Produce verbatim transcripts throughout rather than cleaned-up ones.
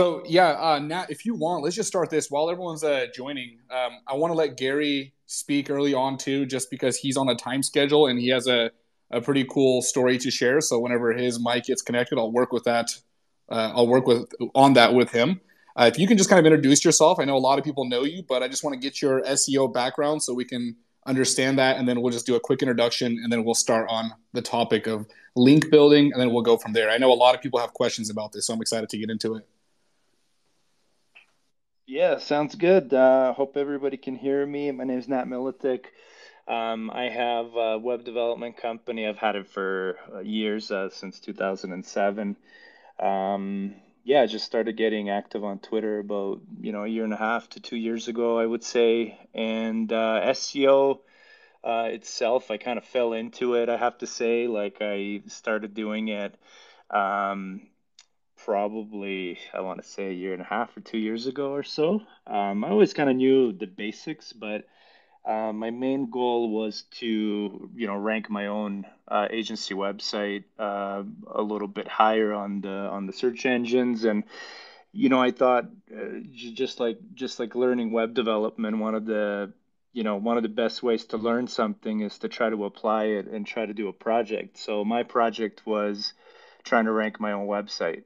So yeah, uh, Nat, if you want, let's just start this while everyone's uh, joining. Um, I want to let Gary speak early on too, just because he's on a time schedule and he has a, a pretty cool story to share. So whenever his mic gets connected, I'll work with that. Uh, I'll work with on that with him. Uh, if you can just kind of introduce yourself. I know a lot of people know you, but I just want to get your S E O background so we can understand that. And then we'll just do a quick introduction and then we'll start on the topic of link building. And then we'll go from there. I know a lot of people have questions about this, so I'm excited to get into it. Yeah, sounds good. I uh, hope everybody can hear me. My name is Nat Miletic. Um, I have a web development company. I've had it for years, uh, since two thousand seven. Um, yeah, I just started getting active on Twitter about, you know, a year and a half to two years ago, I would say. And uh, S E O uh, itself, I kind of fell into it, I have to say. Like, I started doing it Um, probably, I want to say a year and a half or two years ago or so. Um, I always kind of knew the basics, but uh, my main goal was to, you know, rank my own uh, agency website uh, a little bit higher on the on the search engines. And, you know, I thought uh, just like just like learning web development, one of the you know one of the best ways to learn something is to try to apply it and try to do a project. So my project was trying to rank my own website.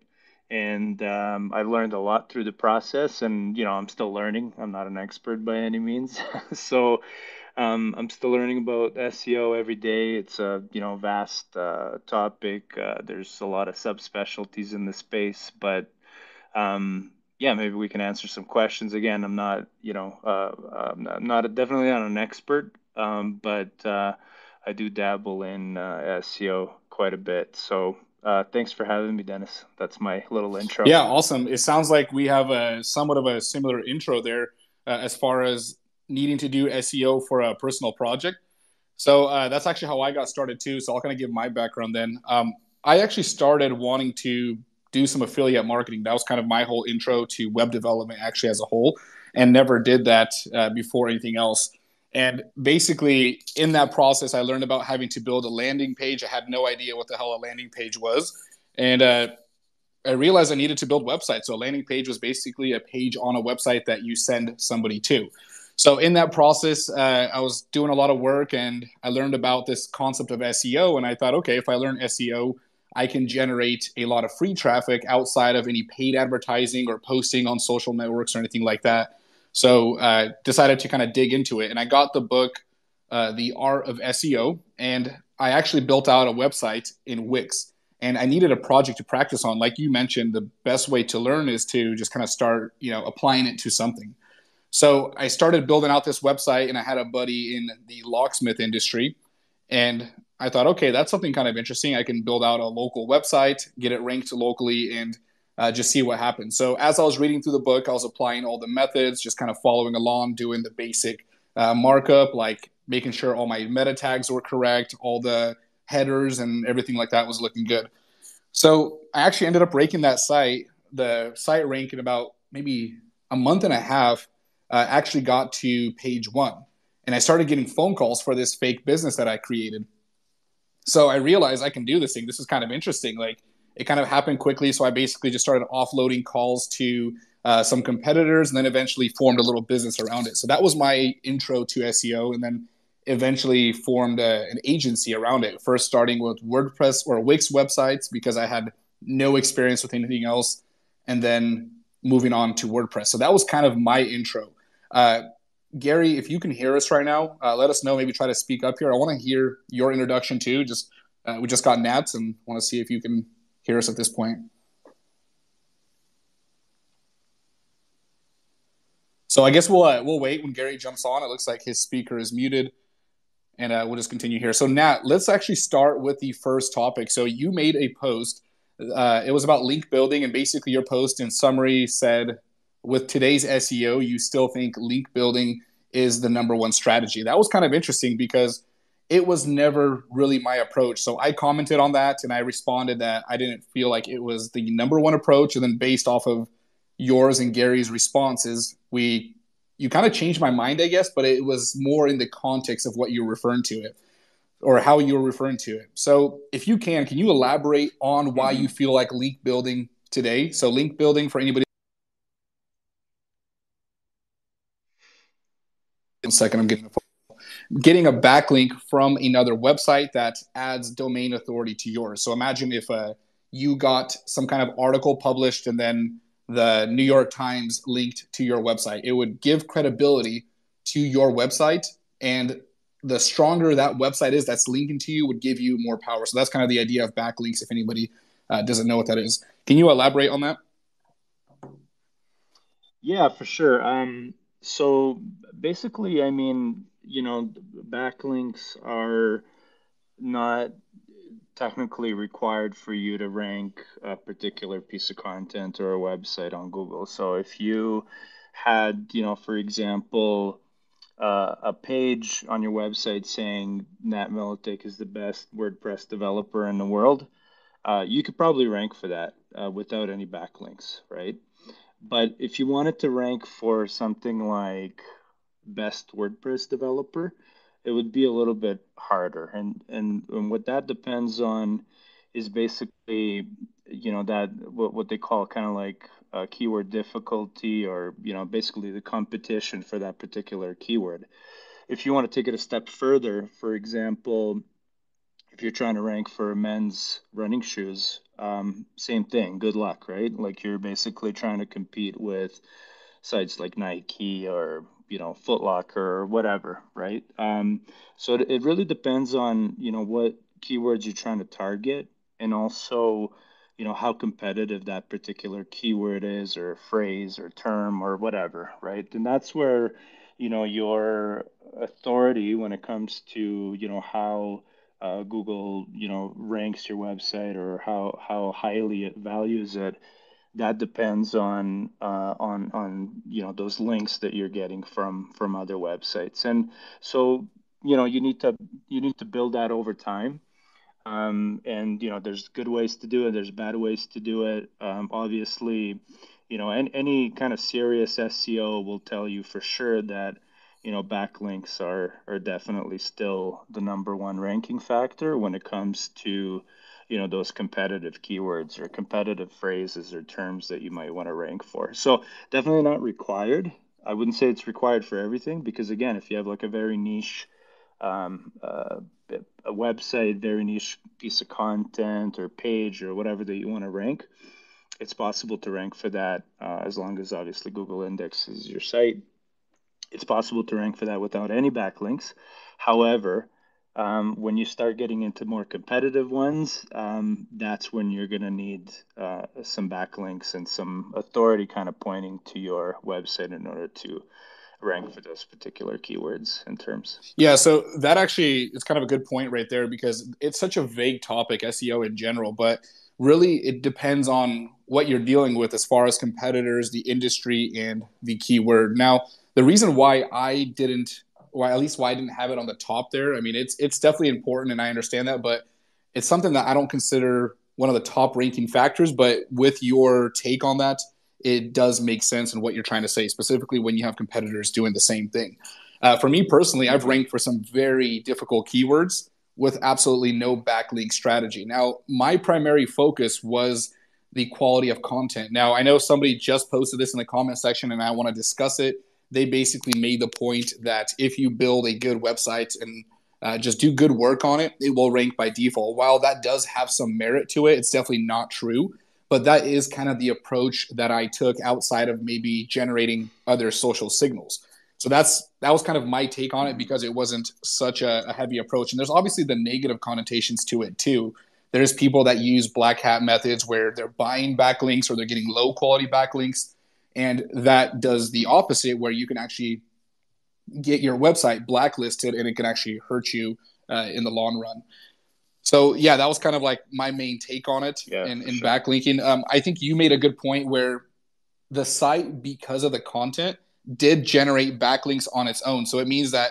And um, I learned a lot through the process, and, you know, I'm still learning. I'm not an expert by any means. so um, I'm still learning about S E O every day. It's a, you know, vast uh, topic. Uh, there's a lot of subspecialties in the space, but um, yeah, maybe we can answer some questions. Again, I'm not, you know, uh, I'm not, I'm not definitely not an expert, um, but uh, I do dabble in uh, S E O quite a bit. So Uh, thanks for having me, Dennis. That's my little intro. Yeah, awesome. It sounds like we have a somewhat of a similar intro there uh, as far as needing to do S E O for a personal project. So uh, that's actually how I got started too. So I'll kind of give my background then. Um, I actually started wanting to do some affiliate marketing. That was kind of my whole intro to web development actually as a whole, and never did that uh, before anything else. And basically, in that process, I learned about having to build a landing page. I had no idea what the hell a landing page was. And uh, I realized I needed to build websites. So a landing page was basically a page on a website that you send somebody to. So in that process, uh, I was doing a lot of work, and I learned about this concept of S E O. And I thought, okay, if I learn S E O, I can generate a lot of free traffic outside of any paid advertising or posting on social networks or anything like that. So I uh, decided to kind of dig into it, and I got the book, uh, The Art of S E O, and I actually built out a website in Wix, and I needed a project to practice on. Like you mentioned, the best way to learn is to just kind of start, you know, applying it to something. So I started building out this website, and I had a buddy in the locksmith industry, and I thought, okay, that's something kind of interesting. I can build out a local website, get it ranked locally, and Uh, just see what happens. So as I was reading through the book, I was applying all the methods, just kind of following along, doing the basic uh, markup, like making sure all my meta tags were correct, all the headers and everything like that was looking good. So I actually ended up ranking that site, the site rank in about maybe a month and a half, uh, actually got to page one. And I started getting phone calls for this fake business that I created. So I realized I can do this thing. This is kind of interesting. Like, it kind of happened quickly, so I basically just started offloading calls to uh, some competitors, and then eventually formed a little business around it. So that was my intro to S E O, and then eventually formed a, an agency around it, first starting with WordPress or Wix websites because I had no experience with anything else, and then moving on to WordPress. So that was kind of my intro. Uh, Gary, if you can hear us right now, uh, let us know, maybe try to speak up here. I want to hear your introduction too. Just uh, we just got Nat's and want to see if you can hear us at this point. So I guess we'll uh, we'll wait when Gary jumps on. It looks like his speaker is muted, and uh, we'll just continue here. So Nat, let's actually start with the first topic. So you made a post. Uh, it was about link building, and basically your post in summary said, with today's S E O, you still think link building is the number one strategy. That was kind of interesting because it was never really my approach. So I commented on that, and I responded that I didn't feel like it was the number one approach. And then based off of yours and Gary's responses, we you kind of changed my mind, I guess, but it was more in the context of what you're referring to it or how you're referring to it. So if you can, can you elaborate on why you feel like link building today? So link building, for anybody in a second, I'm getting a, getting a backlink from another website that adds domain authority to yours. So imagine if uh, you got some kind of article published and then the New York Times linked to your website. It would give credibility to your website, and the stronger that website is that's linking to you would give you more power. So that's kind of the idea of backlinks, if anybody uh, doesn't know what that is. Can you elaborate on that? Yeah, for sure. Um, so basically, I mean, you know, backlinks are not technically required for you to rank a particular piece of content or a website on Google. So if you had, you know, for example, uh, a page on your website saying Nat Miletic is the best WordPress developer in the world, uh, you could probably rank for that uh, without any backlinks, right? But if you wanted to rank for something like best WordPress developer, it would be a little bit harder. And, and, and what that depends on is basically, you know, that what, what they call kind of like a keyword difficulty, or, you know, basically the competition for that particular keyword. If you want to take it a step further, for example, if you're trying to rank for men's running shoes, um, same thing, good luck, right? Like you're basically trying to compete with sites like Nike or, you know, Foot Locker or whatever, right? Um, so it, it really depends on, you know, what keywords you're trying to target, and also, you know, how competitive that particular keyword is or phrase or term or whatever, right? And that's where, you know, your authority when it comes to, you know, how Uh, Google, you know, ranks your website or how, how highly it values it, that depends on uh, on on you know those links that you're getting from from other websites. And so, you know, you need to you need to build that over time. Um, and you know, there's good ways to do it. There's bad ways to do it. Um, obviously, you know, and any kind of serious S E O will tell you for sure that, you know, backlinks are are definitely still the number one ranking factor when it comes to, you know, those competitive keywords or competitive phrases or terms that you might want to rank for. So definitely not required. I wouldn't say it's required for everything, because again, if you have like a very niche um, uh, a website, very niche piece of content or page or whatever that you want to rank, it's possible to rank for that uh, as long as obviously Google indexes your site. It's possible to rank for that without any backlinks. However, um, when you start getting into more competitive ones, um, that's when you're going to need uh, some backlinks and some authority kind of pointing to your website in order to rank for those particular keywords and terms. Yeah, so that actually is kind of a good point right there, because it's such a vague topic, S E O in general, but really it depends on what you're dealing with as far as competitors, the industry, and the keyword. Now, the reason why I didn't, why at least why I didn't have it on the top there, I mean, it's it's definitely important and I understand that, but it's something that I don't consider one of the top ranking factors. But with your take on that, it does make sense in what you're trying to say, specifically when you have competitors doing the same thing. Uh, for me personally, I've ranked for some very difficult keywords with absolutely no backlink strategy. Now, my primary focus was the quality of content. Now, I know somebody just posted this in the comment section and I want to discuss it. They basically made the point that if you build a good website and uh, just do good work on it, it will rank by default. While that does have some merit to it, it's definitely not true. But that is kind of the approach that I took outside of maybe generating other social signals. So that's that was kind of my take on it, because it wasn't such a, a heavy approach. And there's obviously the negative connotations to it too. There's people that use black hat methods where they're buying backlinks or they're getting low quality backlinks. And that does the opposite, where you can actually get your website blacklisted and it can actually hurt you uh, in the long run. So, yeah, that was kind of like my main take on it yeah, in, in sure. backlinking. Um, I think you made a good point where the site, because of the content, did generate backlinks on its own. So it means that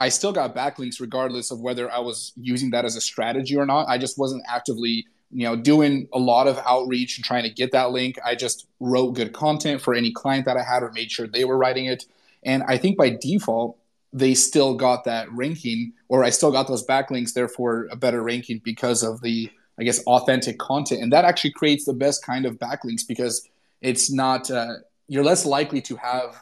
I still got backlinks regardless of whether I was using that as a strategy or not. I just wasn't actively you know, doing a lot of outreach and trying to get that link. I just wrote good content for any client that I had or made sure they were writing it. And I think by default, they still got that ranking, or I still got those backlinks, therefore a better ranking because of the, I guess, authentic content. And that actually creates the best kind of backlinks, because it's not, uh, you're less likely to have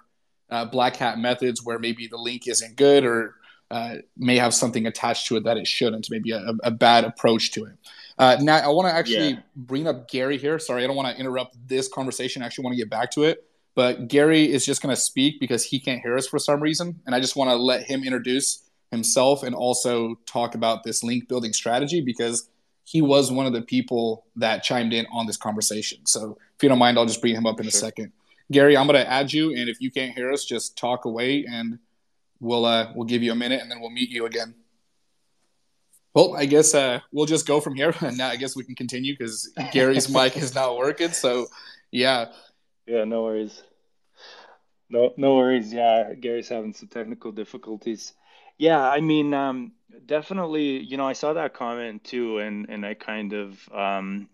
uh, black hat methods where maybe the link isn't good or uh, may have something attached to it that it shouldn't, maybe a, a bad approach to it. Uh, Nat, I want to actually yeah. bring up Gary here. Sorry, I don't want to interrupt this conversation. I actually want to get back to it. But Gary is just going to speak because he can't hear us for some reason. And I just want to let him introduce himself and also talk about this link building strategy because he was one of the people that chimed in on this conversation. So if you don't mind, I'll just bring him up in a sure. second. Gary, I'm going to add you. And if you can't hear us, just talk away and we'll uh, we'll give you a minute and then we'll meet you again. Well, I guess uh, we'll just go from here. And now I guess we can continue because Gary's mic is not working. So, yeah. Yeah, no worries. No, no worries. Yeah, Gary's having some technical difficulties. Yeah, I mean, um, definitely, you know, I saw that comment too. And, and I kind of um,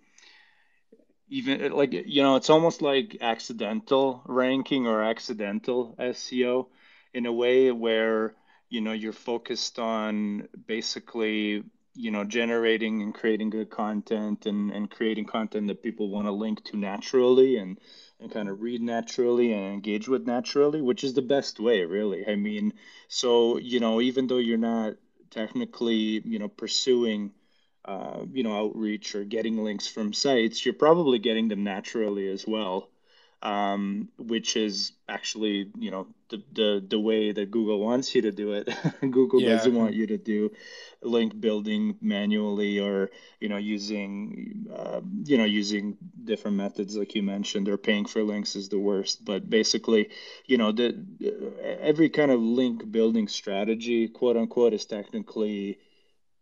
even like, you know, it's almost like accidental ranking or accidental S E O in a way where, you know, you're focused on basically, you know, generating and creating good content and, and creating content that people want to link to naturally and, and kind of read naturally and engage with naturally, which is the best way, really. I mean, so, you know, even though you're not technically, you know, pursuing, uh, you know, outreach or getting links from sites, you're probably getting them naturally as well. Um, which is actually, you know, the, the, the way that Google wants you to do it. Google yeah. doesn't want you to do link building manually or, you know, using, uh, you know, using different methods like you mentioned, or paying for links is the worst. But basically, you know, the, every kind of link building strategy, quote unquote, is technically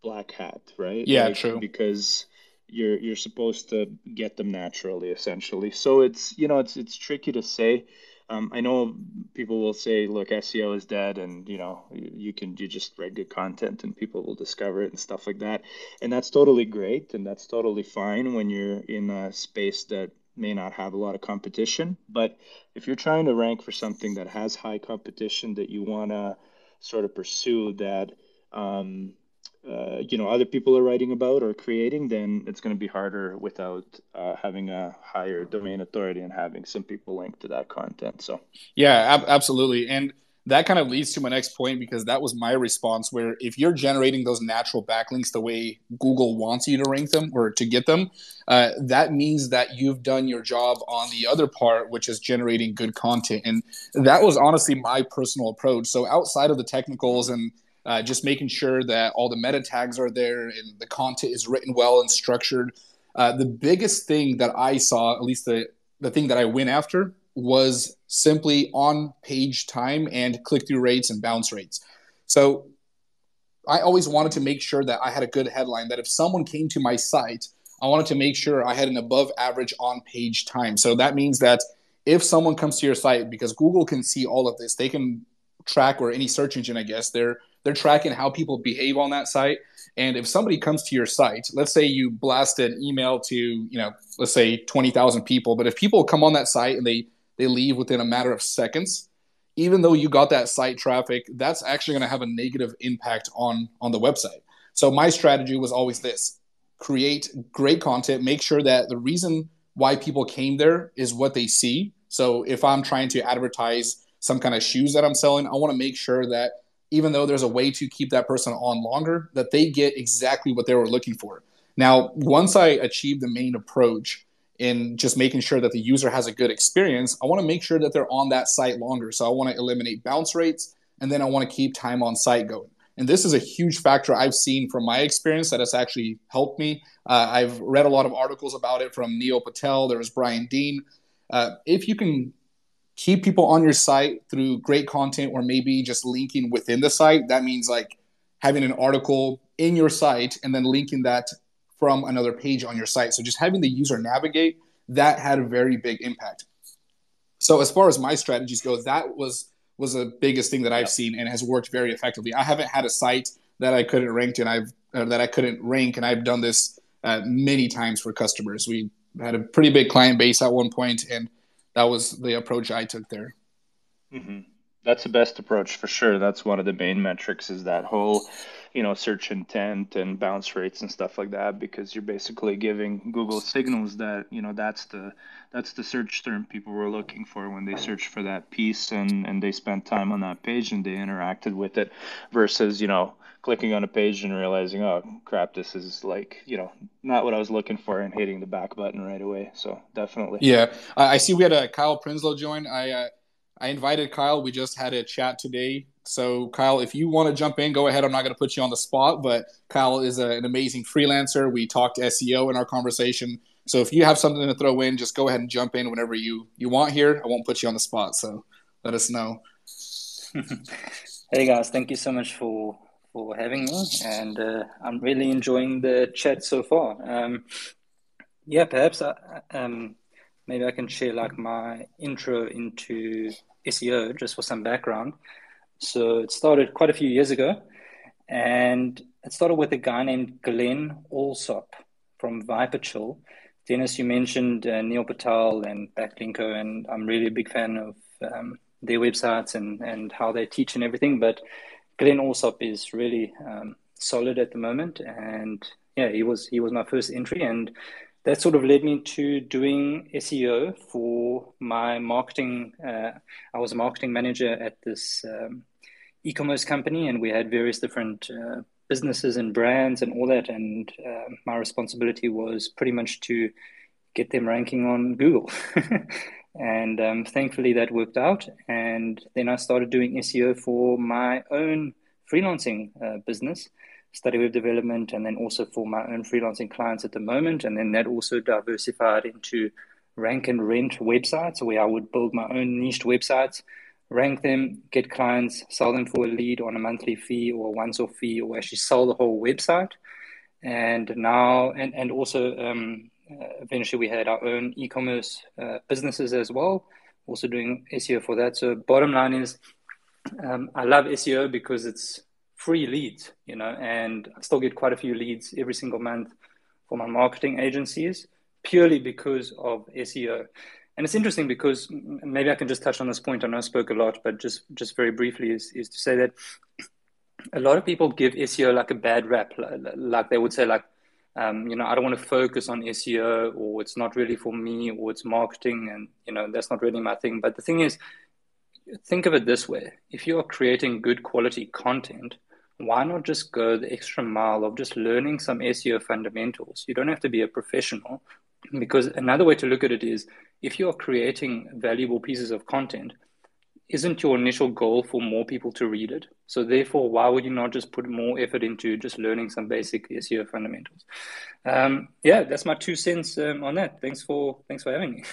black hat, right? Yeah, like, true. Because you're you're supposed to get them naturally, essentially. So it's, you know, it's it's tricky to say. Um, I know people will say, look, S E O is dead, and you know, you can you just write good content and people will discover it and stuff like that. And that's totally great and that's totally fine when you're in a space that may not have a lot of competition. But if you're trying to rank for something that has high competition that you want to sort of pursue that, um, Uh, you know, other people are writing about or creating, then it's going to be harder without uh, having a higher domain authority and having some people link to that content. So, yeah, ab- absolutely. And that kind of leads to my next point, because that was my response, where if you're generating those natural backlinks the way Google wants you to rank them or to get them, uh, that means that you've done your job on the other part, which is generating good content. And that was honestly my personal approach. So outside of the technicals and Uh, just making sure that all the meta tags are there and the content is written well and structured. Uh, the biggest thing that I saw, at least the, the thing that I went after, was simply on-page time and click-through rates and bounce rates. So I always wanted to make sure that I had a good headline, that if someone came to my site, I wanted to make sure I had an above-average on-page time. So that means that if someone comes to your site, because Google can see all of this, they can track, or any search engine, I guess, they're They're tracking how people behave on that site. And if somebody comes to your site, let's say you blast an email to, you know, let's say twenty thousand people. But if people come on that site and they, they leave within a matter of seconds, even though you got that site traffic, that's actually going to have a negative impact on, on the website. So my strategy was always this: create great content, make sure that the reason why people came there is what they see. So if I'm trying to advertise some kind of shoes that I'm selling, I want to make sure that even though there's a way to keep that person on longer, that they get exactly what they were looking for. Now, once I achieve the main approach in just making sure that the user has a good experience, I want to make sure that they're on that site longer. So I want to eliminate bounce rates, and then I want to keep time on site going. And this is a huge factor I've seen from my experience that has actually helped me. Uh, I've read a lot of articles about it from Neil Patel. There was Brian Dean. Uh, if you can keep people on your site through great content, or maybe just linking within the site. That means like having an article in your site and then linking that from another page on your site. So just having the user navigate, that had a very big impact. So as far as my strategies go, that was was the biggest thing that I've seen and has worked very effectively. I haven't had a site that I couldn't rank, and I've uh, that I couldn't rank, and I've done this uh, many times for customers. We had a pretty big client base at one point, and that was the approach I took there. Mm-hmm. That's the best approach for sure. That's one of the main metrics, is that whole, you know, search intent and bounce rates and stuff like that, because you're basically giving Google signals that, you know, that's the that's the search term people were looking for when they searched for that piece, and, and they spent time on that page and they interacted with it, versus, you know, clicking on a page and realizing, oh, crap, this is like, you know, not what I was looking for, and hitting the back button right away. So definitely. Yeah. I see we had a Kyle Prinsloo join. I, uh, I invited Kyle. We just had a chat today. So, Kyle, if you want to jump in, go ahead. I'm not going to put you on the spot, but Kyle is a, an amazing freelancer. We talked S E O in our conversation. So if you have something to throw in, just go ahead and jump in whenever you, you want here. I won't put you on the spot, so let us know. Hey, guys. Thank you so much for, for having me, and uh, I'm really enjoying the chat so far. Um, yeah, perhaps I, um, maybe I can share like my intro into S E O just for some background. So it started quite a few years ago, and it started with a guy named Glenn Allsopp from Viperchill. Dennis, you mentioned uh, Neil Patel and Backlinko, and I'm really a big fan of um, their websites and, and how they teach and everything. But Glenn Allsopp is really um, solid at the moment, and yeah, he was he was my first entry, and that sort of led me to doing S E O for my marketing. Uh, I was a marketing manager at this um, e-commerce company, and we had various different uh, businesses and brands and all that. And uh, my responsibility was pretty much to get them ranking on Google. And um, thankfully that worked out. And then I started doing S E O for my own freelancing uh, business, study web development, and then also for my own freelancing clients at the moment. And then that also diversified into rank and rent websites, where I would build my own niche websites, rank them, get clients, sell them for a lead on a monthly fee or a once-off fee, or actually sell the whole website. And now, and, and also um, eventually we had our own e-commerce uh, businesses as well, also doing S E O for that. So bottom line is, um, I love S E O because it's free leads, you know, and I still get quite a few leads every single month for my marketing agencies purely because of S E O. And it's interesting because maybe I can just touch on this point. I know I spoke a lot, but just, just very briefly is, is to say that a lot of people give S E O like a bad rap. Like they would say like, um, you know, I don't want to focus on S E O, or it's not really for me, or it's marketing. And, you know, that's not really my thing. But the thing is, think of it this way. If you are creating good quality content, why not just go the extra mile of just learning some S E O fundamentals? You don't have to be a professional, because another way to look at it is, if you are creating valuable pieces of content, isn't your initial goal for more people to read it? So therefore, why would you not just put more effort into just learning some basic S E O fundamentals? Um, yeah, that's my two cents um, on that. Thanks for thanks for having me.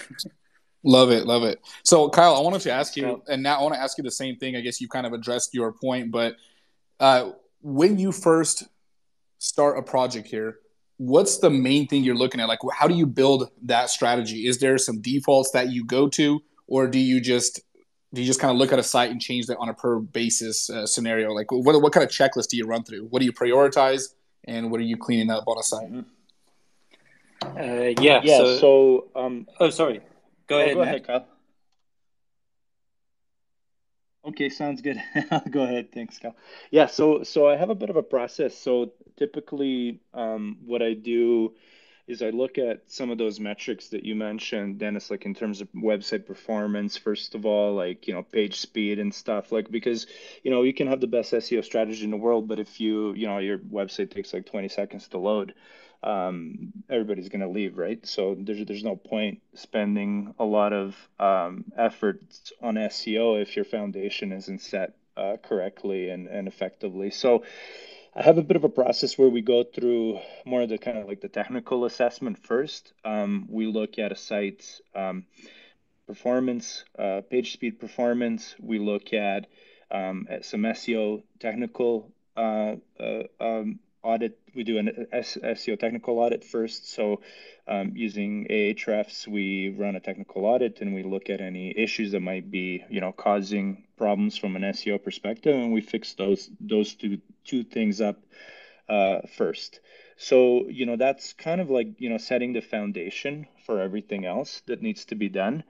Love it. Love it. So, Kyle, I wanted to ask you, and now I want to ask you the same thing. I guess you kind of addressed your point, but Uh, when you first start a project here, what's the main thing you're looking at? Like, how do you build that strategy? Is there some defaults that you go to, or do you just do you just kind of look at a site and change that on a per basis uh, scenario? Like, what what kind of checklist do you run through? What do you prioritize, and what are you cleaning up on a site? Uh, yeah. Yeah. So, so um, oh, sorry. Go ahead. Go ahead, Kyle. Okay, sounds good. Go ahead. Thanks, Kyle. Yeah, so so I have a bit of a process. So typically um, what I do is I look at some of those metrics that you mentioned, Dennis, like in terms of website performance, first of all, like, you know, page speed and stuff, like, because, you know, you can have the best S E O strategy in the world, but if you, you know, your website takes like twenty seconds to load, um, everybody's going to leave, right? So there's, there's no point spending a lot of um, effort on S E O if your foundation isn't set uh, correctly and, and effectively. So I have a bit of a process where we go through more of the kind of like the technical assessment first. Um, we look at a site's um, performance, uh, page speed performance. We look at, um, at some S E O technical uh, uh, um, audit. We do an S E O technical audit first. So um, using Ahrefs, we run a technical audit and we look at any issues that might be, you know, causing problems from an S E O perspective. And we fix those those two, two things up uh, first. So, you know, that's kind of like, you know, setting the foundation for everything else that needs to be done.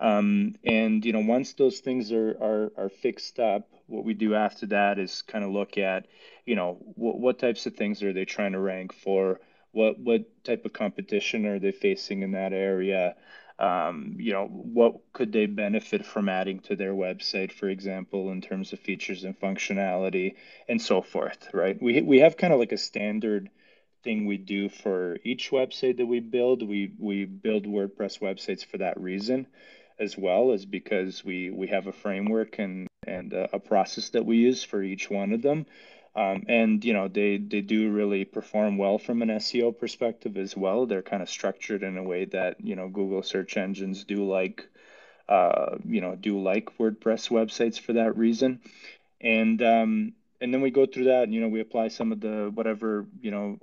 Um, and, you know, once those things are, are, are fixed up, what we do after that is kind of look at, you know, what, what types of things are they trying to rank for? What, what type of competition are they facing in that area? Um, you know, what could they benefit from adding to their website, for example, in terms of features and functionality and so forth, right? We, we have kind of like a standard thing we do for each website that we build. We, we build WordPress websites for that reason, as well as because we, we have a framework and, and a, a process that we use for each one of them. Um, and, you know, they, they do really perform well from an S E O perspective as well. They're kind of structured in a way that, you know, Google search engines do like, uh, you know, do like WordPress websites for that reason. And, um, and then we go through that and, you know, we apply some of the, whatever, you know,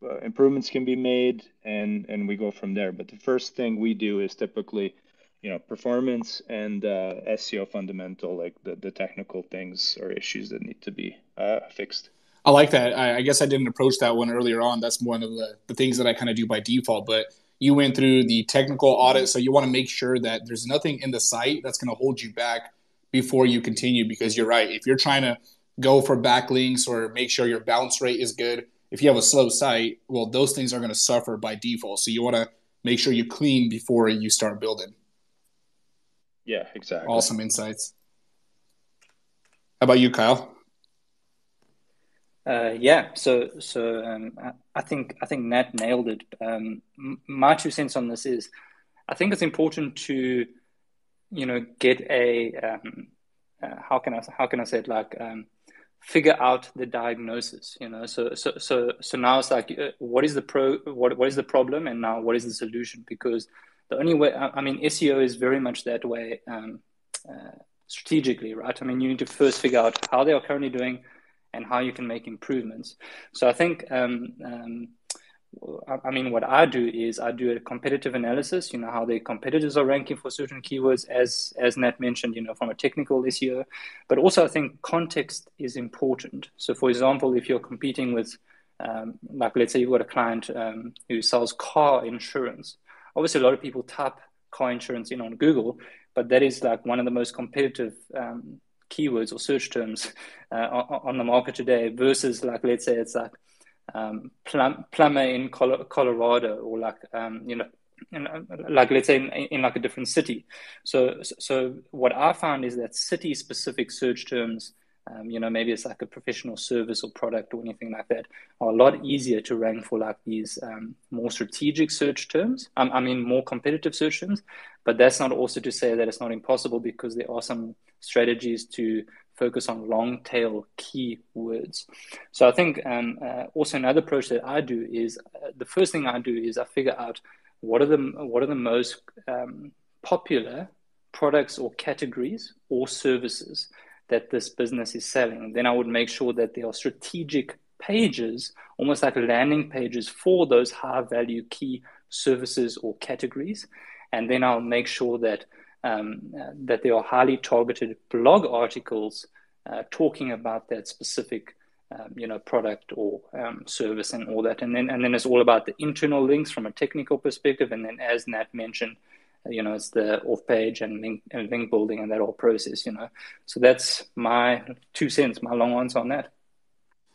uh, improvements can be made and, and we go from there. But the first thing we do is typically, you know, performance and uh, S E O fundamental, like the, the technical things or issues that need to be uh, fixed. I like that. I, I guess I didn't approach that one earlier on. That's one of the, the things that I kind of do by default, but you went through the technical audit. So you want to make sure that there's nothing in the site that's going to hold you back before you continue, because you're right. If you're trying to go for backlinks or make sure your bounce rate is good, if you have a slow site, well, those things are going to suffer by default. So you want to make sure you clean before you start building. Yeah, exactly. Awesome insights. How about you, Kyle? Uh, yeah, so so um, I think I think Nat nailed it. Um, my two cents on this is, I think it's important to, you know, get a um, uh, how can I how can I say it like um, figure out the diagnosis. You know, so so so so now it's like, uh, what is the pro what what is the problem, and now what is the solution? Because the only way, I mean, S E O is very much that way um, uh, strategically, right? I mean, you need to first figure out how they are currently doing and how you can make improvements. So I think, um, um, I, I mean, what I do is I do a competitive analysis, you know, how the competitors are ranking for certain keywords, as, as Nat mentioned, you know, from a technical S E O. But also I think context is important. So for example, if you're competing with, um, like, let's say you've got a client um, who sells car insurance. Obviously, a lot of people type car insurance in on Google, but that is like one of the most competitive um, keywords or search terms uh, on, on the market today versus like, let's say it's like um, plum, plumber in Col- Colorado or like, um, you know, in, like let's say in, in like a different city. So, so what I found is that city specific search terms, um, you know, maybe it's like a professional service or product or anything like that, are a lot easier to rank for like these um, more strategic search terms. Um, I mean, more competitive search terms, but that's not also to say that it's not impossible, because there are some strategies to focus on long tail keywords. So I think um, uh, also another approach that I do is uh, the first thing I do is I figure out what are the, what are the most um, popular products or categories or services that this business is selling. Then I would make sure that there are strategic pages, almost like landing pages for those high value key services or categories. And then I'll make sure that um, uh, that there are highly targeted blog articles uh, talking about that specific um, you know, product or um, service and all that. And then and then it's all about the internal links from a technical perspective. And then as Nat mentioned, you know, it's the off-page and link and link building and that whole process, you know. So that's my two cents, my long answer on that.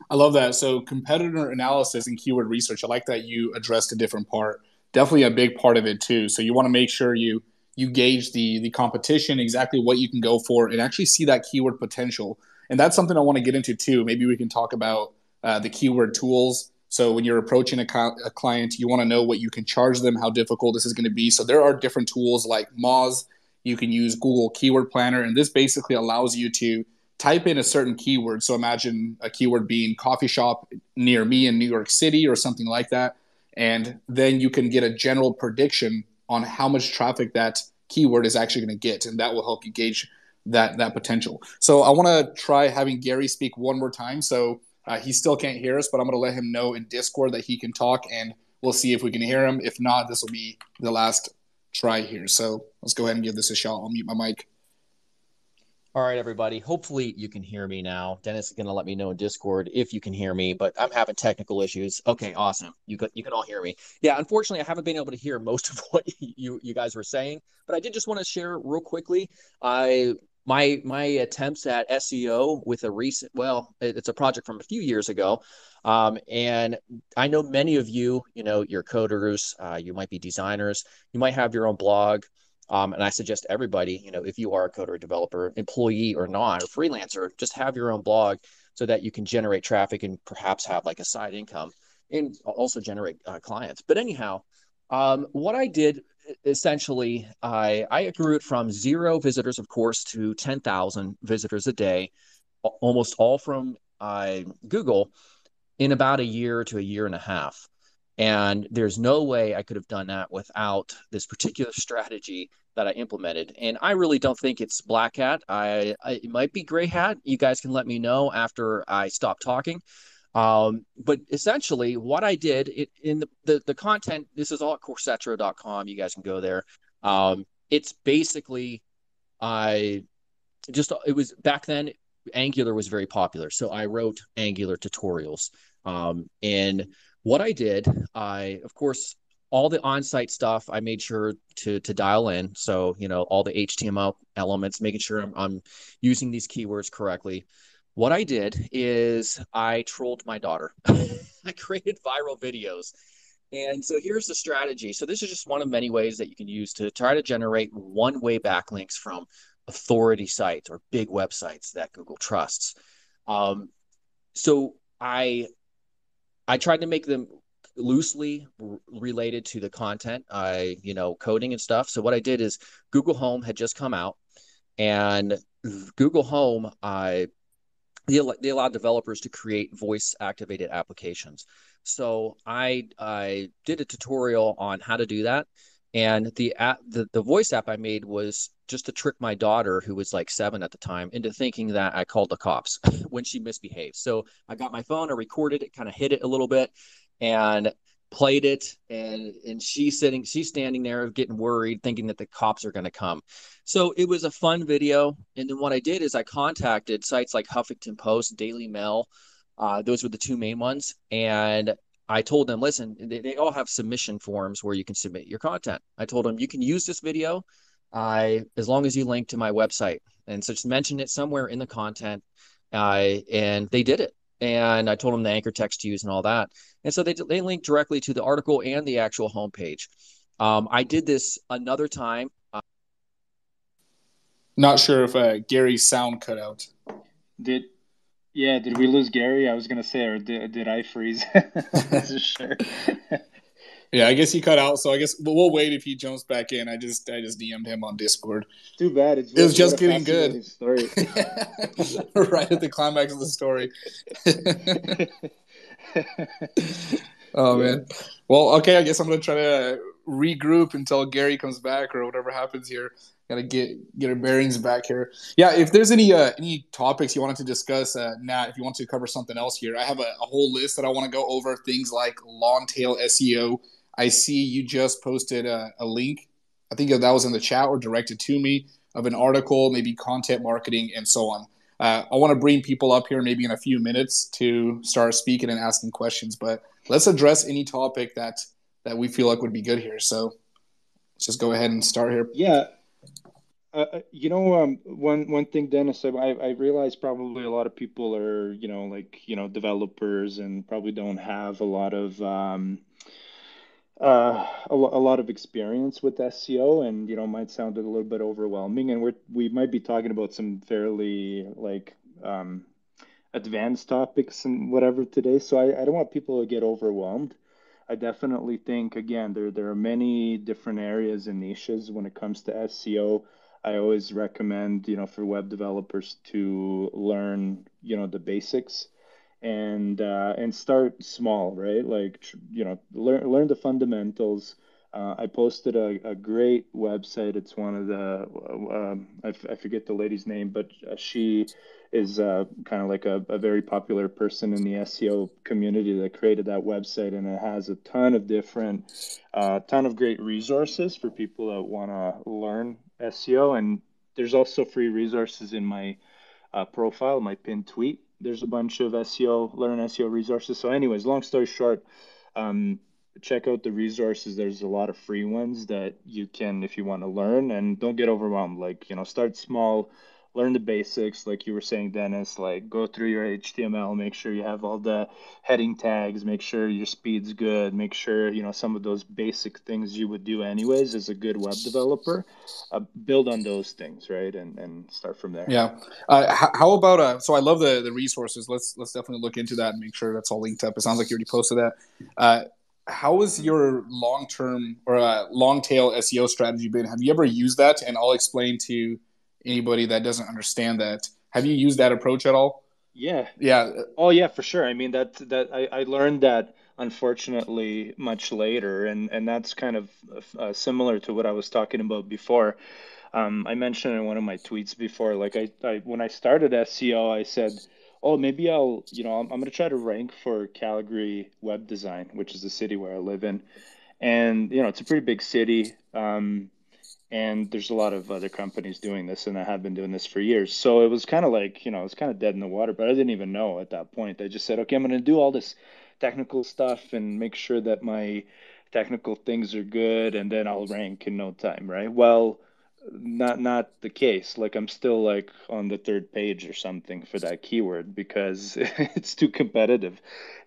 I love that. So competitor analysis and keyword research, I like that you addressed a different part. Definitely a big part of it too. So you want to make sure you you gauge the the competition, exactly what you can go for, and actually see that keyword potential. And that's something I want to get into too. Maybe we can talk about uh, the keyword tools. So when you're approaching a, co- a client, you want to know what you can charge them, how difficult this is going to be. So there are different tools like Moz. You can use Google Keyword Planner, and this basically allows you to type in a certain keyword. So imagine a keyword being coffee shop near me in New York City or something like that. And then you can get a general prediction on how much traffic that keyword is actually going to get, and that will help you gauge that, that potential. So I want to try having Gary speak one more time. So Uh, he still can't hear us, but I'm going to let him know in Discord that he can talk, and we'll see if we can hear him. If not, this will be the last try here. So let's go ahead and give this a shot. I'll mute my mic. All right, everybody. Hopefully you can hear me now. Dennis is going to let me know in Discord if you can hear me, but I'm having technical issues. Okay, awesome. You can, you can all hear me. Yeah, unfortunately, I haven't been able to hear most of what you, you guys were saying, but I did just want to share real quickly. I my my attempts at S E O with a recent, well, it's a project from a few years ago. Um, and I know many of you, you know, you're coders, uh, you might be designers, you might have your own blog. Um, and I suggest everybody, you know, if you are a coder, developer, employee or not, or freelancer, just have your own blog so that you can generate traffic and perhaps have like a side income and also generate uh, clients. But anyhow, um, what I did essentially, I, I grew it from zero visitors, of course, to ten thousand visitors a day, almost all from uh, Google in about a year to a year and a half. And there's no way I could have done that without this particular strategy that I implemented. And I really don't think it's black hat. I, I it might be gray hat. You guys can let me know after I stop talking. Um, but essentially what I did it, in the, the, the content, this is all at Corsetro dot com. You guys can go there. Um, it's basically, I just, it was back then Angular was very popular. So I wrote Angular tutorials. Um, and What I did, I, of course, all the on-site stuff, I made sure to to dial in. So, you know, all the H T M L elements, making sure I'm, I'm using these keywords correctly. What I did is I trolled my daughter. I created viral videos. And so here's the strategy. So this is just one of many ways that you can use to try to generate one-way backlinks from authority sites or big websites that Google trusts. Um, so I... I tried to make them loosely r- related to the content, I, you know, coding and stuff. So what I did is Google Home had just come out, and Google Home, I they, they allowed developers to create voice-activated applications. So I I did a tutorial on how to do that, and the app, the, the voice app I made was just to trick my daughter, who was like seven at the time, into thinking that I called the cops when she misbehaved. So I got my phone, I recorded it, kind of hid it a little bit and played it. And, and she's sitting, she's standing there getting worried, thinking that the cops are going to come. So it was a fun video. And then what I did is I contacted sites like Huffington Post, Daily Mail. Uh, those were the two main ones. And I told them, listen, they, they all have submission forms where you can submit your content. I told them, you can use this video I, as long as you link to my website. And so just mention it somewhere in the content. Uh, and they did it. And I told them the anchor text to use and all that. And so they they linked directly to the article and the actual homepage. Um, I did this another time. Uh, Not sure if uh, Gary's sound cut out. Did yeah? Did we lose Gary? I was gonna say, or did, did I freeze? Sure. Yeah, I guess he cut out, so I guess but we'll wait if he jumps back in. I just I just D M'd him on Discord. Too bad. It's really it was just getting good. Story. Right at the climax of the story. Oh, man. Well, okay, I guess I'm going to try to regroup until Gary comes back or whatever happens here. Got to get get our bearings back here. Yeah, if there's any uh, any topics you wanted to discuss, uh, Nat, if you want to cover something else here, I have a, a whole list that I want to go over, things like long tail S E O. I see you just posted a, a link. I think that was in the chat or directed to me of an article, maybe content marketing and so on. Uh, I want to bring people up here maybe in a few minutes to start speaking and asking questions, but let's address any topic that, that we feel like would be good here. So let's just go ahead and start here. Yeah. Uh, you know, um, one, one thing, Dennis, I, I realize probably a lot of people are, you know, like, you know, developers and probably don't have a lot of, um, Uh, a, a lot of experience with S E O, and you know, might sound a little bit overwhelming. And we're we might be talking about some fairly like um, advanced topics and whatever today. So I, I don't want people to get overwhelmed. I definitely think again there there are many different areas and niches when it comes to S E O. I always recommend you know for web developers to learn you know the basics. And uh, and start small, right? Like you know, learn learn the fundamentals. Uh, I posted a, a great website. It's one of the um, I, f- I forget the lady's name, but she is uh, kind of like a, a very popular person in the S E O community that created that website, and it has a ton of different, uh, ton of great resources for people that want to learn S E O. And There's also free resources in my uh, profile, my pinned tweet. There's a bunch of S E O, learn S E O resources. So anyways, long story short, um, check out the resources. There's a lot of free ones that you can, if you want to learn, and don't get overwhelmed. Like, you know, start small, learn the basics. Like you were saying, Dennis, like go through your H T M L, make sure you have all the heading tags, make sure your speed's good, make sure, you know, some of those basic things you would do anyways as a good web developer, uh, build on those things. Right. And, and start from there. Yeah. Uh, how, how about, uh, so I love the, the resources. Let's, let's definitely look into that and make sure that's all linked up. It sounds like you already posted that. Uh, How has your long-term or uh, long-tail S E O strategy been? Have you ever used that? And I'll explain to anybody that doesn't understand that. Have you used that approach at all? Yeah. Yeah. Oh, yeah, for sure. I mean, that that I, I learned that, unfortunately, much later. And, and that's kind of uh, similar to what I was talking about before. Um, I mentioned in one of my tweets before, like I, I when I started S E O, I said, oh, maybe I'll, you know, I'm, I'm going to try to rank for Calgary web design, which is the city where I live in. And, you know, it's a pretty big city. Um, and there's a lot of other companies doing this, and I have been doing this for years. So it was kind of like, you know, it's kind of dead in the water, but I didn't even know at that point. I just said, okay, I'm going to do all this technical stuff and make sure that my technical things are good, and then I'll rank in no time, right? Well, Not not the case. Like I'm still like on the third page or something for that keyword because it's too competitive.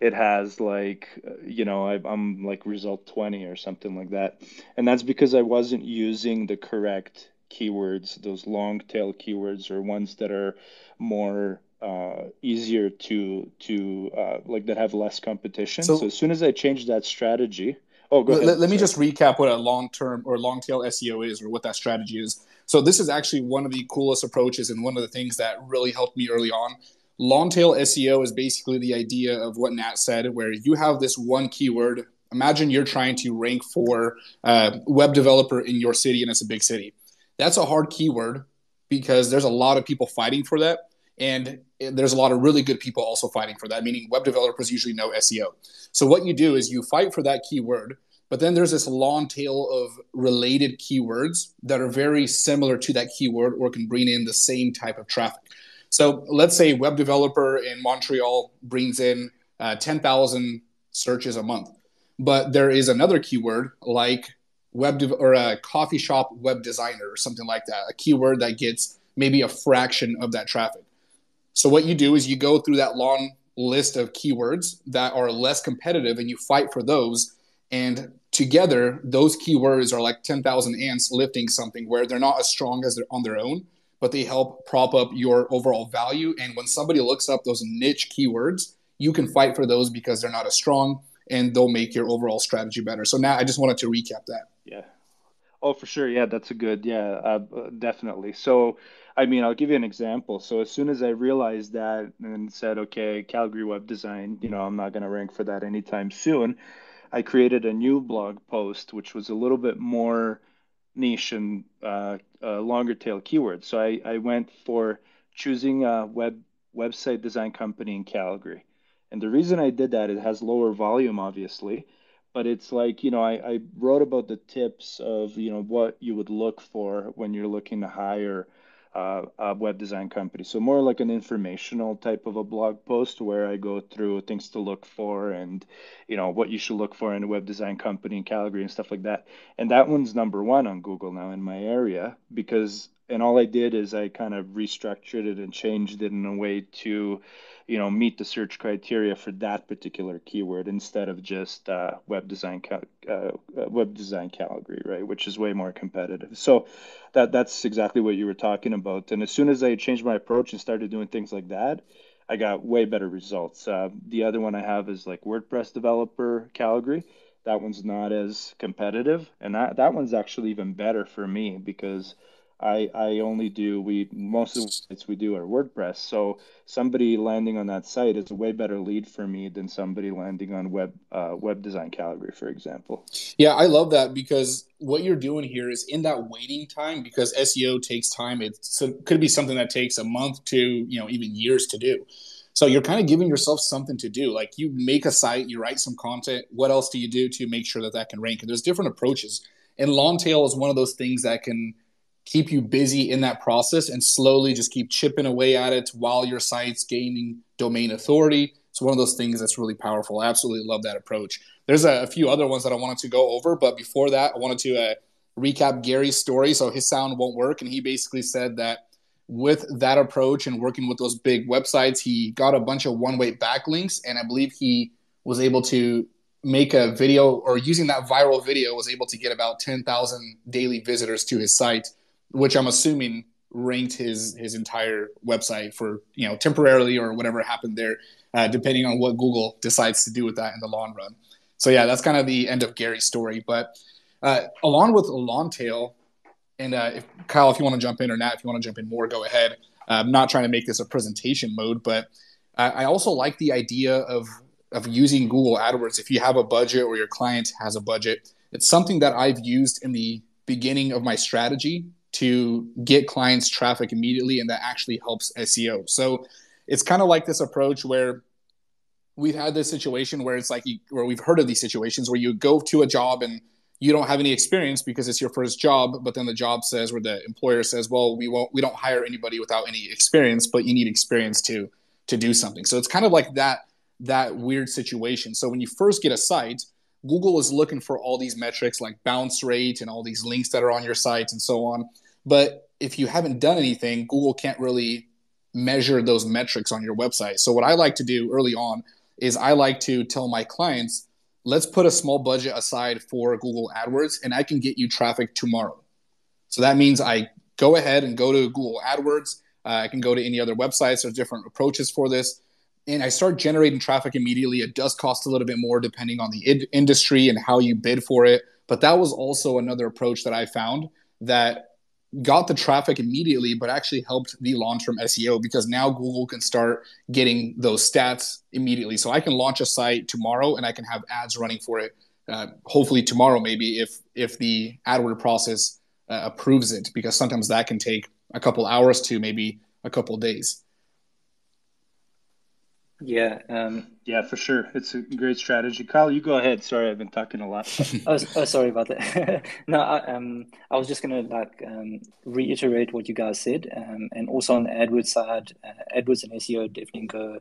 It has like, you know, I, I'm like result twenty or something like that. And that's because I wasn't using the correct keywords, those long tail keywords or ones that are more uh, easier to, to uh, like that have less competition. So, so as soon as I changed that strategy, Oh, go ahead. Let, let me just recap what a long-term or long-tail S E O is, or what that strategy is. So this is actually one of the coolest approaches and one of the things that really helped me early on. Long-tail S E O is basically the idea of what Nat said, where you have this one keyword. Imagine you're trying to rank for uh, web developer in your city, and it's a big city. That's a hard keyword because there's a lot of people fighting for that. And there's a lot of really good people also fighting for that, meaning web developers usually know S E O. So what you do is you fight for that keyword, but then there's this long tail of related keywords that are very similar to that keyword or can bring in the same type of traffic. So let's say web developer in Montreal brings in uh, ten thousand searches a month, but there is another keyword like web de- or a coffee shop web designer or something like that, a keyword that gets maybe a fraction of that traffic. So what you do is you go through that long list of keywords that are less competitive and you fight for those. And together, those keywords are like ten thousand ants lifting something where they're not as strong as they're on their own, but they help prop up your overall value. And when somebody looks up those niche keywords, you can fight for those because they're not as strong and they'll make your overall strategy better. So now I just wanted to recap that. Yeah. Oh, for sure. Yeah, that's a good. Yeah, uh, definitely. So, I mean, I'll give you an example. So as soon as I realized that and said, okay, Calgary web design, you know, I'm not going to rank for that anytime soon, I created a new blog post, which was a little bit more niche and uh, uh, longer tail keywords. So I, I went for choosing a web website design company in Calgary. And the reason I did that, it has lower volume, obviously. But it's like, you know, I, I wrote about the tips of, you know, what you would look for when you're looking to hire uh, a web design company. So more like an informational type of a blog post where I go through things to look for and, you know, what you should look for in a web design company in Calgary and stuff like that. And that one's number one on Google now in my area because, and all I did is I kind of restructured it and changed it in a way to, you know, meet the search criteria for that particular keyword instead of just uh, web design, uh, web design Calgary, right? Which is way more competitive. So that that's exactly what you were talking about. And as soon as I changed my approach and started doing things like that, I got way better results. Uh, the other one I have is like WordPress developer Calgary. That one's not as competitive, and that that one's actually even better for me because I, I only do, we most of the sites we do are WordPress. So somebody landing on that site is a way better lead for me than somebody landing on web uh, web design Calgary, for example. Yeah, I love that because what you're doing here is in that waiting time, because S E O takes time. It could be something that takes a month to, you know, even years to do. So you're kind of giving yourself something to do. Like you make a site, you write some content. What else do you do to make sure that that can rank? And there's different approaches. And long tail is one of those things that can keep you busy in that process and slowly just keep chipping away at it while your site's gaining domain authority. It's one of those things that's really powerful. I absolutely love that approach. There's a, a few other ones that I wanted to go over, but before that, I wanted to uh, recap Gary's story. So his sound won't work. And he basically said that with that approach and working with those big websites, he got a bunch of one-way backlinks. And I believe he was able to make a video, or using that viral video, was able to get about ten thousand daily visitors to his site, which I'm assuming ranked his his entire website for, you know, temporarily or whatever happened there, uh, depending on what Google decides to do with that in the long run. So yeah, that's kind of the end of Gary's story. But uh, along with Long Tail, and uh, if, Kyle, if you want to jump in, or Nat, if you want to jump in more, go ahead. I'm not trying to make this a presentation mode, but I, I also like the idea of of using Google AdWords if you have a budget or your client has a budget. It's something that I've used in the beginning of my strategy to get clients traffic immediately, and that actually helps S E O. So it's kind of like this approach where we've had this situation where it's like, you, where we've heard of these situations where you go to a job and you don't have any experience because it's your first job, but then the job says, or the employer says, well, we won't, we don't hire anybody without any experience, but you need experience to, to do something. So it's kind of like that, that weird situation. So when you first get a site, Google is looking for all these metrics like bounce rate and all these links that are on your site and so on. But if you haven't done anything, Google can't really measure those metrics on your website. So what I like to do early on is I like to tell my clients, let's put a small budget aside for Google AdWords and I can get you traffic tomorrow. So that means I go ahead and go to Google AdWords. Uh, I can go to any other websites. There's different approaches for this. And I start generating traffic immediately. It does cost a little bit more depending on the id- industry and how you bid for it. But that was also another approach that I found that got the traffic immediately, but actually helped the long-term S E O, because now Google can start getting those stats immediately. So I can launch a site tomorrow and I can have ads running for it, uh, hopefully tomorrow, maybe if if the AdWords process uh, approves it, because sometimes that can take a couple hours to maybe a couple days. Yeah, um, yeah, for sure. It's a great strategy. Kyle, you go ahead. Sorry, I've been talking a lot. oh, oh, sorry about that. No, I, um, I was just going to like um, reiterate what you guys said. Um, and also on the AdWords side, uh, AdWords and S E O definitely go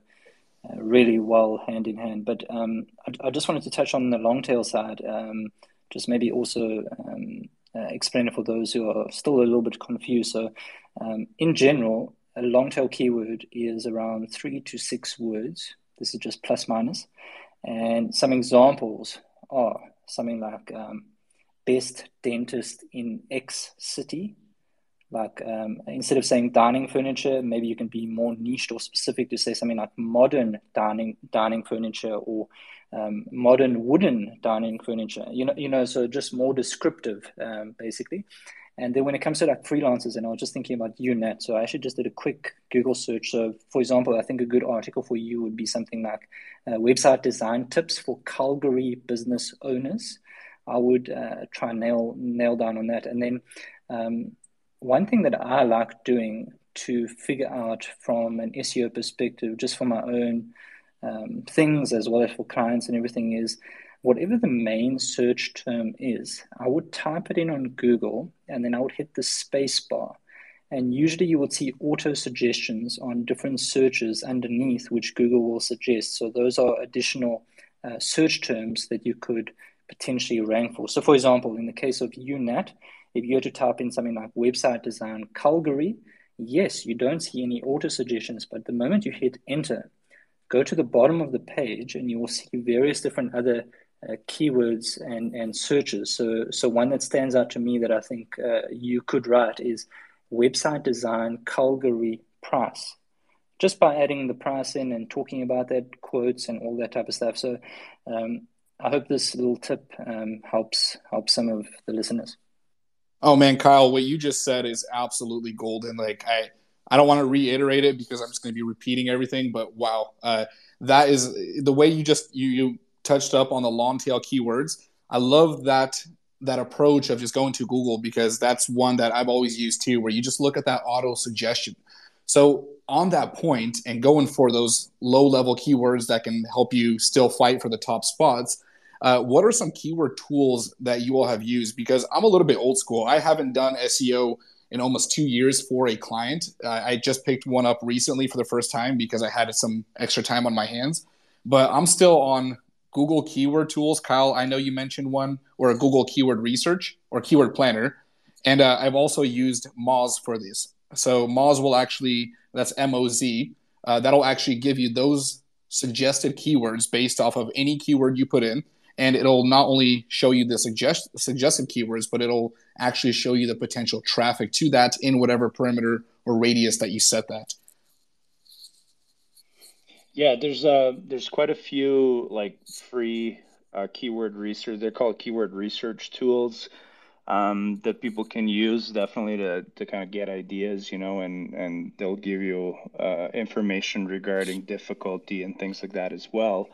uh, really well hand in hand. But um, I, I just wanted to touch on the long tail side, um, just maybe also um, uh, explain it for those who are still a little bit confused. So um, in general, a long tail keyword is around three to six words. This is just plus minus. And some examples are something like um, best dentist in X city. Like um, instead of saying dining furniture, maybe you can be more niched or specific to say something like modern dining dining furniture, or um, modern wooden dining furniture. You know, you know, so just more descriptive, um, basically. And then when it comes to like freelancers, and I was just thinking about you, Nat, so I actually just did a quick Google search. So, for example, I think a good article for you would be something like uh, website design tips for Calgary business owners. I would uh, try and nail, nail down on that. And then um, one thing that I like doing to figure out from an S E O perspective, just for my own um, things as well as for clients and everything, is whatever the main search term is, I would type it in on Google and then I would hit the space bar. And usually you would see auto suggestions on different searches underneath, which Google will suggest. So those are additional uh, search terms that you could potentially rank for. So for example, in the case of you, Nat, if you were to type in something like website design Calgary, yes, you don't see any auto suggestions, but the moment you hit enter, go to the bottom of the page and you will see various different other Uh, keywords and, and searches. So so one that stands out to me that I think uh, you could write is website design Calgary price. Just by adding the price in and talking about that, quotes and all that type of stuff. So um, I hope this little tip um, helps helps some of the listeners. Oh man, Kyle, what you just said is absolutely golden. Like I, I don't want to reiterate it because I'm just going to be repeating everything, but wow, uh, that is the way you just, you, you, touched up on the long tail keywords. I love that that approach of just going to Google, because that's one that I've always used too, where you just look at that auto suggestion. So on that point, and going for those low level keywords that can help you still fight for the top spots, uh, what are some keyword tools that you all have used? Because I'm a little bit old school. I haven't done S E O in almost two years for a client. Uh, I just picked one up recently for the first time because I had some extra time on my hands. But I'm still on Google Keyword Tools. Kyle, I know you mentioned one, or a Google Keyword Research or Keyword Planner. And uh, I've also used Moz for this. So Moz will actually, that's M O Z, uh, that'll actually give you those suggested keywords based off of any keyword you put in. And it'll not only show you the suggest- suggested keywords, but it'll actually show you the potential traffic to that in whatever perimeter or radius that you set that. Yeah, there's uh, there's quite a few like free uh, keyword research. They're called keyword research tools um, that people can use definitely to to kind of get ideas, you know, and, and they'll give you uh, information regarding difficulty and things like that as well.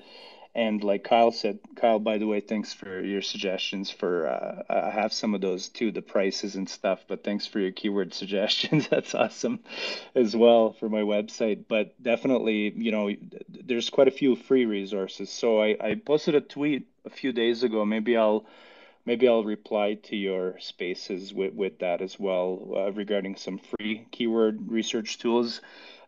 And like Kyle said, Kyle, by the way, thanks for your suggestions for, uh, I have some of those too, the prices and stuff, but thanks for your keyword suggestions. That's awesome as well for my website. But definitely, you know, there's quite a few free resources. So I, I posted a tweet a few days ago. Maybe I'll, maybe I'll reply to your spaces with, with that as well, uh, regarding some free keyword research tools.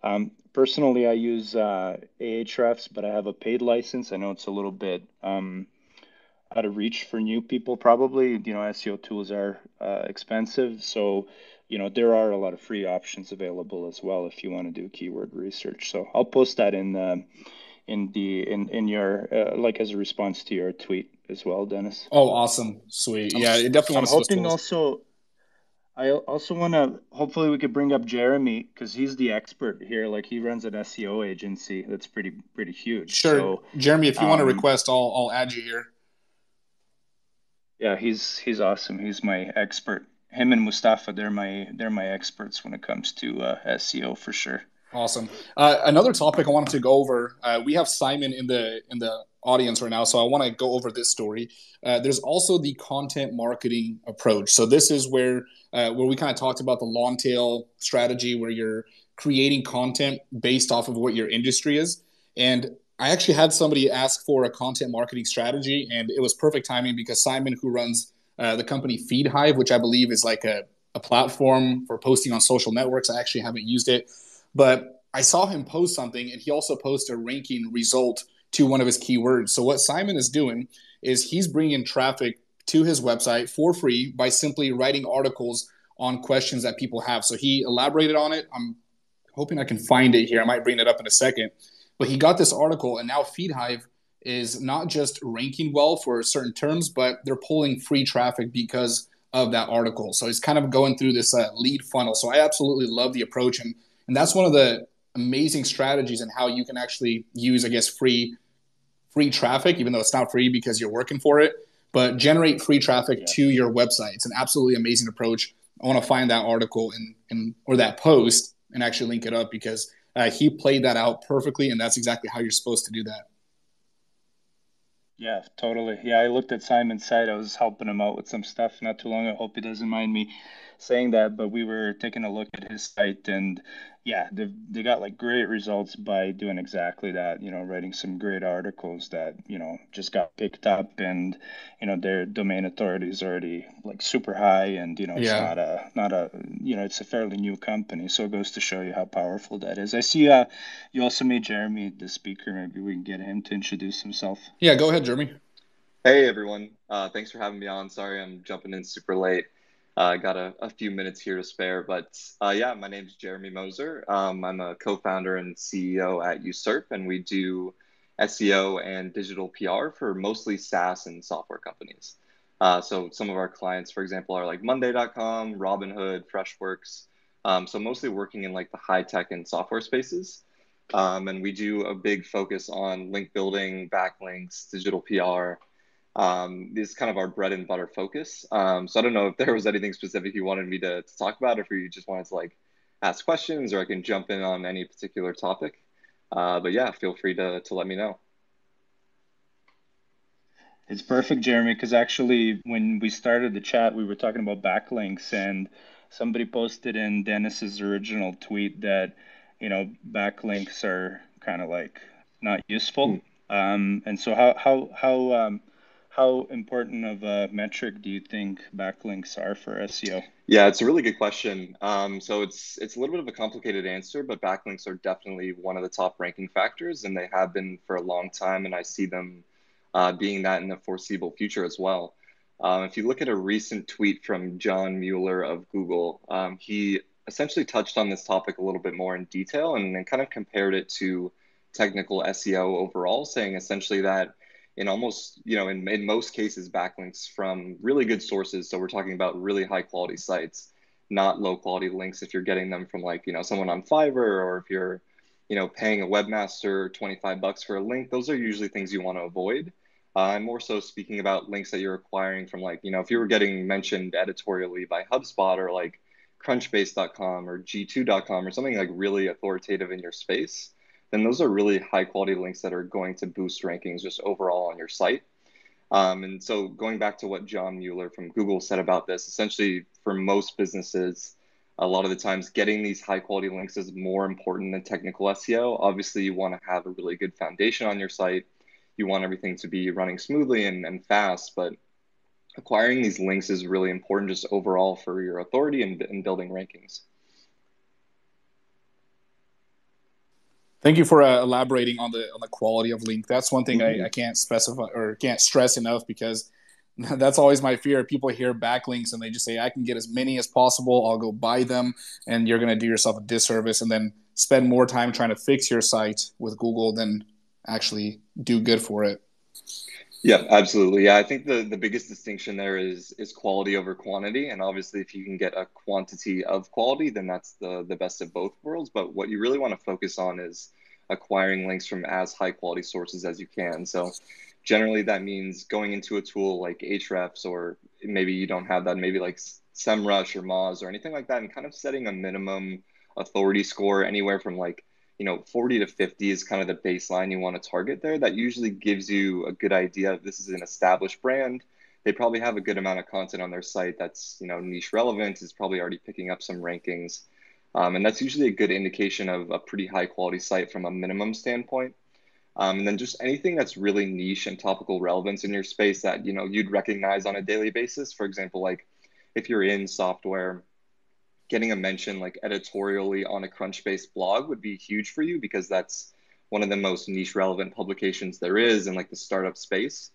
Um, Personally, I use uh, Ahrefs, but I have a paid license. I know it's a little bit um, out of reach for new people, probably. You know, S E O tools are uh, expensive. So, you know, there are a lot of free options available as well if you want to do keyword research. So I'll post that in the, in, the, in, in your, uh, like as a response to your tweet as well, Dennis. Oh, awesome. Sweet. Yeah, you definitely want to post those. Also, I also want to, hopefully we could bring up Jeremy because he's the expert here. Like he runs an S E O agency. That's pretty, pretty huge. Sure. So, Jeremy, if you um, want to request, I'll, I'll add you here. Yeah, he's, he's awesome. He's my expert. Him and Mustafa, they're my, they're my experts when it comes to uh, S E O for sure. Awesome. Uh, another topic I wanted to go over. Uh, we have Simon in the, in the audience right now. So I want to go over this story. Uh, there's also the content marketing approach. So this is where, uh, where we kind of talked about the long tail strategy where you're creating content based off of what your industry is. And I actually had somebody ask for a content marketing strategy and it was perfect timing because Simon, who runs uh, the company FeedHive, which I believe is like a, a platform for posting on social networks. I actually haven't used it, but I saw him post something and he also posted a ranking result to one of his keywords. So what Simon is doing is he's bringing traffic to his website for free by simply writing articles on questions that people have. So he elaborated on it. I'm hoping I can find it here. I might bring it up in a second. But he got this article, and now FeedHive is not just ranking well for certain terms, but they're pulling free traffic because of that article. So he's kind of going through this uh, lead funnel. So I absolutely love the approach, and, and that's one of the amazing strategies and how you can actually use, I guess, free free traffic, even though it's not free because you're working for it, but generate free traffic yeah. to your website. It's an absolutely amazing approach. I want to find that article and, and or that post and actually link it up because uh, he played that out perfectly, and that's exactly how you're supposed to do that. Yeah, totally. Yeah, I looked at Simon's site. I was helping him out with some stuff not too long. I hope he doesn't mind me saying that, but we were taking a look at his site, and yeah, they they got like great results by doing exactly that, you know, writing some great articles that, you know, just got picked up, and, you know, their domain authority is already like super high, and, you know, it's yeah. not a, not a, you know, it's a fairly new company. So it goes to show you how powerful that is. I see uh, you also made Jeremy the speaker. Maybe we can get him to introduce himself. Yeah, go ahead, Jeremy. Hey, everyone. Uh, thanks for having me on. Sorry, I'm jumping in super late. I uh, got a, a few minutes here to spare, but uh, yeah, my name's Jeremy Moser. Um, I'm a co-founder and C E O at Usurp, and we do S E O and digital P R for mostly SaaS and software companies. Uh, so some of our clients, for example, are like Monday dot com, Robinhood, Freshworks. Um, so mostly working in like the high tech and software spaces. Um, and we do a big focus on link building, backlinks, digital P R. Um, this is kind of our bread and butter focus. Um, so I don't know if there was anything specific you wanted me to, to talk about, or if you just wanted to like ask questions, or I can jump in on any particular topic. Uh, but yeah, feel free to, to let me know. It's perfect, Jeremy, because actually when we started the chat, we were talking about backlinks, and somebody posted in Dennis's original tweet that, you know, backlinks are kind of like not useful. Mm. Um, and so how, how, how, um, how important of a metric do you think backlinks are for S E O? Yeah, it's a really good question. Um, so it's it's a little bit of a complicated answer, but backlinks are definitely one of the top ranking factors, and they have been for a long time, and I see them uh, being that in the foreseeable future as well. Um, if you look at a recent tweet from John Mueller of Google, um, he essentially touched on this topic a little bit more in detail and then kind of compared it to technical S E O overall, saying essentially that in almost, you know, in, in most cases, backlinks from really good sources. So we're talking about really high quality sites, not low quality links. If you're getting them from like, you know, someone on Fiverr, or if you're, you know, paying a webmaster twenty-five bucks for a link, those are usually things you want to avoid. Uh, I'm more so speaking about links that you're acquiring from like, you know, if you were getting mentioned editorially by HubSpot or like Crunchbase dot com or G two dot com or something like really authoritative in your space, then those are really high quality links that are going to boost rankings just overall on your site. Um, and so going back to what John Mueller from Google said about this, essentially for most businesses, a lot of the times getting these high quality links is more important than technical S E O. Obviously, you want to have a really good foundation on your site. You want everything to be running smoothly and, and fast, but acquiring these links is really important just overall for your authority and, and building rankings. Thank you for uh, elaborating on the on the quality of link. That's one thing mm-hmm. I, I can't specify or can't stress enough, because that's always my fear. People hear backlinks and they just say, I can get as many as possible. I'll go buy them. And you're going to do yourself a disservice and then spend more time trying to fix your site with Google than actually do good for it. Yeah, absolutely. Yeah, I think the, the biggest distinction there is is quality over quantity. And obviously, if you can get a quantity of quality, then that's the, the best of both worlds. But what you really want to focus on is acquiring links from as high quality sources as you can. So generally, that means going into a tool like Ahrefs, or maybe you don't have that, maybe like SEMrush or Moz or anything like that, and kind of setting a minimum authority score anywhere from like, you know, forty to fifty is kind of the baseline you want to target there. That usually gives you a good idea of this is an established brand. They probably have a good amount of content on their site that's, you know, niche relevant, is probably already picking up some rankings. Um, and that's usually a good indication of a pretty high quality site from a minimum standpoint. Um, and then just anything that's really niche and topical relevance in your space that, you know, you'd recognize on a daily basis. For example, like if you're in software, getting a mention like editorially on a Crunchbase blog would be huge for you, because that's one of the most niche relevant publications there is in like the startup space.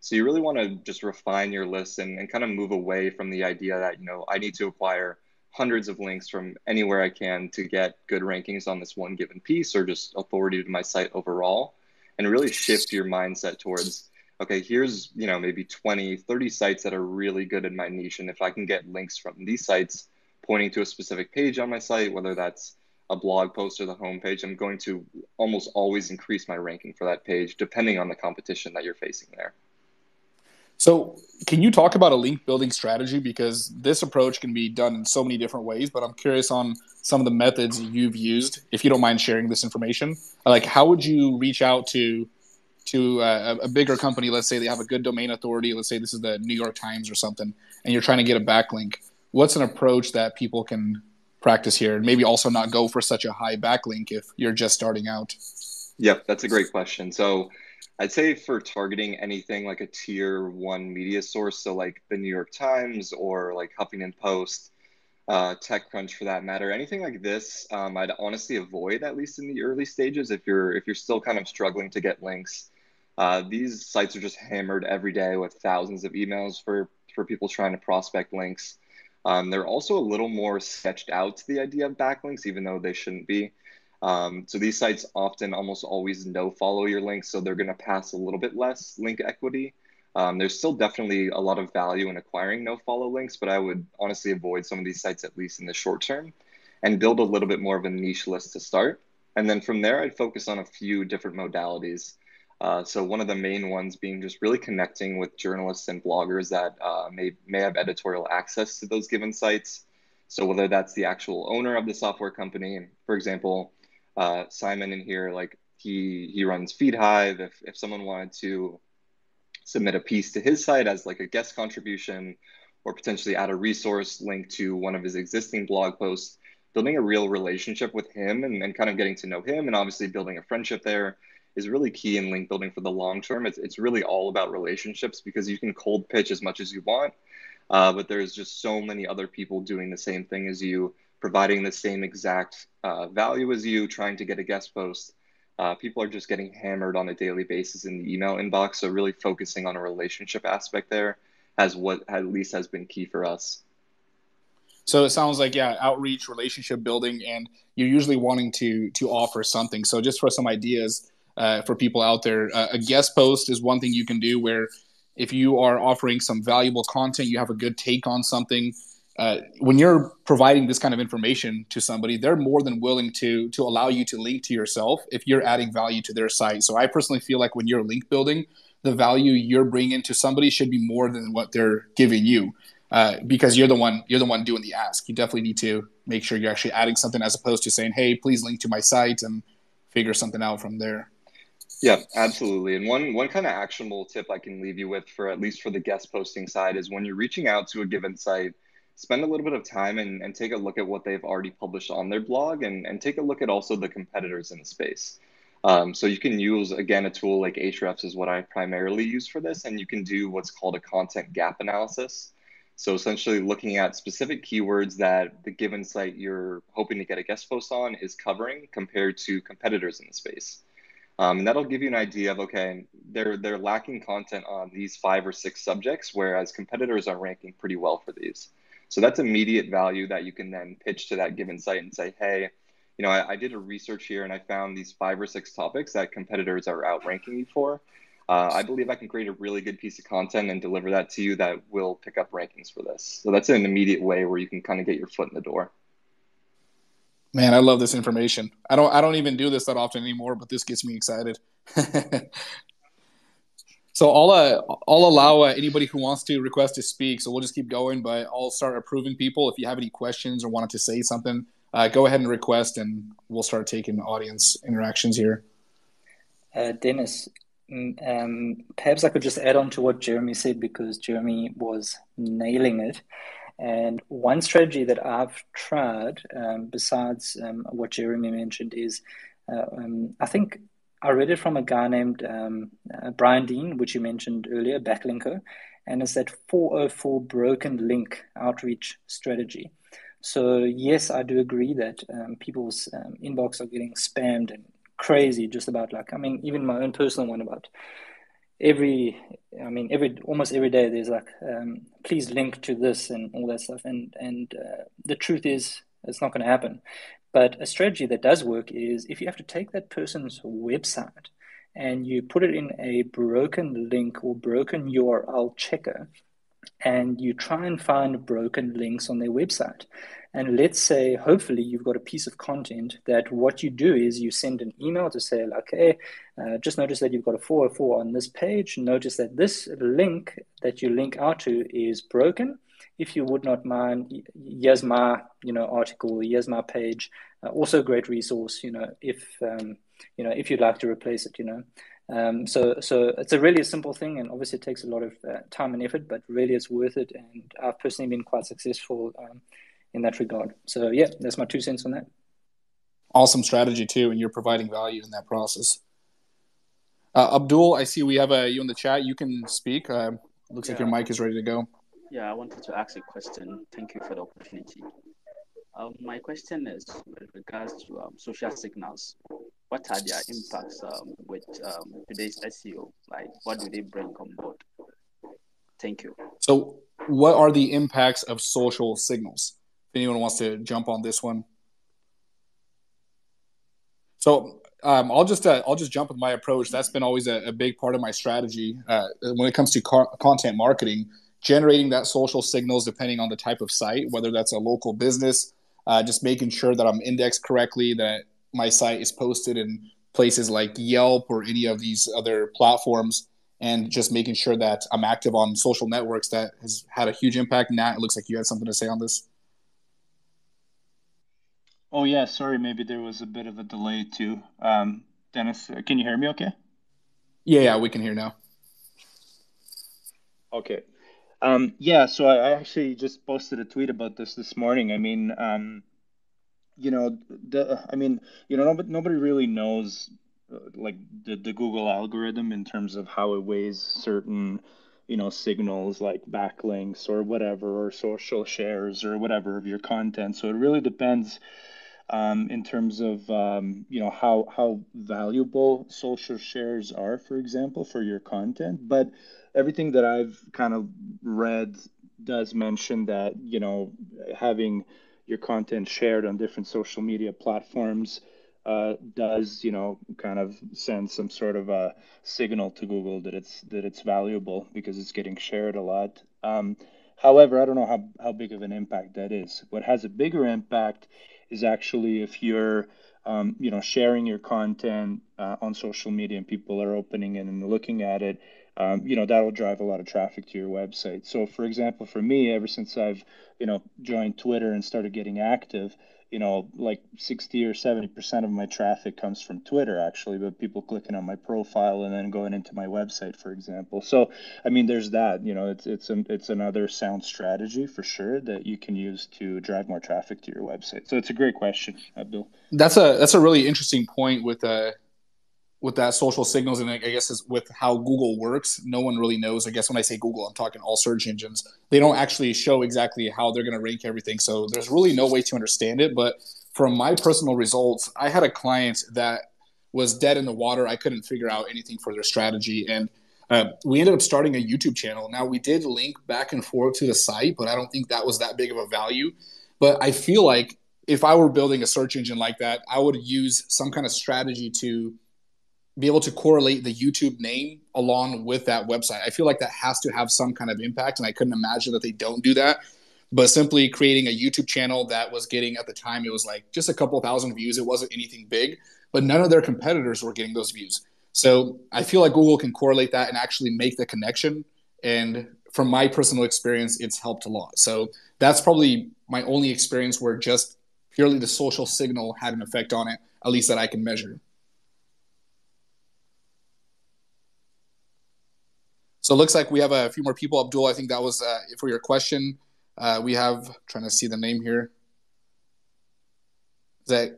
So you really want to just refine your list and, and kind of move away from the idea that, you know, I need to acquire hundreds of links from anywhere I can to get good rankings on this one given piece or just authority to my site overall, and really shift your mindset towards, okay, here's, you know, maybe twenty, thirty sites that are really good in my niche. And if I can get links from these sites pointing to a specific page on my site, whether that's a blog post or the homepage, I'm going to almost always increase my ranking for that page, depending on the competition that you're facing there. So can you talk about a link building strategy? Because this approach can be done in so many different ways, but I'm curious on some of the methods you've used, if you don't mind sharing this information. Like, how would you reach out to, to a, a bigger company? Let's say they have a good domain authority. Let's say this is the New York Times or something, and you're trying to get a backlink. What's an approach that people can practice here, and maybe also not go for such a high backlink if you're just starting out? Yep, that's a great question. So I'd say for targeting anything like a tier one media source, so like the New York Times or like Huffington Post, uh, TechCrunch for that matter, anything like this, um, I'd honestly avoid, at least in the early stages, if you're if you're still kind of struggling to get links. Uh, these sites are just hammered every day with thousands of emails for, for people trying to prospect links. Um, they're also a little more sketched out to the idea of backlinks, even though they shouldn't be. Um, so these sites often almost always no follow your links, so they're going to pass a little bit less link equity. Um, there's still definitely a lot of value in acquiring no follow links, but I would honestly avoid some of these sites, at least in the short term, and build a little bit more of a niche list to start. And then from there, I'd focus on a few different modalities. Uh, so one of the main ones being just really connecting with journalists and bloggers that uh, may, may have editorial access to those given sites. So whether that's the actual owner of the software company, for example, uh, Simon in here, like he he runs FeedHive. If, if someone wanted to submit a piece to his site as like a guest contribution, or potentially add a resource link to one of his existing blog posts, building a real relationship with him and, and kind of getting to know him, and obviously building a friendship there is really key in link building for the long term. It's, it's really all about relationships, because you can cold pitch as much as you want, uh, but there's just so many other people doing the same thing as you, providing the same exact uh, value as you, trying to get a guest post. Uh, people are just getting hammered on a daily basis in the email inbox. So really focusing on a relationship aspect there as what at least has been key for us. So it sounds like, yeah, outreach, relationship building, and you're usually wanting to to offer something. So just for some ideas uh, for people out there, uh, a guest post is one thing you can do where if you are offering some valuable content, you have a good take on something. Uh, when you're providing this kind of information to somebody, they're more than willing to to allow you to link to yourself if you're adding value to their site. So I personally feel like when you're link building, the value you're bringing to somebody should be more than what they're giving you, uh, because you're the one you're the one doing the ask. You definitely need to make sure you're actually adding something as opposed to saying, "Hey, please link to my site," and figure something out from there. Yeah, absolutely. And one one kind of actionable tip I can leave you with, for at least for the guest posting side, is when you're reaching out to a given site, spend a little bit of time and, and take a look at what they've already published on their blog, and, and take a look at also the competitors in the space. Um, so you can use, again, a tool like Ahrefs is what I primarily use for this, and you can do what's called a content gap analysis. So essentially looking at specific keywords that the given site you're hoping to get a guest post on is covering compared to competitors in the space. Um, and that'll give you an idea of, okay, they're, they're lacking content on these five or six subjects, whereas competitors are ranking pretty well for these. So that's immediate value that you can then pitch to that given site and say, hey, you know, I, I did a research here and I found these five or six topics that competitors are outranking you for. Uh, I believe I can create a really good piece of content and deliver that to you that will pick up rankings for this. So that's an immediate way where you can kind of get your foot in the door. Man, I love this information. I don't, I don't even do this that often anymore, but this gets me excited. So I'll, uh, I'll allow uh, anybody who wants to request to speak. So we'll just keep going, but I'll start approving people. If you have any questions or wanted to say something, uh, go ahead and request, and we'll start taking audience interactions here. Uh, Dennis, um, perhaps I could just add on to what Jeremy said, because Jeremy was nailing it. And one strategy that I've tried, um, besides um, what Jeremy mentioned, is uh, um, I think – I read it from a guy named um, uh, Brian Dean, which you mentioned earlier, Backlinko, and it's that four oh four broken link outreach strategy. So yes, I do agree that um, people's um, inbox are getting spammed and crazy just about, like, I mean, even my own personal one about every, I mean, every almost every day there's like, um, please link to this and all that stuff. And, and uh, the truth is it's not going to happen. But a strategy that does work is if you have to take that person's website and you put it in a broken link or broken U R L checker, and you try and find broken links on their website. And let's say, hopefully, you've got a piece of content that what you do is you send an email to say, like, hey, uh, just notice that you've got a four oh four on this page. Notice that this link that you link out to is broken. If you would not mind, here's my, you know, article, here's my page. Uh, also a great resource, you know, if, um, you know, if you'd like to replace it, you know. Um, so so it's a really simple thing, and obviously it takes a lot of uh, time and effort, but really it's worth it. And I've personally been quite successful um, in that regard. So yeah, that's my two cents on that. Awesome strategy too, and you're providing value in that process. Uh, Abdul, I see we have uh, you in the chat. You can speak. Uh, looks yeah. like your mic is ready to go. Yeah, I wanted to ask a question. Thank you for the opportunity. Um, my question is with regards to um, social signals. What are their impacts um, with um, today's S E O? Like, what do they bring on board? Thank you. So what are the impacts of social signals? If anyone wants to jump on this one. So um, I'll just uh, I'll just jump with my approach. That's been always a, a big part of my strategy uh, when it comes to car- content marketing. Generating that social signals depending on the type of site, whether that's a local business, uh, just making sure that I'm indexed correctly, that my site is posted in places like Yelp or any of these other platforms, and just making sure that I'm active on social networks. That has had a huge impact. Nat, it looks like you had something to say on this. Oh, yeah. Sorry, maybe there was a bit of a delay too. Um, Dennis, can you hear me okay? Yeah, yeah, we can hear now. Okay. Um, yeah, so I actually just posted a tweet about this this morning. I mean, um, you know, the, I mean, you know, nobody, nobody really knows like the, the Google algorithm in terms of how it weighs certain, you know, signals like backlinks or whatever, or social shares or whatever of your content. So it really depends um, in terms of, um, you know, how, how valuable social shares are, for example, for your content. But everything that I've kind of read does mention that, you know, having your content shared on different social media platforms Uh, does, you know, kind of send some sort of a signal to Google that it's that it's valuable because it's getting shared a lot. Um, however, I don't know how, how big of an impact that is. What has a bigger impact is actually if you're, um, you know, sharing your content uh, on social media and people are opening it and looking at it, um, you know, that'll drive a lot of traffic to your website. So, for example, for me, ever since I've, you know, joined Twitter and started getting active, you know, like sixty or seventy percent of my traffic comes from Twitter, actually, but people clicking on my profile and then going into my website, for example. So, I mean, there's that, you know, it's it's an, it's another sound strategy for sure that you can use to drive more traffic to your website. So it's a great question, Abdul. That's a that's a really interesting point with uh with that social signals, and I guess is with how Google works. No one really knows. I guess when I say Google, I'm talking all search engines. They don't actually show exactly how they're going to rank everything. So there's really no way to understand it. But from my personal results, I had a client that was dead in the water. I couldn't figure out anything for their strategy. And uh, we ended up starting a YouTube channel. Now, we did link back and forth to the site, but I don't think that was that big of a value. But I feel like if I were building a search engine like that, I would use some kind of strategy to be able to correlate the YouTube name along with that website. I feel like that has to have some kind of impact, and I couldn't imagine that they don't do that. But simply creating a YouTube channel that was getting, at the time, it was like just a couple thousand views. It wasn't anything big, but none of their competitors were getting those views. So I feel like Google can correlate that and actually make the connection. And from my personal experience, it's helped a lot. So that's probably my only experience where just purely the social signal had an effect on it, at least that I can measure. So it looks like we have a few more people. Abdul, I think that was uh, for your question. Uh, we have, trying to see the name here. Is that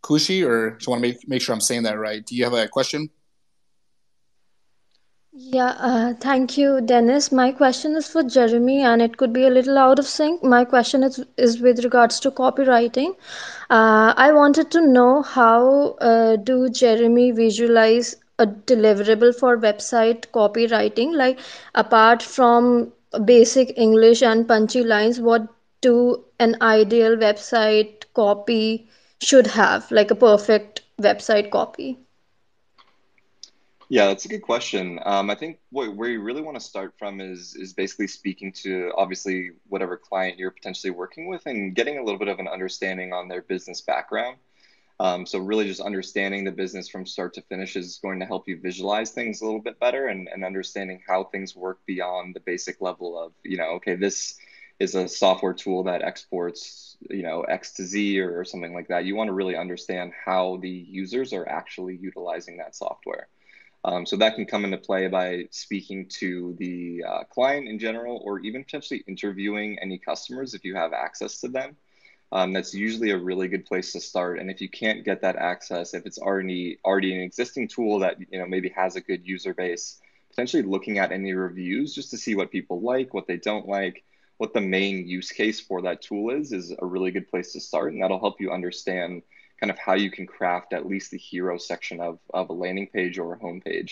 Kushi, or do you want to make, make sure I'm saying that right? Do you have a question? Yeah, uh, thank you, Dennis. My question is for Jeremy, and it could be a little out of sync. My question is, is with regards to copywriting. Uh, I wanted to know how uh, do Jeremy visualize a deliverable for website copywriting, like apart from basic English and punchy lines, what do an ideal website copy should have, like a perfect website copy? Yeah, that's a good question. Um, I think what, where you really want to start from is is basically speaking to, obviously, whatever client you're potentially working with and getting a little bit of an understanding on their business background. Um, so really just understanding the business from start to finish is going to help you visualize things a little bit better, and, and understanding how things work beyond the basic level of, you know, okay, this is a software tool that exports, you know, X to Z or, or something like that. You want to really understand how the users are actually utilizing that software. Um, so that can come into play by speaking to the uh, client in general, or even potentially interviewing any customers if you have access to them. Um, that's usually a really good place to start. And if you can't get that access, if it's already already an existing tool that, you know, maybe has a good user base, potentially looking at any reviews just to see what people like, what they don't like, what the main use case for that tool is, is a really good place to start. And that'll help you understand kind of how you can craft at least the hero section of, of a landing page or a homepage.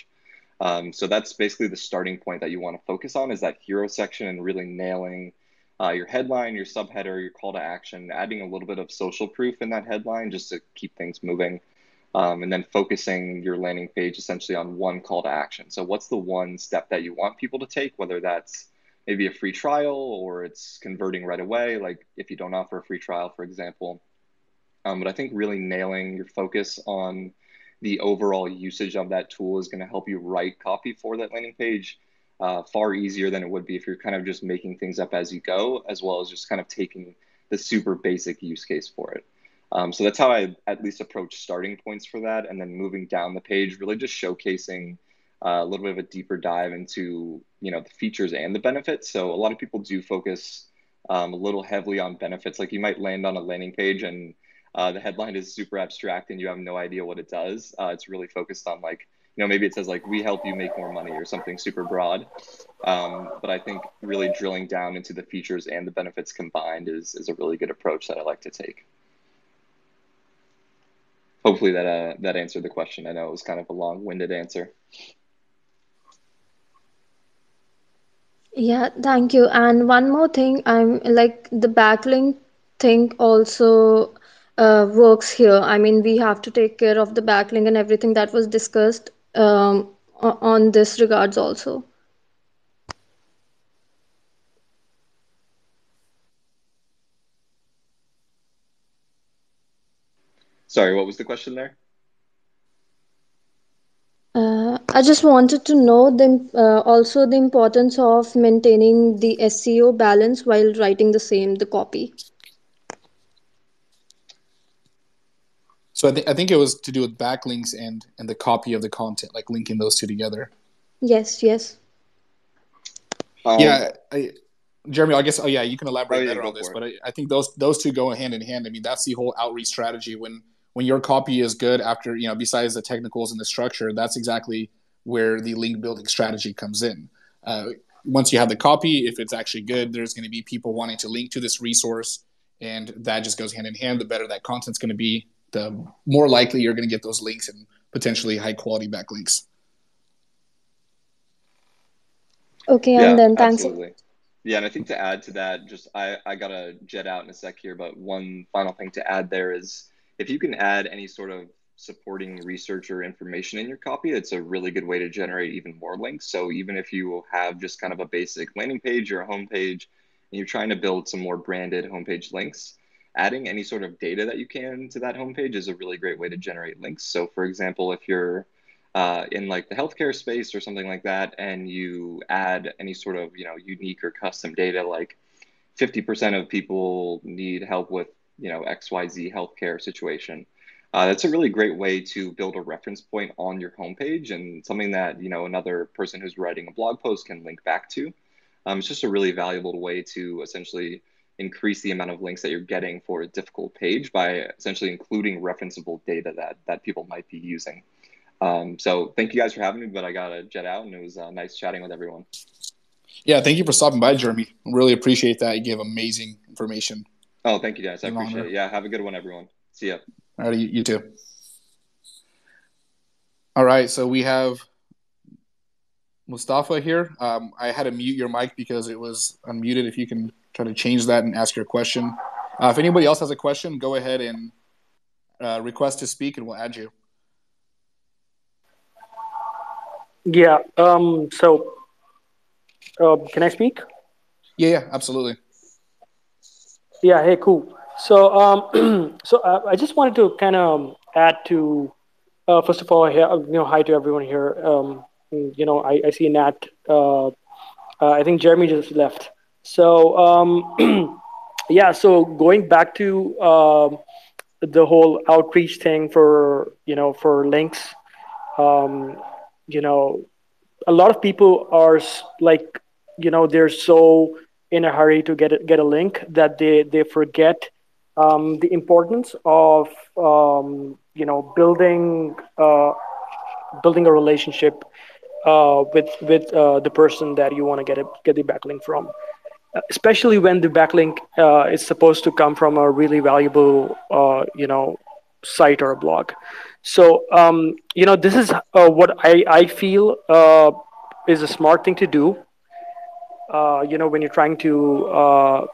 Um, so that's basically the starting point that you want to focus on, is that hero section and really nailing Uh, your headline, your subheader, your call to action, adding a little bit of social proof in that headline just to keep things moving. Um, and then focusing your landing page essentially on one call to action. So what's the one step that you want people to take, whether that's maybe a free trial or it's converting right away, like if you don't offer a free trial, for example. Um, but I think really nailing your focus on the overall usage of that tool is going to help you write copy for that landing page Uh, far easier than it would be if you're kind of just making things up as you go, as well as just kind of taking the super basic use case for it. Um, so that's how I at least approach starting points for that. And then moving down the page, really just showcasing uh, a little bit of a deeper dive into, you know, the features and the benefits. So a lot of people do focus um, a little heavily on benefits. Like you might land on a landing page and Uh, the headline is super abstract and you have no idea what it does. Uh, it's really focused on, like, you know, maybe it says like, we help you make more money or something super broad. Um, but I think really drilling down into the features and the benefits combined is, is a really good approach that I like to take. Hopefully that, uh, that answered the question. I know it was kind of a long-winded answer. Yeah, thank you. And one more thing, I'm like the backlink thing also uh, works here. I mean, we have to take care of the backlink and everything that was discussed um, on this regards also. Sorry, what was the question there? Uh, I just wanted to know the, uh, also the importance of maintaining the S E O balance while writing the same, the copy. So I, th- I think it was to do with backlinks and, and the copy of the content, like linking those two together. Yes, yes. Um, yeah, I, Jeremy, I guess, oh yeah, you can elaborate better on this, but I, I think those those two go hand in hand. I mean, that's the whole outreach strategy when When your copy is good after, you know, besides the technicals and the structure, that's exactly where the link building strategy comes in. Uh, once you have the copy, if it's actually good, there's going to be people wanting to link to this resource. And that just goes hand in hand. The better that content's going to be, the more likely you're going to get those links and potentially high quality backlinks. Okay, yeah, and then thanks. Absolutely. Yeah, and I think to add to that, just I, I got to jet out in a sec here, but one final thing to add there is, if you can add any sort of supporting research or information in your copy, it's a really good way to generate even more links. So even if you have just kind of a basic landing page or a homepage, and you're trying to build some more branded homepage links, adding any sort of data that you can to that homepage is a really great way to generate links. So for example, if you're uh, in like the healthcare space or something like that, and you add any sort of, you know, unique or custom data, like fifty percent of people need help with, you know, X Y Z healthcare situation. Uh, that's a really great way to build a reference point on your homepage and something that, you know, another person who's writing a blog post can link back to. Um, it's just a really valuable way to essentially increase the amount of links that you're getting for a difficult page by essentially including referenceable data that, that people might be using. Um, so thank you guys for having me, but I got to jet out and it was uh, nice chatting with everyone. Yeah, thank you for stopping by, Jeremy. Really appreciate that. You gave amazing information. Oh, thank you, guys. I appreciate it. Yeah, have a good one, everyone. See ya. All right, you, you too. All right, so we have Mustafa here. Um, I had to mute your mic because it was unmuted. If you can try to change that and ask your question. Uh, if anybody else has a question, go ahead and uh, request to speak, and we'll add you. Yeah, um, so uh, can I speak? Yeah, yeah, absolutely. Yeah. Hey, cool. So, um, so uh, I just wanted to kind of add to, uh, first of all, here, you know, hi to everyone here. Um, you know, I, I see Nat. Uh, uh, I think Jeremy just left. So, um, yeah. So going back to uh, the whole outreach thing for you know for links, um, you know, a lot of people are like, you know, they're so in a hurry to get a, get a link that they they forget um, the importance of um, you know building uh, building a relationship uh, with with uh, the person that you want to get a, get the backlink from, especially when the backlink uh, is supposed to come from a really valuable uh, you know site or a blog. So um, you know this is uh, what I I feel uh, is a smart thing to do. Uh, you know, when you're trying to uh,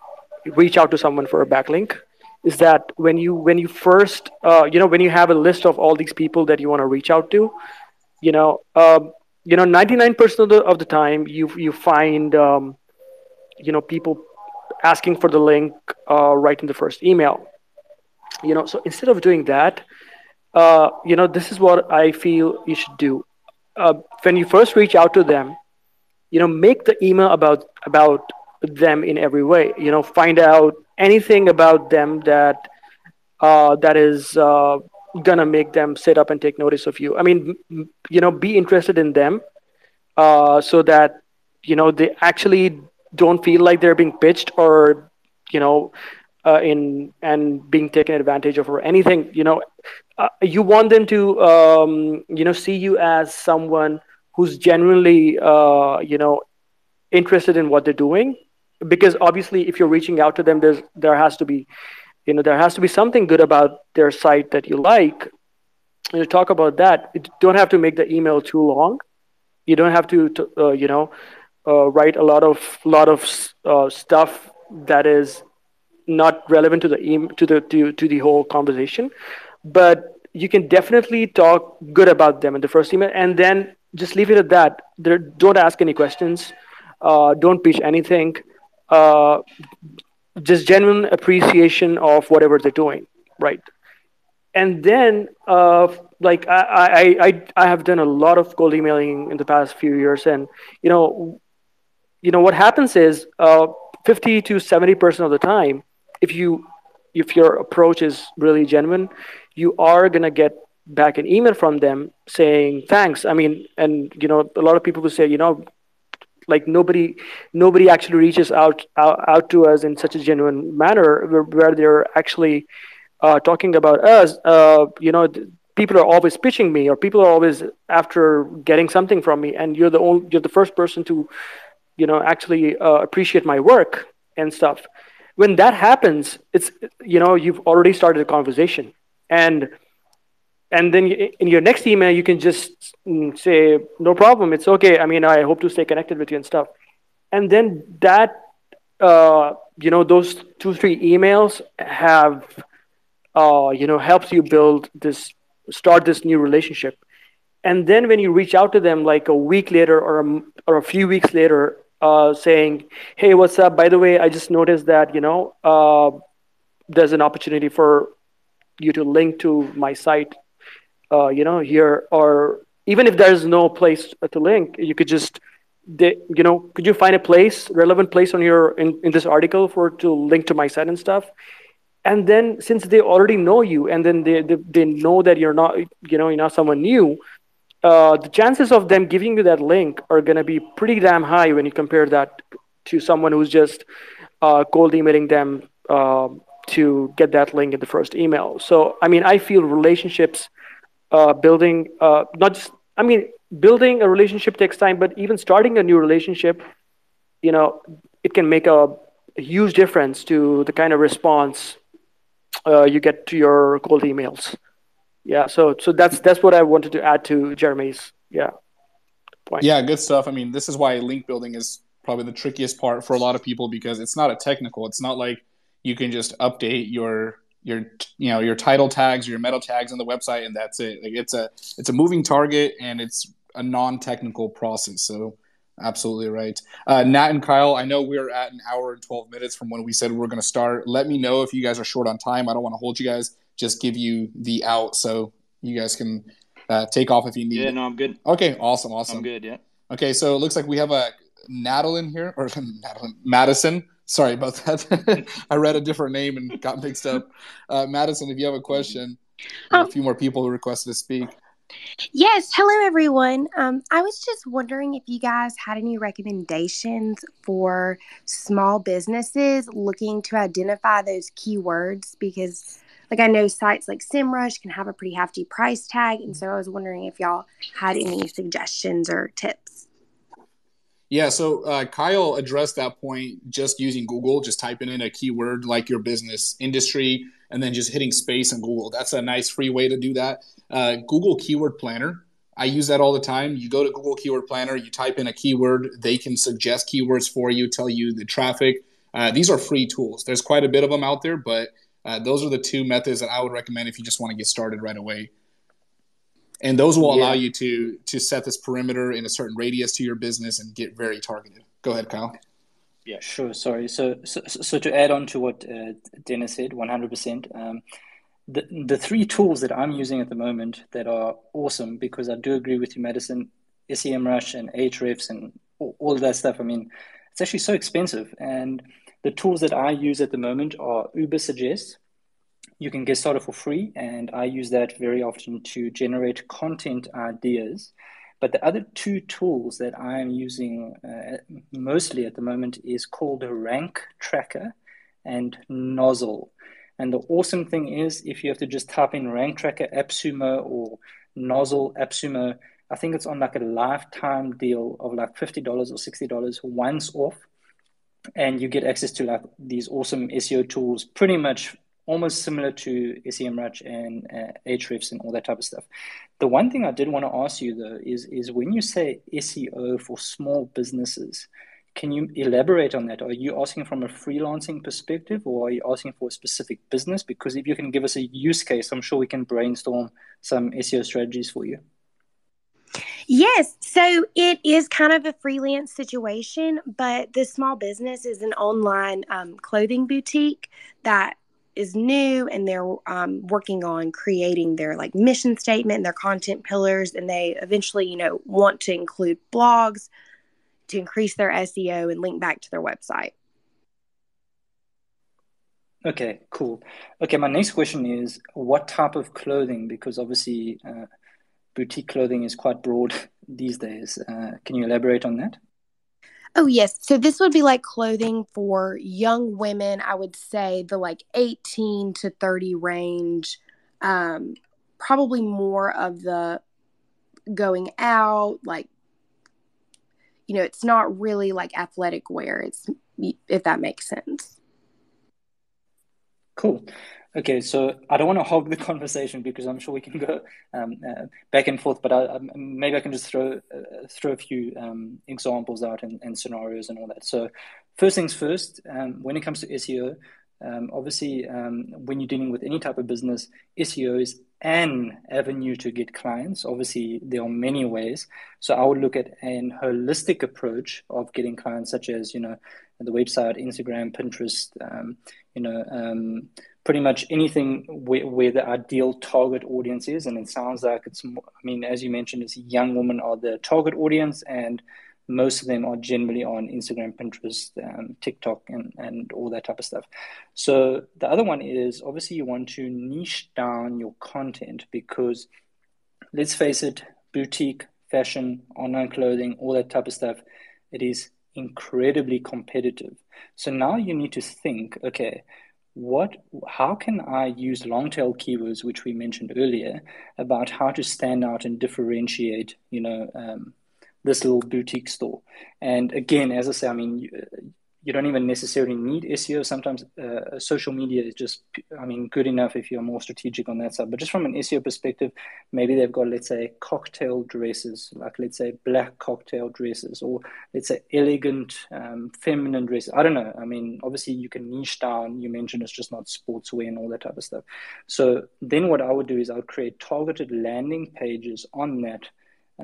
reach out to someone for a backlink, is that when you when you first, uh, you know, when you have a list of all these people that you want to reach out to, you know, um, you know, ninety-nine percent of the of the time you you find, um, you know, people asking for the link uh, right in the first email, you know. So instead of doing that, uh, you know, this is what I feel you should do uh, when you first reach out to them. You know, make the email about about them in every way. You know, find out anything about them that uh, that is uh, gonna make them sit up and take notice of you. I mean, you know, be interested in them uh, so that you know they actually don't feel like they're being pitched or you know uh, in and being taken advantage of or anything. You know, uh, you want them to, um, you know, see you as someone who's genuinely, uh, you know, interested in what they're doing. Because obviously, if you're reaching out to them, there's there has to be, you know, there has to be something good about their site that you like. You talk about that. You don't have to make the email too long. You don't have to, to uh, you know, uh, write a lot of lot of uh, stuff that is not relevant to the em- to the to, to the whole conversation. But you can definitely talk good about them in the first email, and then just leave it at that. There, don't ask any questions. Uh, don't pitch anything. Uh, just genuine appreciation of whatever they're doing, right? And then, uh, like I, I, I, I have done a lot of cold emailing in the past few years, and you know, you know what happens is, uh, fifty to seventy percent of the time, if you, if your approach is really genuine, you are gonna get back an email from them saying thanks. I mean, and you know, a lot of people will say, you know, like nobody, nobody actually reaches out out, out to us in such a genuine manner where, where they're actually. Uh, talking about us, uh, you know, th- people are always pitching me, or people are always after getting something from me, and you're the only, you're the first person to, you know, actually uh, appreciate my work and stuff. When that happens, it's, you know, you've already started a conversation, and and then you, in your next email you can just say, no problem, it's okay. I mean, I hope to stay connected with you and stuff, and then that, uh, you know, those two three emails have. Uh, you know, helps you build this, start this new relationship. And then when you reach out to them like a week later or a, or a few weeks later uh, saying, hey, what's up? By the way, I just noticed that, you know, uh, there's an opportunity for you to link to my site, uh, you know, here. Or even if there's no place to link, you could just, they, you know, could you find a place, relevant place on your in, in this article for to link to my site and stuff? And then, since they already know you, and then they, they they know that you're not, you know, you're not someone new, uh, the chances of them giving you that link are gonna be pretty damn high when you compare that to someone who's just uh, cold emailing them uh, to get that link in the first email. So, I mean, I feel relationships uh, building, uh, not just, I mean, building a relationship takes time, but even starting a new relationship, you know, it can make a, a huge difference to the kind of response. Uh, you get to your cold emails. Yeah, so so that's that's what I wanted to add to Jeremy's yeah point. Yeah, good stuff. I mean, this is why link building is probably the trickiest part for a lot of people, because it's not a technical. It's not like you can just update your your you know your title tags, your meta tags on the website, and that's it. Like it's a it's a moving target, and it's a non-technical process. So absolutely right. Uh, Nat and Kyle, I know we're at an hour and twelve minutes from when we said we were going to start. Let me know if you guys are short on time. I don't want to hold you guys. Just give you the out so you guys can uh, take off if you need. Yeah, no, I'm good. Okay, awesome, awesome. I'm good, yeah. Okay, so it looks like we have a Natalie here, or Natalie, Madison. Sorry about that. I read a different name and got mixed up. Uh, Madison, if you have a question, oh. A few more people who requested to speak. Yes. Hello, everyone. Um, I was just wondering if you guys had any recommendations for small businesses looking to identify those keywords, because like I know sites like SEMrush can have a pretty hefty price tag. And so I was wondering if y'all had any suggestions or tips. Yeah. So uh, Kyle addressed that point just using Google, just typing in a keyword like your business industry and then just hitting space in Google. That's a nice free way to do that. Uh, Google Keyword Planner. I use that all the time. You go to Google Keyword Planner, you type in a keyword, they can suggest keywords for you, tell you the traffic. Uh, these are free tools. There's quite a bit of them out there, but uh, those are the two methods that I would recommend if you just want to get started right away. And those will yeah. allow you to to set this perimeter in a certain radius to your business and get very targeted. Go ahead, Kyle. Yeah, sure. Sorry. So, so, so to add on to what uh, Dennis said, one hundred percent. Um, The the three tools that I'm using at the moment that are awesome, because I do agree with you, Madison, SEMrush and Ahrefs and all, all of that stuff. I mean, it's actually so expensive. And the tools that I use at the moment are Ubersuggest. You can get started for free, and I use that very often to generate content ideas. But the other two tools that I am using uh, mostly at the moment is called a Rank Tracker and Nozzle. And the awesome thing is, if you have to just type in Rank Tracker AppSumo or Nozzle AppSumo, I think it's on like a lifetime deal of like fifty dollars or sixty dollars once off. And you get access to like these awesome S E O tools, pretty much almost similar to SEMrush and uh, Ahrefs and all that type of stuff. The one thing I did want to ask you though is, is when you say S E O for small businesses, can you elaborate on that? Are you asking from a freelancing perspective, or are you asking for a specific business? Because if you can give us a use case, I'm sure we can brainstorm some S E O strategies for you. Yes. So it is kind of a freelance situation, but this small business is an online um, clothing boutique that is new, and they're um, working on creating their like mission statement and their content pillars. And they eventually, you know, want to include blogs to increase their S E O and link back to their website. Okay, cool. Okay. My next question is, what type of clothing? Because obviously, uh, boutique clothing is quite broad these days. Uh, can you elaborate on that? Oh, yes. So this would be like clothing for young women. I would say the like eighteen to thirty range, um, probably more of the going out, like, you know, it's not really like athletic wear. It's, if that makes sense. Cool. Okay, so I don't want to hog the conversation because I'm sure we can go um, uh, back and forth, but I, I, maybe I can just throw uh, throw a few um, examples out and, and scenarios and all that. So first things first, um, when it comes to S E O, um, obviously um, when you're dealing with any type of business, S E O is an avenue to get clients. Obviously, there are many ways. So I would look at an holistic approach of getting clients, such as, you know, the website, Instagram, Pinterest, um, you know, um, pretty much anything where, where the ideal target audience is. And it sounds like it's, I mean, as you mentioned, it's young women are the target audience, and most of them are generally on Instagram, Pinterest, um, TikTok, and, and all that type of stuff. So the other one is obviously you want to niche down your content because, let's face it, boutique, fashion, online clothing, all that type of stuff, it is incredibly competitive. So now you need to think, okay, What? How can I use long-tail keywords, which we mentioned earlier, about how to stand out and differentiate, you know, um, this little boutique store? And again, as I say, I mean, you, you don't even necessarily need S E O. Sometimes uh, social media is just, I mean, good enough if you're more strategic on that side. But just from an S E O perspective, maybe they've got, let's say, cocktail dresses, like let's say black cocktail dresses, or let's say elegant um, feminine dresses. I don't know. I mean, obviously you can niche down. You mentioned it's just not sportswear and all that type of stuff. So then what I would do is I would create targeted landing pages on that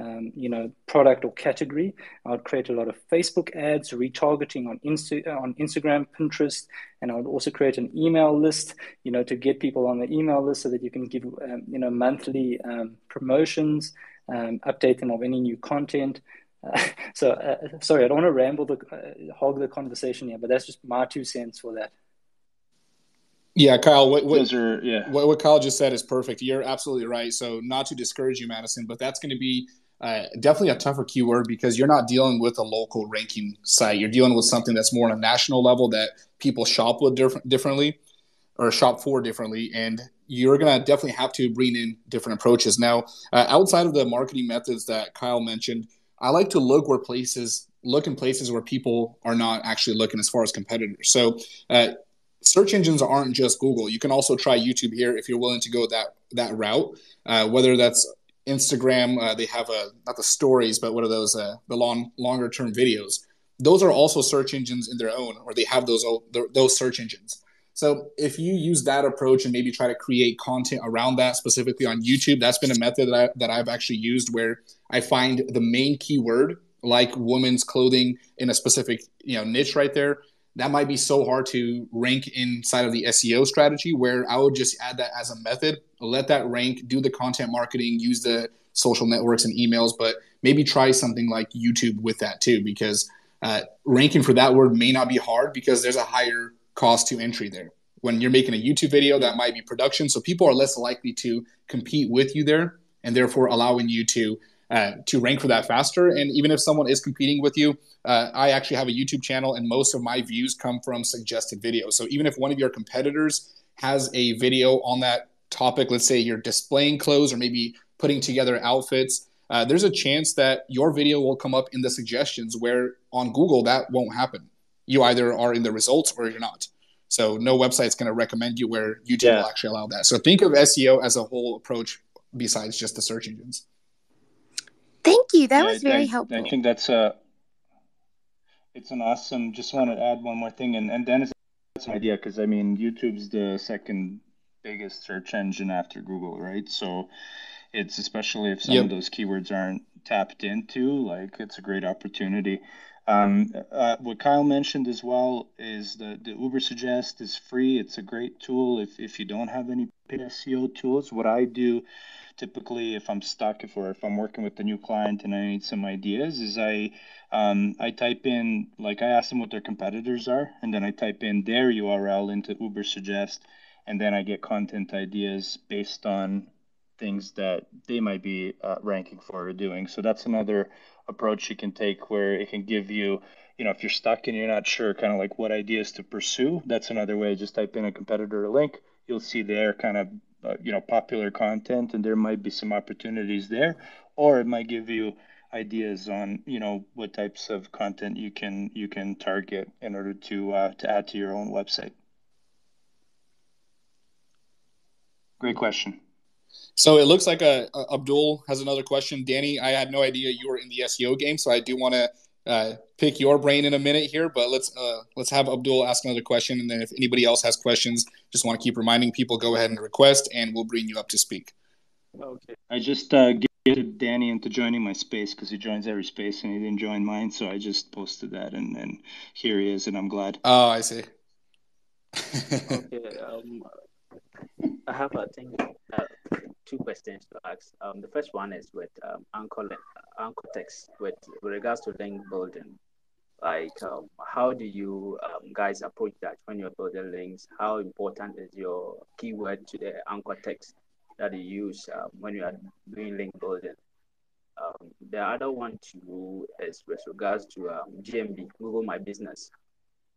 Um, you know, product or category. I would create a lot of Facebook ads, retargeting on Insta, on Instagram, Pinterest, and I would also create an email list, you know, to get people on the email list so that you can give, um, you know, monthly um, promotions, um, update them of any new content. Uh, so, uh, sorry, I don't want to ramble, the uh, hog the conversation here, but that's just my two cents for that. Yeah, Kyle, what what, are, yeah. what what Kyle just said is perfect. You're absolutely right. So not to discourage you, Madison, but that's going to be Uh, definitely a tougher keyword because you're not dealing with a local ranking site. You're dealing with something that's more on a national level that people shop with diff- differently or shop for differently. And you're going to definitely have to bring in different approaches. Now, uh, outside of the marketing methods that Kyle mentioned, I like to look where places, look in places where people are not actually looking as far as competitors. So uh, search engines aren't just Google. You can also try YouTube here if you're willing to go that, that route, uh, whether that's Instagram, uh, they have a not the stories, but what are those? Uh, the long, longer term videos. Those are also search engines in their own, or they have those those search engines. So if you use that approach and maybe try to create content around that specifically on YouTube, that's been a method that, I, that I've actually used where I find the main keyword like women's clothing in a specific you know niche right there. That might be so hard to rank inside of the S E O strategy where I would just add that as a method, let that rank, do the content marketing, use the social networks and emails, but maybe try something like YouTube with that too, because uh, ranking for that word may not be hard because there's a higher cost to entry there. When you're making a YouTube video, that might be production. So people are less likely to compete with you there and therefore allowing you to uh, to rank for that faster. And even if someone is competing with you, uh, I actually have a YouTube channel, and most of my views come from suggested videos. So even if one of your competitors has a video on that topic, let's say you're displaying clothes or maybe putting together outfits, uh, there's a chance that your video will come up in the suggestions, where on Google that won't happen. You either are in the results or you're not. So no website's going to recommend you, where YouTube yeah. will actually allow that. So think of S E O as a whole approach besides just the search engines. Thank you. That yeah, was very I, helpful. I think that's a, it's an awesome, just want to add one more thing. And, and Dennis, that's an idea, because I mean, YouTube's the second biggest search engine after Google, right? So it's, especially if some yep. of those keywords aren't tapped into, like, it's a great opportunity. Um, uh, what Kyle mentioned as well is the, the Ubersuggest is free. It's a great tool if, if you don't have any paid S E O tools. What I do typically, if I'm stuck, if, or if I'm working with a new client and I need some ideas, is I um, I type in, like, I ask them what their competitors are, and then I type in their U R L into Ubersuggest, and then I get content ideas based on things that they might be uh, ranking for or doing. So that's another approach you can take, where it can give you, you know, if you're stuck and you're not sure kind of like what ideas to pursue, that's another way. Just type in a competitor link, you'll see their kind of, uh, you know, popular content, and there might be some opportunities there, or it might give you ideas on, you know, what types of content you can, you can target in order to, uh, to add to your own website. Great question. So it looks like a, a Abdul has another question. Danny, I had no idea you were in the S E O game, so I do want to uh, pick your brain in a minute here. But let's uh, let's have Abdul ask another question, and then if anybody else has questions, just want to keep reminding people, go ahead and request, and we'll bring you up to speak. Okay. I just uh, get Danny into joining my space, because he joins every space, and he didn't join mine, so I just posted that, and, and here he is, and I'm glad. Oh, I see. Okay. Um, I have a thing. Uh, two questions to ask. Um, the first one is with um, Anchor, Anchor Text, with, with regards to link building. Like, um, how do you um, guys approach that when you're building links? How important is your keyword to the Anchor Text that you use um, when you are doing link building? Um, the other one too is with regards to um, G M B, Google My Business.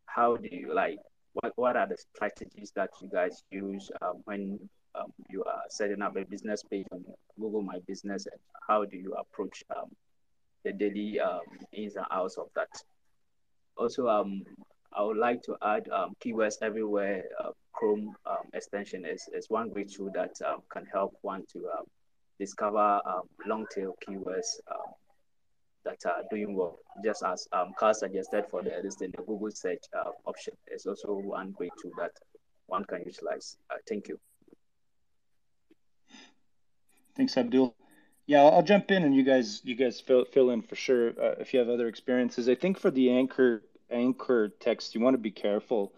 How do you, like, what, what are the strategies that you guys use um, when Um, you are setting up a business page on Google My Business, and how do you approach um, the daily um, ins and outs of that? Also, um, I would like to add um, keywords everywhere. Uh, Chrome um, extension is, is one great tool that um, can help one to um, discover um, long tail keywords um, that are doing well. Just as um, Carl suggested for the listing, the Google search uh, option is also one great tool that one can utilize. Uh, thank you. Thanks, Abdul. Yeah, I'll, I'll jump in, and you guys, you guys fill fill in for sure uh, if you have other experiences. I think for the anchor anchor text, you want to be careful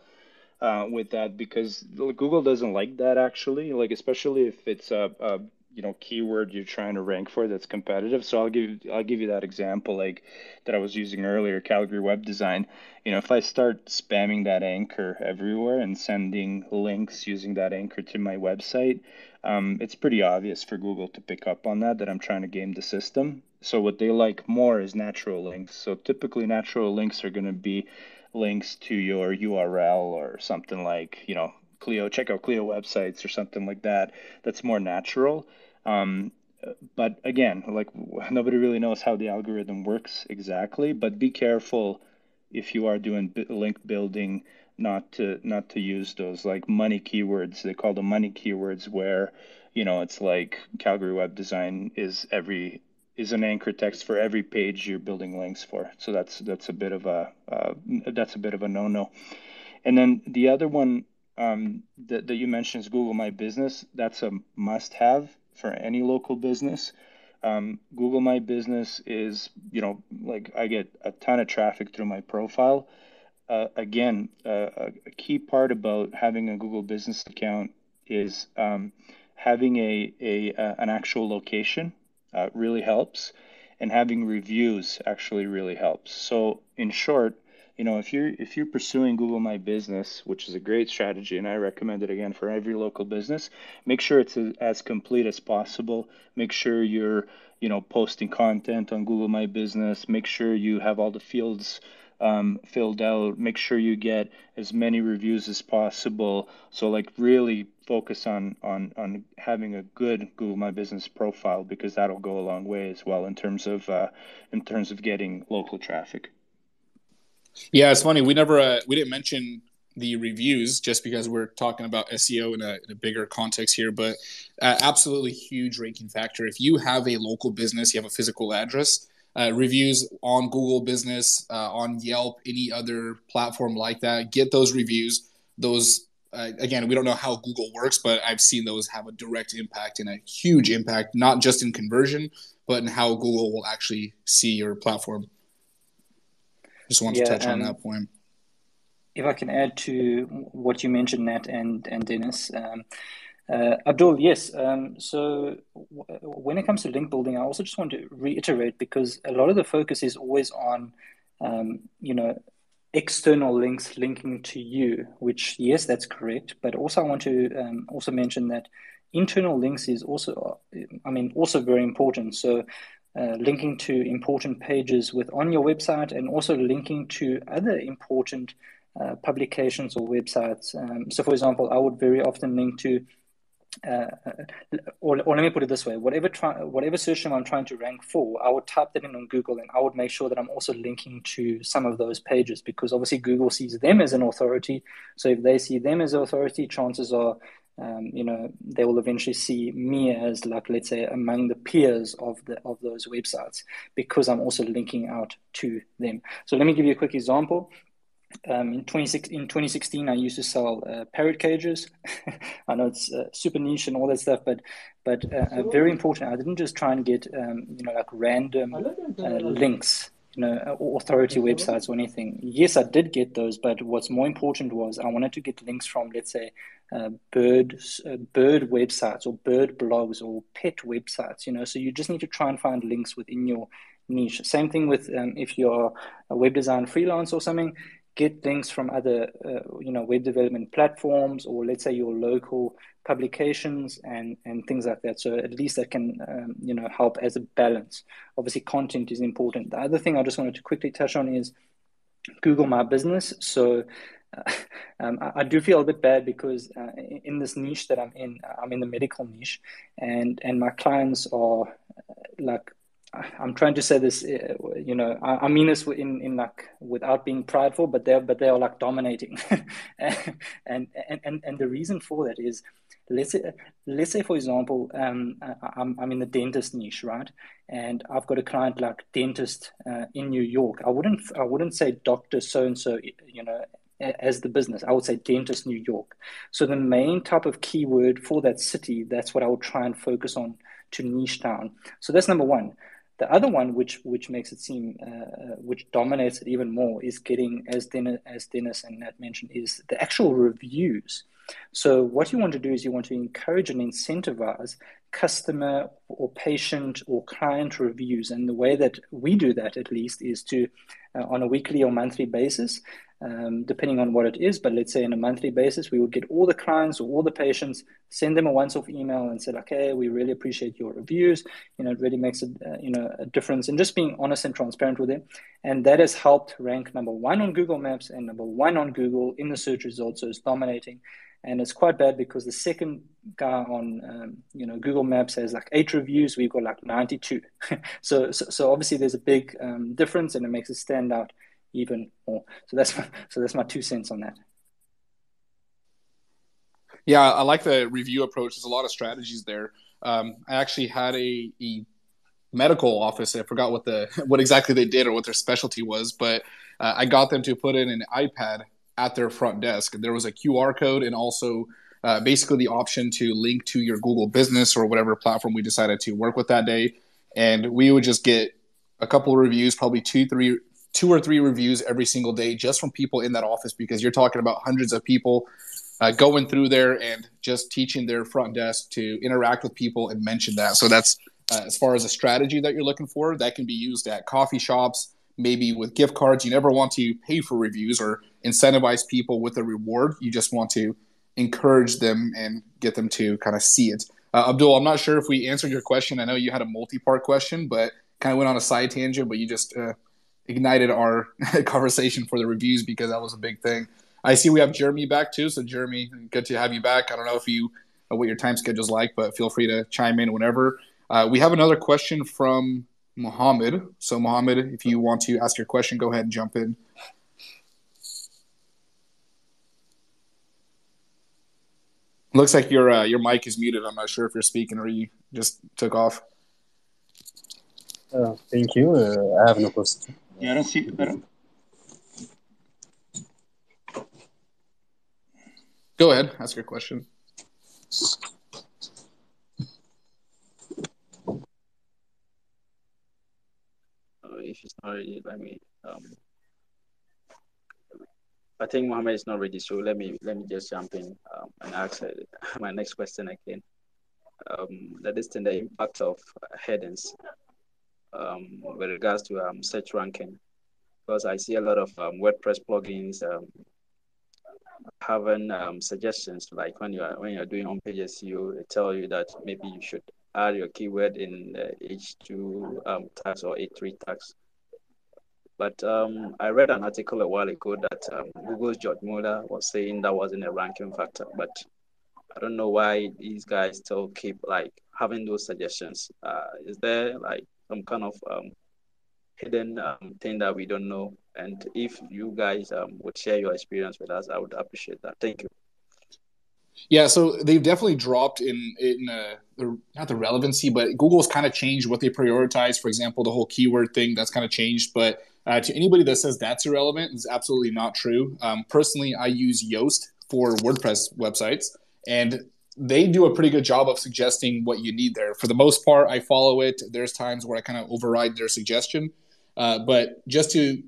uh, with that, because Google doesn't like that actually. Like, especially if it's a, a you know keyword you're trying to rank for that's competitive. So I'll give I'll give you that example, like that I was using earlier, Calgary Web Design. You know, if I start spamming that anchor everywhere and sending links using that anchor to my website, Um, it's pretty obvious for Google to pick up on that, that I'm trying to game the system. So what they like more is natural links. So typically natural links are going to be links to your U R L or something like, you know, Clio, check out Clio websites or something like that. That's more natural. Um, but again, like, nobody really knows how the algorithm works exactly, but be careful if you are doing link building, not to not to use those like money keywords. They call them money keywords, where, you know, it's like Calgary Web Design is every is an anchor text for every page you're building links for. So that's that's a bit of a uh, that's a bit of a no-no. And then the other one um, that that you mentioned is Google My Business. That's a must-have for any local business. Um, Google My Business is, you know, like, I get a ton of traffic through my profile. Uh, again, uh, a key part about having a Google business account is um, having a, a, a an actual location uh, really helps, and having reviews actually really helps. So in short, you know, if you're if you're pursuing Google My Business, which is a great strategy, and I recommend it again for every local business, make sure it's a, as complete as possible. Make sure you're, you know, posting content on Google My Business. Make sure you have all the fields um, filled out. Make sure you get as many reviews as possible. So, like, really focus on on on having a good Google My Business profile, because that'll go a long way as well in terms of uh, in terms of getting local traffic. Yeah, it's funny. We never uh, we didn't mention the reviews just because we're talking about S E O in a, in a bigger context here, but uh, absolutely huge ranking factor. If you have a local business, you have a physical address, uh, reviews on Google Business, uh, on Yelp, any other platform like that, get those reviews. Those uh, again, we don't know how Google works, but I've seen those have a direct impact and a huge impact, not just in conversion, but in how Google will actually see your platform. Just want yeah, to touch on that point. If I can add to what you mentioned, Nat and, and Dennis. Um, uh, Abdul, yes. Um, so w- when it comes to link building, I also just want to reiterate, because a lot of the focus is always on, um, you know, external links linking to you, which, yes, that's correct. But also I want to um, also mention that internal links is also, I mean, also very important. So Uh, linking to important pages with on your website, and also linking to other important uh, publications or websites. Um, so, for example, I would very often link to, uh, or, or let me put it this way, whatever try, whatever search term I'm trying to rank for, I would type that in on Google, and I would make sure that I'm also linking to some of those pages, because obviously Google sees them as an authority. So if they see them as an authority, chances are, Um, you know, they will eventually see me as, like, let's say, among the peers of the of those websites, because I'm also linking out to them. So let me give you a quick example. Um, in twenty sixteen, I used to sell uh, parrot cages. I know it's uh, super niche and all that stuff, but but uh, uh, very important. I didn't just try and get um, you know, like, random uh, links, you know, authority websites or anything. Yes, I did get those, but what's more important was I wanted to get links from, let's say, Uh, bird uh, bird websites or bird blogs or pet websites, you know. So you just need to try and find links within your niche. Same thing with um, if you're a web design freelance or something, get links from other, uh, you know, web development platforms, or let's say your local publications and, and things like that. So at least that can, um, you know, help as a balance. Obviously, content is important. The other thing I just wanted to quickly touch on is Google My Business. So Uh, um, I, I do feel a bit bad, because uh, in, in this niche that I'm in, I'm in the medical niche, and, and my clients are uh, like, I'm trying to say this, uh, you know, I, I mean this in, in like, without being prideful, but they're, but they are like dominating. and, and, and, and the reason for that is, let's say, let's say for example, um, I, I'm, I'm in the dentist niche, right? And I've got a client like dentist uh, in New York. I wouldn't, I wouldn't say Doctor so-and-so, you know, as the business. I would say dentist New York. So the main type of keyword for that city, that's what I would try and focus on to niche down. So that's number one. The other one, which which makes it seem, uh, which dominates it even more, is getting, as Dennis, as Dennis and Nat mentioned, is the actual reviews. So what you want to do is you want to encourage and incentivize customer or patient or client reviews. And the way that we do that, at least, is to, uh, on a weekly or monthly basis, Um, depending on what it is, but let's say on a monthly basis, we would get all the clients or all the patients, send them a once-off email and say, like, hey, we really appreciate your reviews. You know, it really makes a, uh, you know, a difference, and just being honest and transparent with them. And that has helped rank number one on Google Maps and number one on Google in the search results. So it's dominating. And it's quite bad, because the second guy on, um, you know, Google Maps has like eight reviews. We've got like ninety-two. so, so, so obviously there's a big um, difference, and it makes it stand out even more. So that's my, so that's my two cents on that. Yeah, I like the review approach. There's a lot of strategies there. Um, I actually had a, a medical office. I forgot what the what exactly they did or what their specialty was, but uh, I got them to put in an iPad at their front desk. There was a Q R code, and also uh, basically the option to link to your Google Business or whatever platform we decided to work with that day. And we would just get a couple of reviews, probably two, three two or three reviews every single day, just from people in that office, because you're talking about hundreds of people uh, going through there and just teaching their front desk to interact with people and mention that. So that's uh, as far as a strategy that you're looking for, that can be used at coffee shops, maybe with gift cards. You never want to pay for reviews or incentivize people with a reward. You just want to encourage them and get them to kind of see it. Uh, Abdul, I'm not sure if we answered your question. I know you had a multi-part question, but kind of went on a side tangent, but you just uh, ignited our conversation for the reviews because that was a big thing. I see we have Jeremy back too. So Jeremy, good to have you back. I don't know if you uh, what your time schedule is like, but feel free to chime in whenever. Uh, we have another question from Mohammed. So Mohammed, if you want to ask your question, go ahead and jump in. Looks like your uh, your mic is muted. I'm not sure if you're speaking or you just took off. Uh, thank you. Uh, I have no question. Yeah, I don't see it. Don't... Go ahead. Ask your question. Uh, if it's not ready, let me. Um, I think Mohammed is not ready, so let me let me just jump in um, and ask uh, my next question again. Um, that is the impact of headings. Um, with regards to um, search ranking, because I see a lot of um, WordPress plugins um, having um, suggestions, like when you are when you are doing on-page S E O, they tell you that maybe you should add your keyword in the H two um, tags or H three tags. But um, I read an article a while ago that um, Google's George Mueller was saying that wasn't a ranking factor, but I don't know why these guys still keep like having those suggestions. Uh, is there like some kind of um, hidden um, thing that we don't know? And if you guys um, would share your experience with us, I would appreciate that. Thank you. Yeah, so they've definitely dropped in, in uh, the, not the relevancy, but Google's kind of changed what they prioritize. For example, the whole keyword thing, that's kind of changed. But uh, to anybody that says that's irrelevant, it's absolutely not true. Um, personally, I use Yoast for WordPress websites, and they do a pretty good job of suggesting what you need there. For the most part, I follow it. There's times where I kind of override their suggestion. Uh, but just to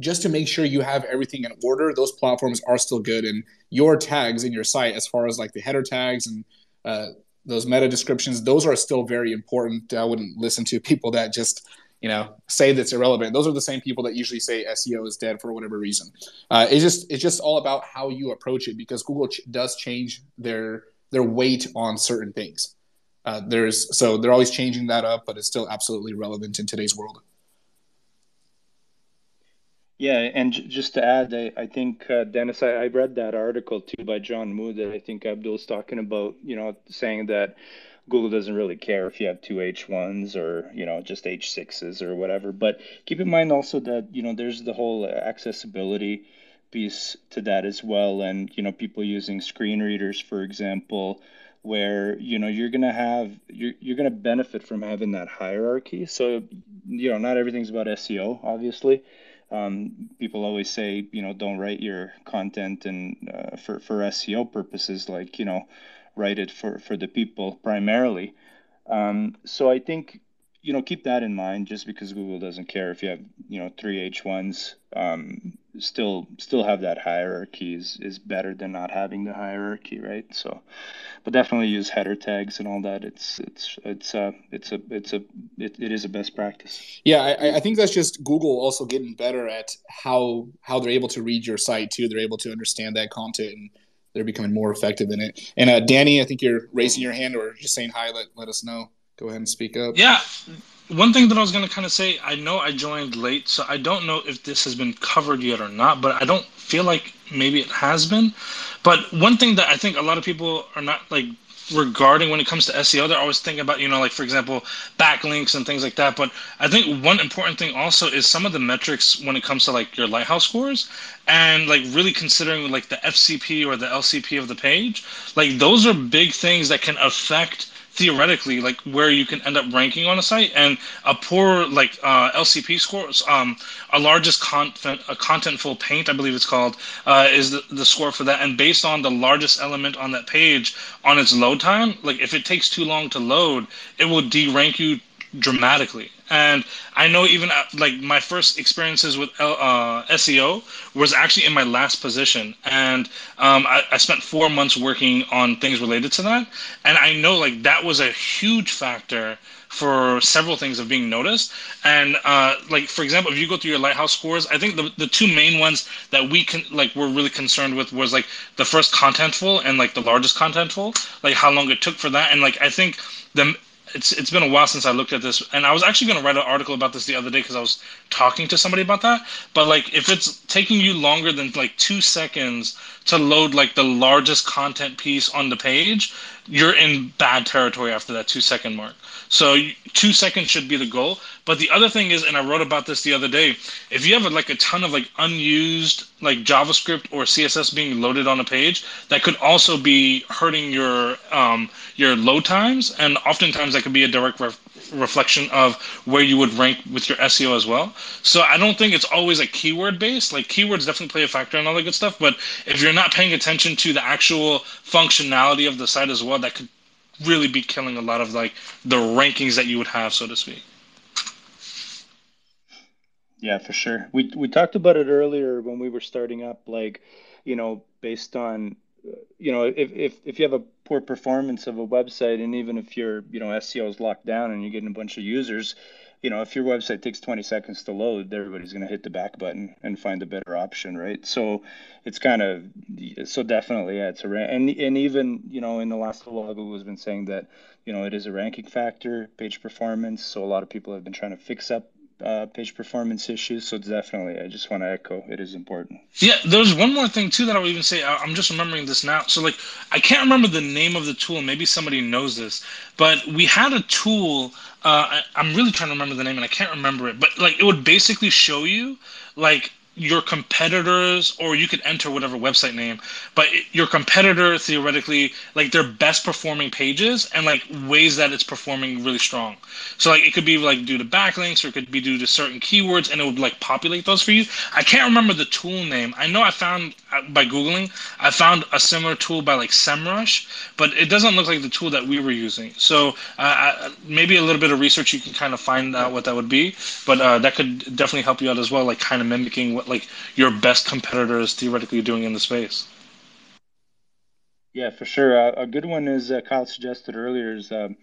just to make sure you have everything in order, those platforms are still good. And your tags in your site, as far as like the header tags and uh, those meta descriptions, those are still very important. I wouldn't listen to people that just you know say that's irrelevant. Those are the same people that usually say S E O is dead for whatever reason. Uh, it's just it's just all about how you approach it, because Google ch- does change their – their weight on certain things. Uh, there's so they're always changing that up, but it's still absolutely relevant in today's world. Yeah, and j- just to add, I, I think, uh, Dennis, I, I read that article too by John Mood that I think Abdul's talking about, you know, saying that Google doesn't really care if you have two H ones or, you know, just H sixes or whatever. But keep in mind also that, you know, there's the whole accessibility piece to that as well, and you know people using screen readers, for example, where you know you're gonna have you're you're gonna benefit from having that hierarchy. So you know not everything's about S E O, obviously. Um, people always say you know don't write your content and uh, for for S E O purposes, like you know write it for for the people primarily. Um, so I think you know keep that in mind. Just because Google doesn't care if you have you know three H ones. Um, still still have that hierarchy is, is better than not having the hierarchy, right? So but definitely use header tags and all that. It's it's it's uh it's a it's a it, it is a best practice. Yeah, I, I think that's just Google also getting better at how how they're able to read your site too. They're able to understand that content and they're becoming more effective in it. And uh, Danny, I think you're raising your hand or just saying hi, let let us know. Go ahead and speak up. Yeah. One thing that I was going to kind of say, I know I joined late, so I don't know if this has been covered yet or not, but I don't feel like maybe it has been. But one thing that I think a lot of people are not like regarding when it comes to S E O, they're always thinking about, you know, like, for example, backlinks and things like that. But I think one important thing also is some of the metrics when it comes to like your Lighthouse scores and like really considering like the F C P or the L C P of the page. Like those are big things that can affect theoretically, like where you can end up ranking on a site, and a poor like uh, L C P score, um, a largest content, a contentful paint, I believe it's called, uh, is the, the score for that. And based on the largest element on that page on its load time, like if it takes too long to load, it will derank you dramatically. And I know even like my first experiences with uh, S E O was actually in my last position. And um, I, I spent four months working on things related to that. And I know like that was a huge factor for several things of being noticed. And uh, like, for example, if you go through your Lighthouse scores, I think the, the two main ones that we can like were really concerned with was like the first contentful and like the largest contentful, like how long it took for that. And like, I think the It's it's been a while since I looked at this, and I was actually going to write an article about this the other day because I was talking to somebody about that. But like, if it's taking you longer than like two seconds to load like the largest content piece on the page, you're in bad territory after that two second mark. So you, two seconds should be the goal. But the other thing is, and I wrote about this the other day, if you have like a ton of like unused like JavaScript or C S S being loaded on a page, that could also be hurting your um, your load times. And oftentimes that could be a direct ref reflection of where you would rank with your S E O as well. So I don't think it's always a keyword based, like keywords definitely play a factor in all that good stuff. But if you're not paying attention to the actual functionality of the site as well, that could really be killing a lot of like the rankings that you would have, so to speak. Yeah, for sure. We we talked about it earlier when we were starting up, like, you know, based on, you know, if if, if you have a poor performance of a website, and even if your, you know, S E O is locked down and you're getting a bunch of users, you know, if your website takes twenty seconds to load, everybody's going to hit the back button and find a better option, right? So it's kind of, so definitely, yeah, it's a, and and even, you know, in the last vlog, Google has been saying that, you know, it is a ranking factor, page performance. So a lot of people have been trying to fix up Uh, page performance issues. So definitely, I just want to echo, it is important. Yeah, there's one more thing too that I would even say, I'm just remembering this now. So like, I can't remember the name of the tool, maybe somebody knows this, but we had a tool, uh, I, I'm really trying to remember the name and I can't remember it, but like it would basically show you like your competitors, or you could enter whatever website name, but it, your competitor theoretically, like their best performing pages and like ways that it's performing really strong. So like it could be like due to backlinks, or it could be due to certain keywords, and it would like populate those for you. I can't remember the tool name. I know I found by Googling, I found a similar tool by like SEMrush, but it doesn't look like the tool that we were using. So uh, I, maybe a little bit of research, you can kind of find out what that would be, but uh, that could definitely help you out as well, like kind of mimicking what like your best competitor is theoretically doing in the space. Yeah, for sure. Uh, a good one is uh, Kyle suggested earlier is um,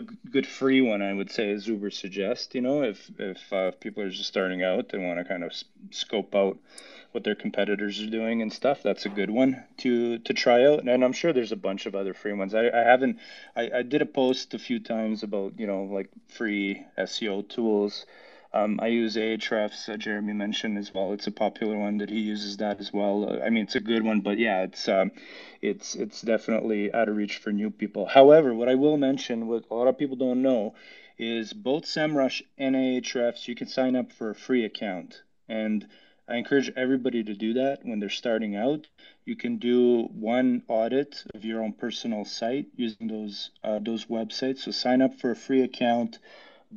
a good free one, I would say, is Ubersuggest. You know, if if uh, people are just starting out, they want to kind of scope out what their competitors are doing and stuff. That's a good one to to try out. And I'm sure there's a bunch of other free ones. I, I haven't. I, I did a post a few times about, you know, like free S E O tools. Um, I use Ahrefs, uh, Jeremy mentioned as well. It's a popular one that he uses that as well. Uh, I mean, it's a good one, but yeah, it's um, it's it's definitely out of reach for new people. However, what I will mention, what a lot of people don't know, is both SEMrush and Ahrefs, you can sign up for a free account. And I encourage everybody to do that when they're starting out. You can do one audit of your own personal site using those uh, those websites. So sign up for a free account.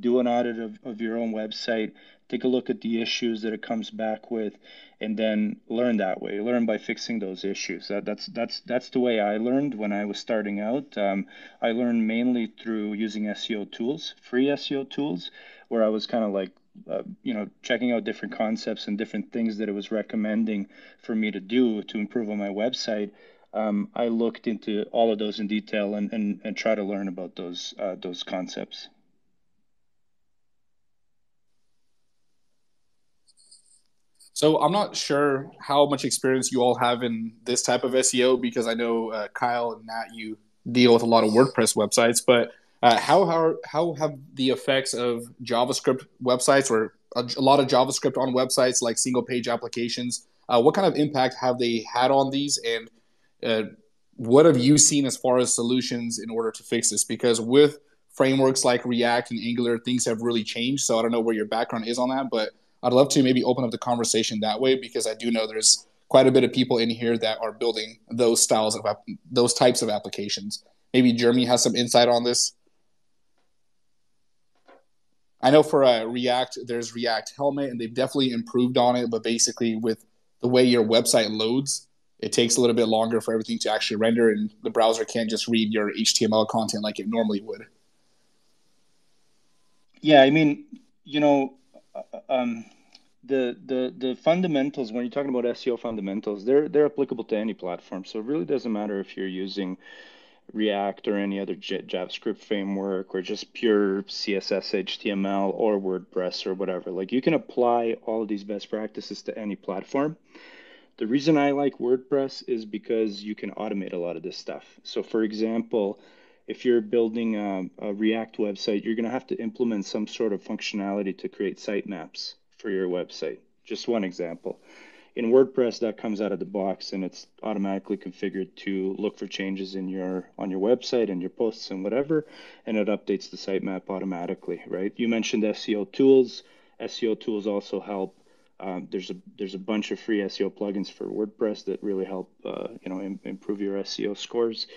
Do an audit of, of your own website, take a look at the issues that it comes back with, and then learn that way. Learn by fixing those issues. That, that's that's that's the way I learned when I was starting out. Um, I learned mainly through using S E O tools, free S E O tools, where I was kind of like, uh, you know, checking out different concepts and different things that it was recommending for me to do to improve on my website. Um, I looked into all of those in detail and and, and try to learn about those uh, those concepts. So I'm not sure how much experience you all have in this type of S E O, because I know uh, Kyle and Nat, you deal with a lot of WordPress websites, but uh, how, how how have the effects of JavaScript websites, or a, a lot of JavaScript on websites like single page applications, uh, what kind of impact have they had on these, and uh, what have you seen as far as solutions in order to fix this? Because with frameworks like React and Angular, things have really changed, so I don't know where your background is on that, but I'd love to maybe open up the conversation that way, because I do know there's quite a bit of people in here that are building those styles of those types of applications. Maybe Jeremy has some insight on this. I know for uh, React, there's React Helmet, and they've definitely improved on it. But basically, with the way your website loads, it takes a little bit longer for everything to actually render, and the browser can't just read your H T M L content like it normally would. Yeah, I mean, you know, um, the the the fundamentals, when you're talking about S E O fundamentals, they're they're applicable to any platform. So it really doesn't matter if you're using React or any other J- JavaScript framework or just pure C S S, H T M L, or WordPress or whatever. Like, you can apply all of these best practices to any platform. The reason I like WordPress is because you can automate a lot of this stuff. So, for example, if you're building a, a React website, you're going to have to implement some sort of functionality to create sitemaps for your website. Just one example. In WordPress, that comes out of the box, and it's automatically configured to look for changes in your on your website and your posts and whatever, and it updates the sitemap automatically, right? You mentioned S E O tools. S E O tools also help. Um, there's a there's a bunch of free S E O plugins for WordPress that really help uh, you know im- improve your S E O scores.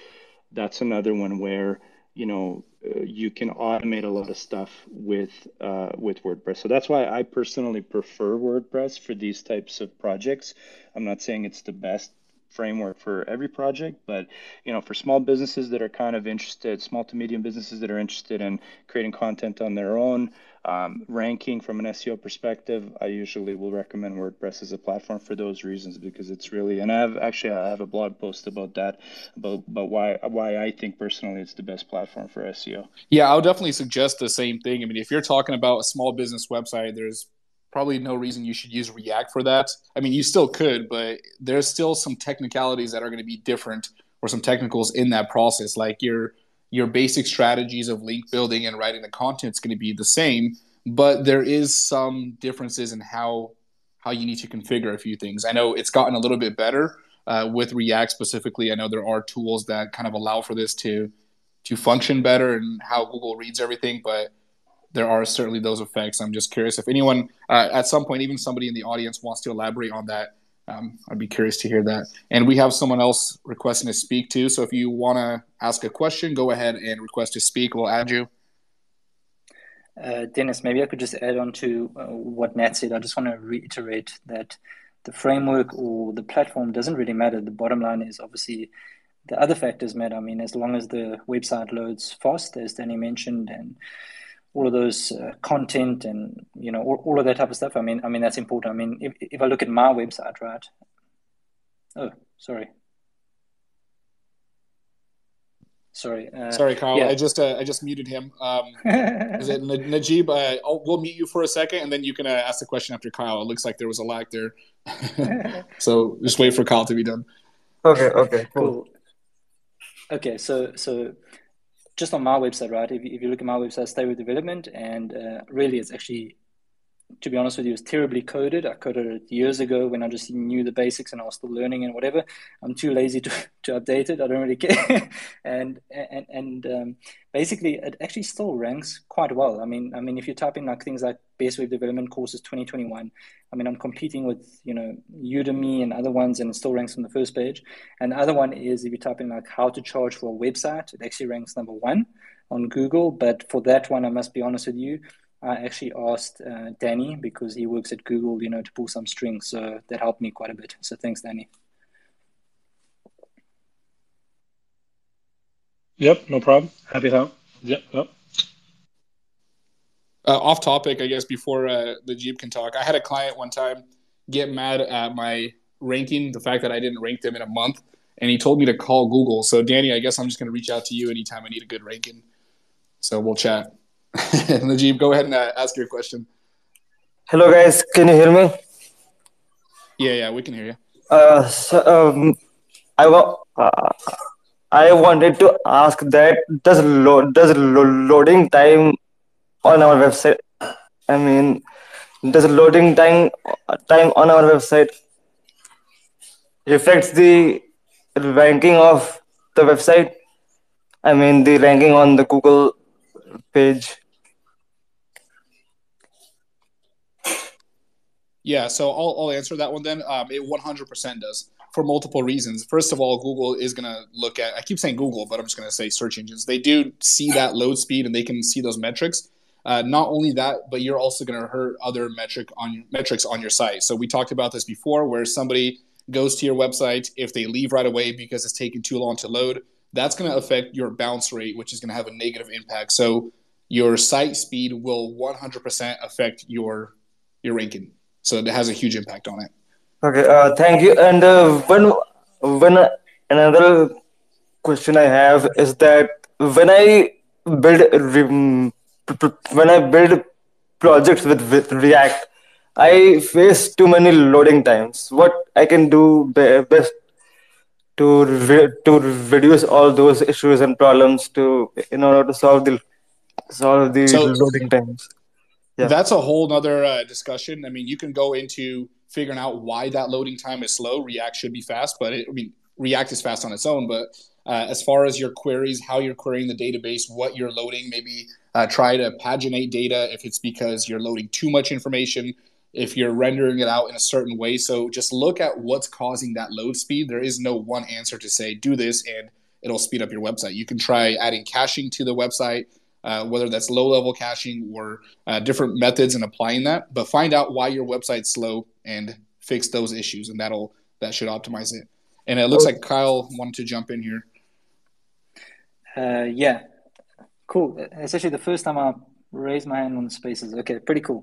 That's another one where you know uh, you can automate a lot of stuff with uh, with WordPress. So that's why I personally prefer WordPress for these types of projects. I'm not saying it's the best framework for every project, but you know, for small businesses that are kind of interested, small to medium businesses that are interested in creating content on their own, um, ranking from an S E O perspective, I usually will recommend WordPress as a platform for those reasons, because it's really, and I have actually I have a blog post about that, about about why why I think personally it's the best platform for S E O. Yeah, I'll definitely suggest the same thing. I mean, if you're talking about a small business website, there's probably no reason you should use React for that. I mean, you still could, but there's still some technicalities that are going to be different, or some technicals in that process. Like your your basic strategies of link building and writing the content is going to be the same, but there is some differences in how how you need to configure a few things. I know it's gotten a little bit better uh, with React specifically. I know there are tools that kind of allow for this to to function better and how Google reads everything, but there are certainly those effects. I'm just curious if anyone uh, at some point, even somebody in the audience, wants to elaborate on that. Um, I'd be curious to hear that. And we have someone else requesting to speak too. So if you want to ask a question, go ahead and request to speak. We'll add you. Uh, Dennis, maybe I could just add on to uh, what Nat said. I just want to reiterate that the framework or the platform doesn't really matter. The bottom line is obviously the other factors matter. I mean, as long as the website loads fast, as Danny mentioned, and all of those uh, content and, you know, all, all of that type of stuff. I mean, I mean, that's important. I mean, if, if I look at my website, right? Oh, sorry. Sorry. Uh, sorry, Kyle. Yeah. I just uh, I just muted him. Um, is it N- Najib? Uh, I'll, we'll mute you for a second, and then you can uh, ask the question after Kyle. It looks like there was a lag there. So just wait for Kyle to be done. Okay, okay, cool. cool. Okay, so... so just on my website, right? If you, if you look at my website, stay with development, and uh, really it's actually, to be honest with you, it's terribly coded. I coded it years ago when I just knew the basics and I was still learning and whatever. I'm too lazy to, to update it. I don't really care. and and, and um, basically, it actually still ranks quite well. I mean, I mean, if you type in like things like best web development courses twenty twenty-one, I mean, I'm competing with, you know, Udemy and other ones, and it still ranks on the first page. And the other one is if you type in like how to charge for a website, it actually ranks number one on Google. But for that one, I must be honest with you, I actually asked uh, Danny, because he works at Google, you know, to pull some strings. So that helped me quite a bit. So thanks, Danny. Yep, no problem. Happy to help. Yep, yep. Uh, off topic, I guess, before uh, Najib can talk, I had a client one time get mad at my ranking, the fact that I didn't rank them in a month, and he told me to call Google. So, Danny, I guess I'm just going to reach out to you anytime I need a good ranking. So we'll chat. Najib, go ahead and uh, ask your question. Hello, guys. Can you hear me? Yeah, yeah, we can hear you. Uh, so, um, I wa- uh, I wanted to ask that does lo- does lo- loading time on our website? I mean, does loading time time on our website reflects the ranking of the website? I mean, the ranking on the Google page. Yeah, so I'll, I'll answer that one then. Um, it one hundred percent does, for multiple reasons. First of all, Google is going to look at, I keep saying Google, but I'm just going to say search engines. They do see that load speed, and they can see those metrics. Uh, not only that, but you're also going to hurt other metric on metrics on your site. So we talked about this before, where somebody goes to your website, if they leave right away because it's taking too long to load, that's going to affect your bounce rate, which is going to have a negative impact. So your site speed will one hundred percent affect your your ranking. So it has a huge impact on it. Okay, uh, thank you. And uh, one one another question I have is that when I build when I build projects with, with React, I face too many loading times. What I can do best to re- to reduce all those issues and problems to in order to solve the solve the so loading times. Yeah. That's a whole nother uh, discussion. I mean, you can go into figuring out why that loading time is slow. React should be fast, but it, I mean, React is fast on its own. But uh, as far as your queries, how you're querying the database, what you're loading, maybe uh, try to paginate data if it's because you're loading too much information, if you're rendering it out in a certain way. So just look at what's causing that load speed. There is no one answer to say, do this and it'll speed up your website. You can try adding caching to the website, Uh, whether that's low-level caching or uh, different methods and applying that. But find out why your website's slow and fix those issues, and that'll that should optimize it. And it looks okay. like Kyle wanted to jump in here. Uh, yeah, cool. It's actually the first time I raised my hand on Spaces. Okay, pretty cool.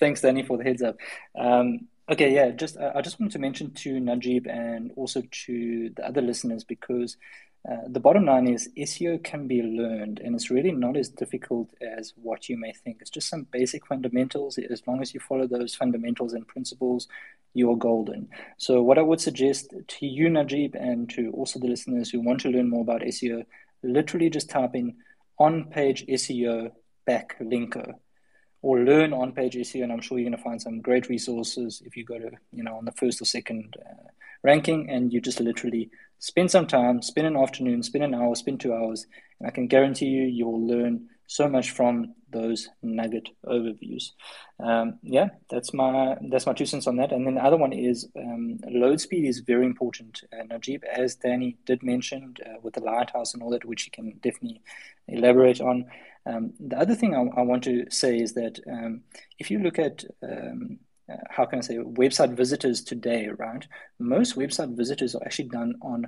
Thanks, Danny, for the heads up. Um, okay, yeah, just uh, I just wanted to mention to Najib and also to the other listeners, because Uh, the bottom line is S E O can be learned, and it's really not as difficult as what you may think. It's just some basic fundamentals. As long as you follow those fundamentals and principles, you are golden. So what I would suggest to you, Najib, and to also the listeners who want to learn more about S E O, literally just type in on-page S E O backlinker or learn on-page S E O, and I'm sure you're going to find some great resources if you go to, you know, on the first or second uh, ranking, and you just literally spend some time, spend an afternoon, spend an hour, spend two hours, and I can guarantee you, you will learn so much from those nugget overviews. Um, yeah, that's my that's my two cents on that. And then the other one is um, load speed is very important. Uh, Najib, as Danny did mention, uh, with the lighthouse and all that, which you can definitely elaborate on. Um, the other thing I, I want to say is that um, if you look at um, Uh, how can I say, website visitors today, right? Most website visitors are actually done on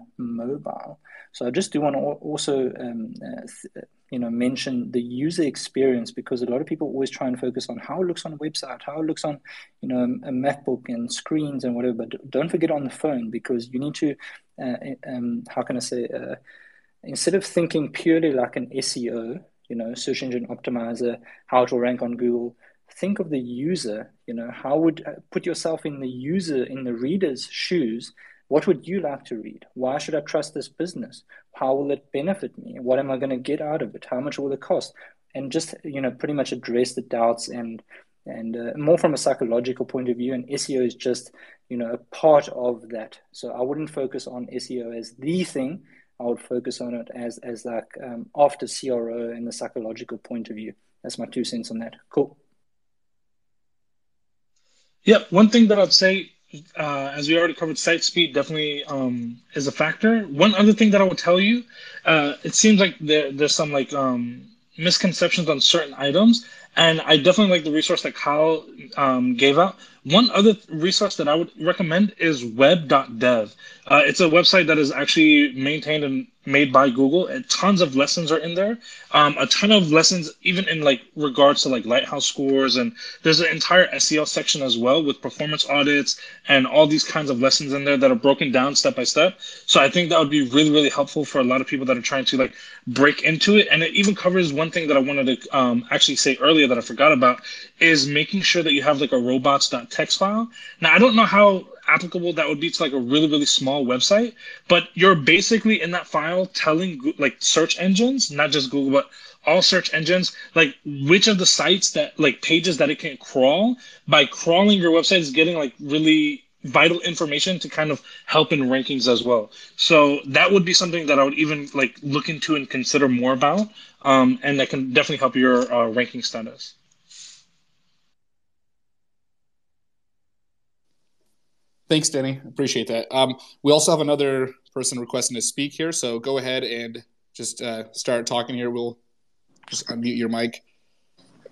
mobile. So I just do want to also, um, uh, th- you know, mention the user experience, because a lot of people always try and focus on how it looks on a website, how it looks on, you know, a MacBook and screens and whatever, but don't forget on the phone, because you need to, uh, um, how can I say, uh, instead of thinking purely like an S E O, you know, search engine optimizer, how it will rank on Google, think of the user, you know, how would uh, put yourself in the user, in the reader's shoes. What would you like to read? Why should I trust this business? How will it benefit me? What am I going to get out of it? How much will it cost? And just, you know, pretty much address the doubts and, and uh, more from a psychological point of view. And S E O is just, you know, a part of that. So I wouldn't focus on S E O as the thing. I would focus on it as, as like um, after C R O and the psychological point of view. That's my two cents on that. Cool. Yeah, one thing that I'd say, uh, as we already covered, site speed definitely um, is a factor. One other thing that I would tell you, uh, it seems like there, there's some like um, misconceptions on certain items, and I definitely like the resource that Kyle um, gave out. One other th- resource that I would recommend is web dot dev. Uh, it's a website that is actually maintained and made by Google, and tons of lessons are in there. Um, a ton of lessons, even in like regards to like Lighthouse scores, and there's an entire S E O section as well with performance audits and all these kinds of lessons in there that are broken down step by step. So I think that would be really, really helpful for a lot of people that are trying to like break into it. And it even covers one thing that I wanted to um, actually say earlier that I forgot about, is making sure that you have like a robots dot txt file. Now, I don't know how applicable that would be to like a really, really small website, but you're basically in that file telling like search engines, not just Google, but all search engines, like which of the sites that like pages that it can crawl. By crawling your website is getting like really vital information to kind of help in rankings as well. So that would be something that I would even like look into and consider more about. Um, and that can definitely help your uh, ranking status. Thanks, Danny. Appreciate that. Um, we also have another person requesting to speak here, so go ahead and just uh, start talking here. We'll just unmute your mic.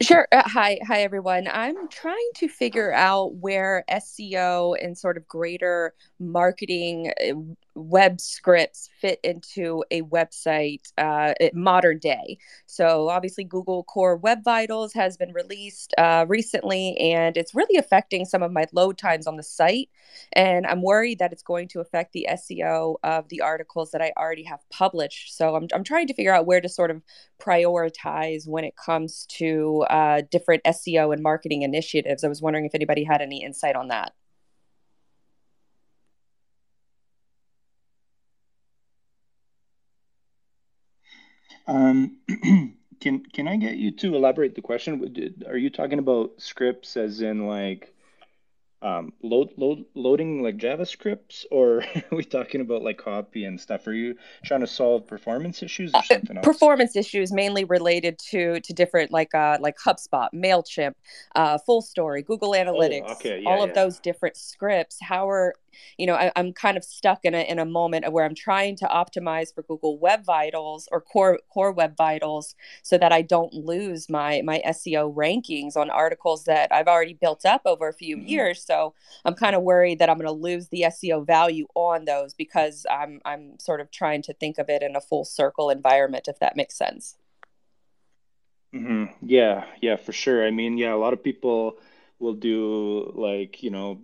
Sure. Uh, hi, hi, everyone. I'm trying to figure out where S E O and sort of greater marketing web scripts fit into a website uh, modern day. So obviously Google Core Web Vitals has been released uh, recently, and it's really affecting some of my load times on the site. And I'm worried that it's going to affect the S E O of the articles that I already have published. So I'm, I'm trying to figure out where to sort of prioritize when it comes to uh, different S E O and marketing initiatives. I was wondering if anybody had any insight on that. Um, can can I get you to elaborate the question? Are you talking about scripts as in like um, load, load, loading like JavaScripts, or are we talking about like copy and stuff? Are you trying to solve performance issues or something uh, else? Performance issues mainly related to to different like uh, like HubSpot, MailChimp, uh, Full Story, Google Analytics, oh, okay. yeah, all yeah. of those different scripts. How are You know, I, I'm kind of stuck in a in a moment where I'm trying to optimize for Google Web Vitals or Core Core Web Vitals so that I don't lose my my S E O rankings on articles that I've already built up over a few mm-hmm. years. So I'm kind of worried that I'm going to lose the S E O value on those because I'm I'm sort of trying to think of it in a full circle environment, if that makes sense. Mm-hmm. Yeah, yeah, for sure. I mean, yeah, a lot of people will do like, you know,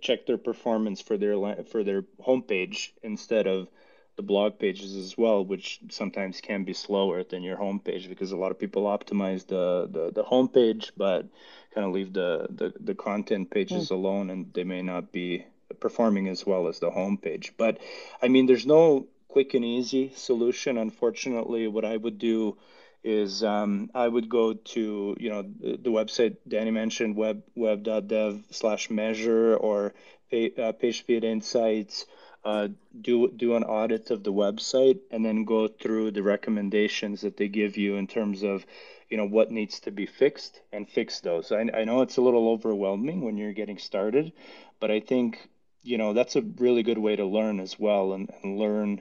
check their performance for their for their homepage instead of the blog pages as well, which sometimes can be slower than your homepage because a lot of people optimize the the, the homepage but kind of leave the, the, the content pages mm. alone, and they may not be performing as well as the homepage. But I mean, there's no quick and easy solution. Unfortunately, what I would do is um, I would go to, you know, the, the website Danny mentioned, web web.dev slash measure or pay, uh, page speed insights, uh, do, do an audit of the website and then go through the recommendations that they give you in terms of, you know, what needs to be fixed and fix those. I, I know it's a little overwhelming when you're getting started, but I think, you know, that's a really good way to learn as well and, and learn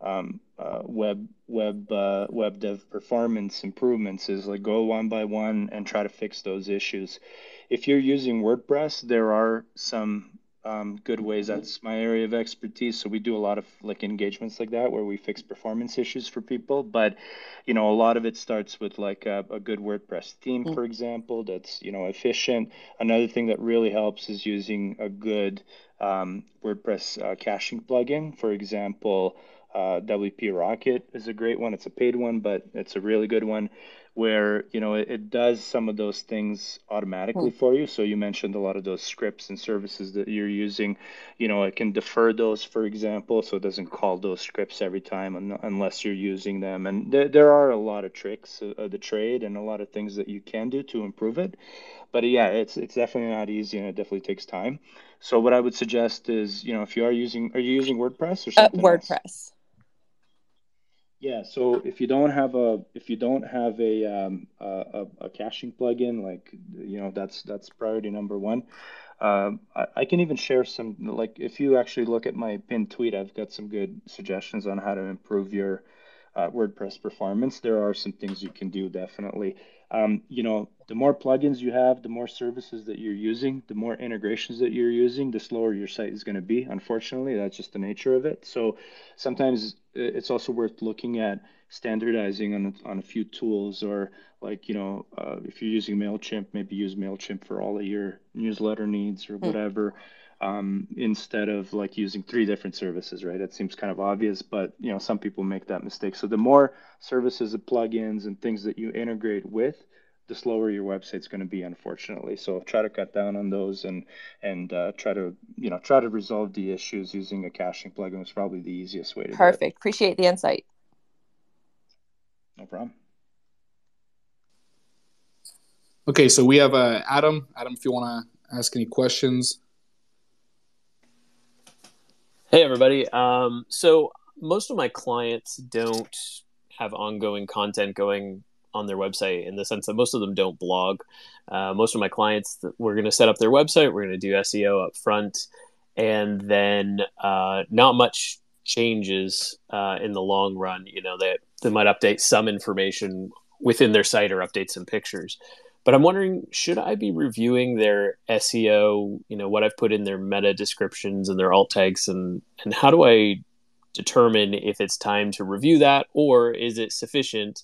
um, uh, web web uh, web dev performance improvements is like go one by one and try to fix those issues. If you're using WordPress, there are some um, good ways. That's my area of expertise. So we do a lot of like engagements like that where we fix performance issues for people. But, you know, a lot of it starts with like a, a good WordPress theme, for example, that's, you know, efficient. Another thing that really helps is using a good um, WordPress uh, caching plugin, for example. Uh, W P Rocket is a great one. It's a paid one, but it's a really good one where, you know, it, it does some of those things automatically for you. So you mentioned a lot of those scripts and services that you're using. You know, it can defer those, for example, so it doesn't call those scripts every time un- unless you're using them. And there, there are a lot of tricks of the trade and a lot of things that you can do to improve it. But yeah, it's it's definitely not easy, and it definitely takes time. So what I would suggest is, you know, if you are using, are you using WordPress or something uh, WordPress. Else? Yeah. So if you don't have a, if you don't have a, um, a, a caching plugin, like, you know, that's, that's priority number one. Um, I, I can even share some, like if you actually look at my pinned tweet, I've got some good suggestions on how to improve your uh, WordPress performance. There are some things you can do definitely. Um, you know, the more plugins you have, the more services that you're using, the more integrations that you're using, the slower your site is going to be. Unfortunately, that's just the nature of it. So sometimes it's also worth looking at standardizing on, on a few tools or like, you know, uh, if you're using MailChimp, maybe use MailChimp for all of your newsletter needs or whatever. Mm-hmm. Um, instead of like using three different services, right? It seems kind of obvious, but you know, some people make that mistake. So the more services and plugins and things that you integrate with, the slower your website's going to be, unfortunately. So try to cut down on those and, and uh, try to, you know, try to resolve the issues using a caching plugin is probably the easiest way to do it. Perfect. Appreciate the insight. No problem. Okay. So we have uh, Adam, Adam, if you want to ask any questions. Hey, everybody. Um, so most of my clients don't have ongoing content going on their website in the sense that most of them don't blog. Uh, most of my clients, we're going to set up their website. We're going to do S E O up front. And then uh, not much changes uh, in the long run. You know, they, they might update some information within their site or update some pictures. But I'm wondering, should I be reviewing their S E O, you know, what I've put in their meta descriptions and their alt tags, and, and how do I determine if it's time to review that, or is it sufficient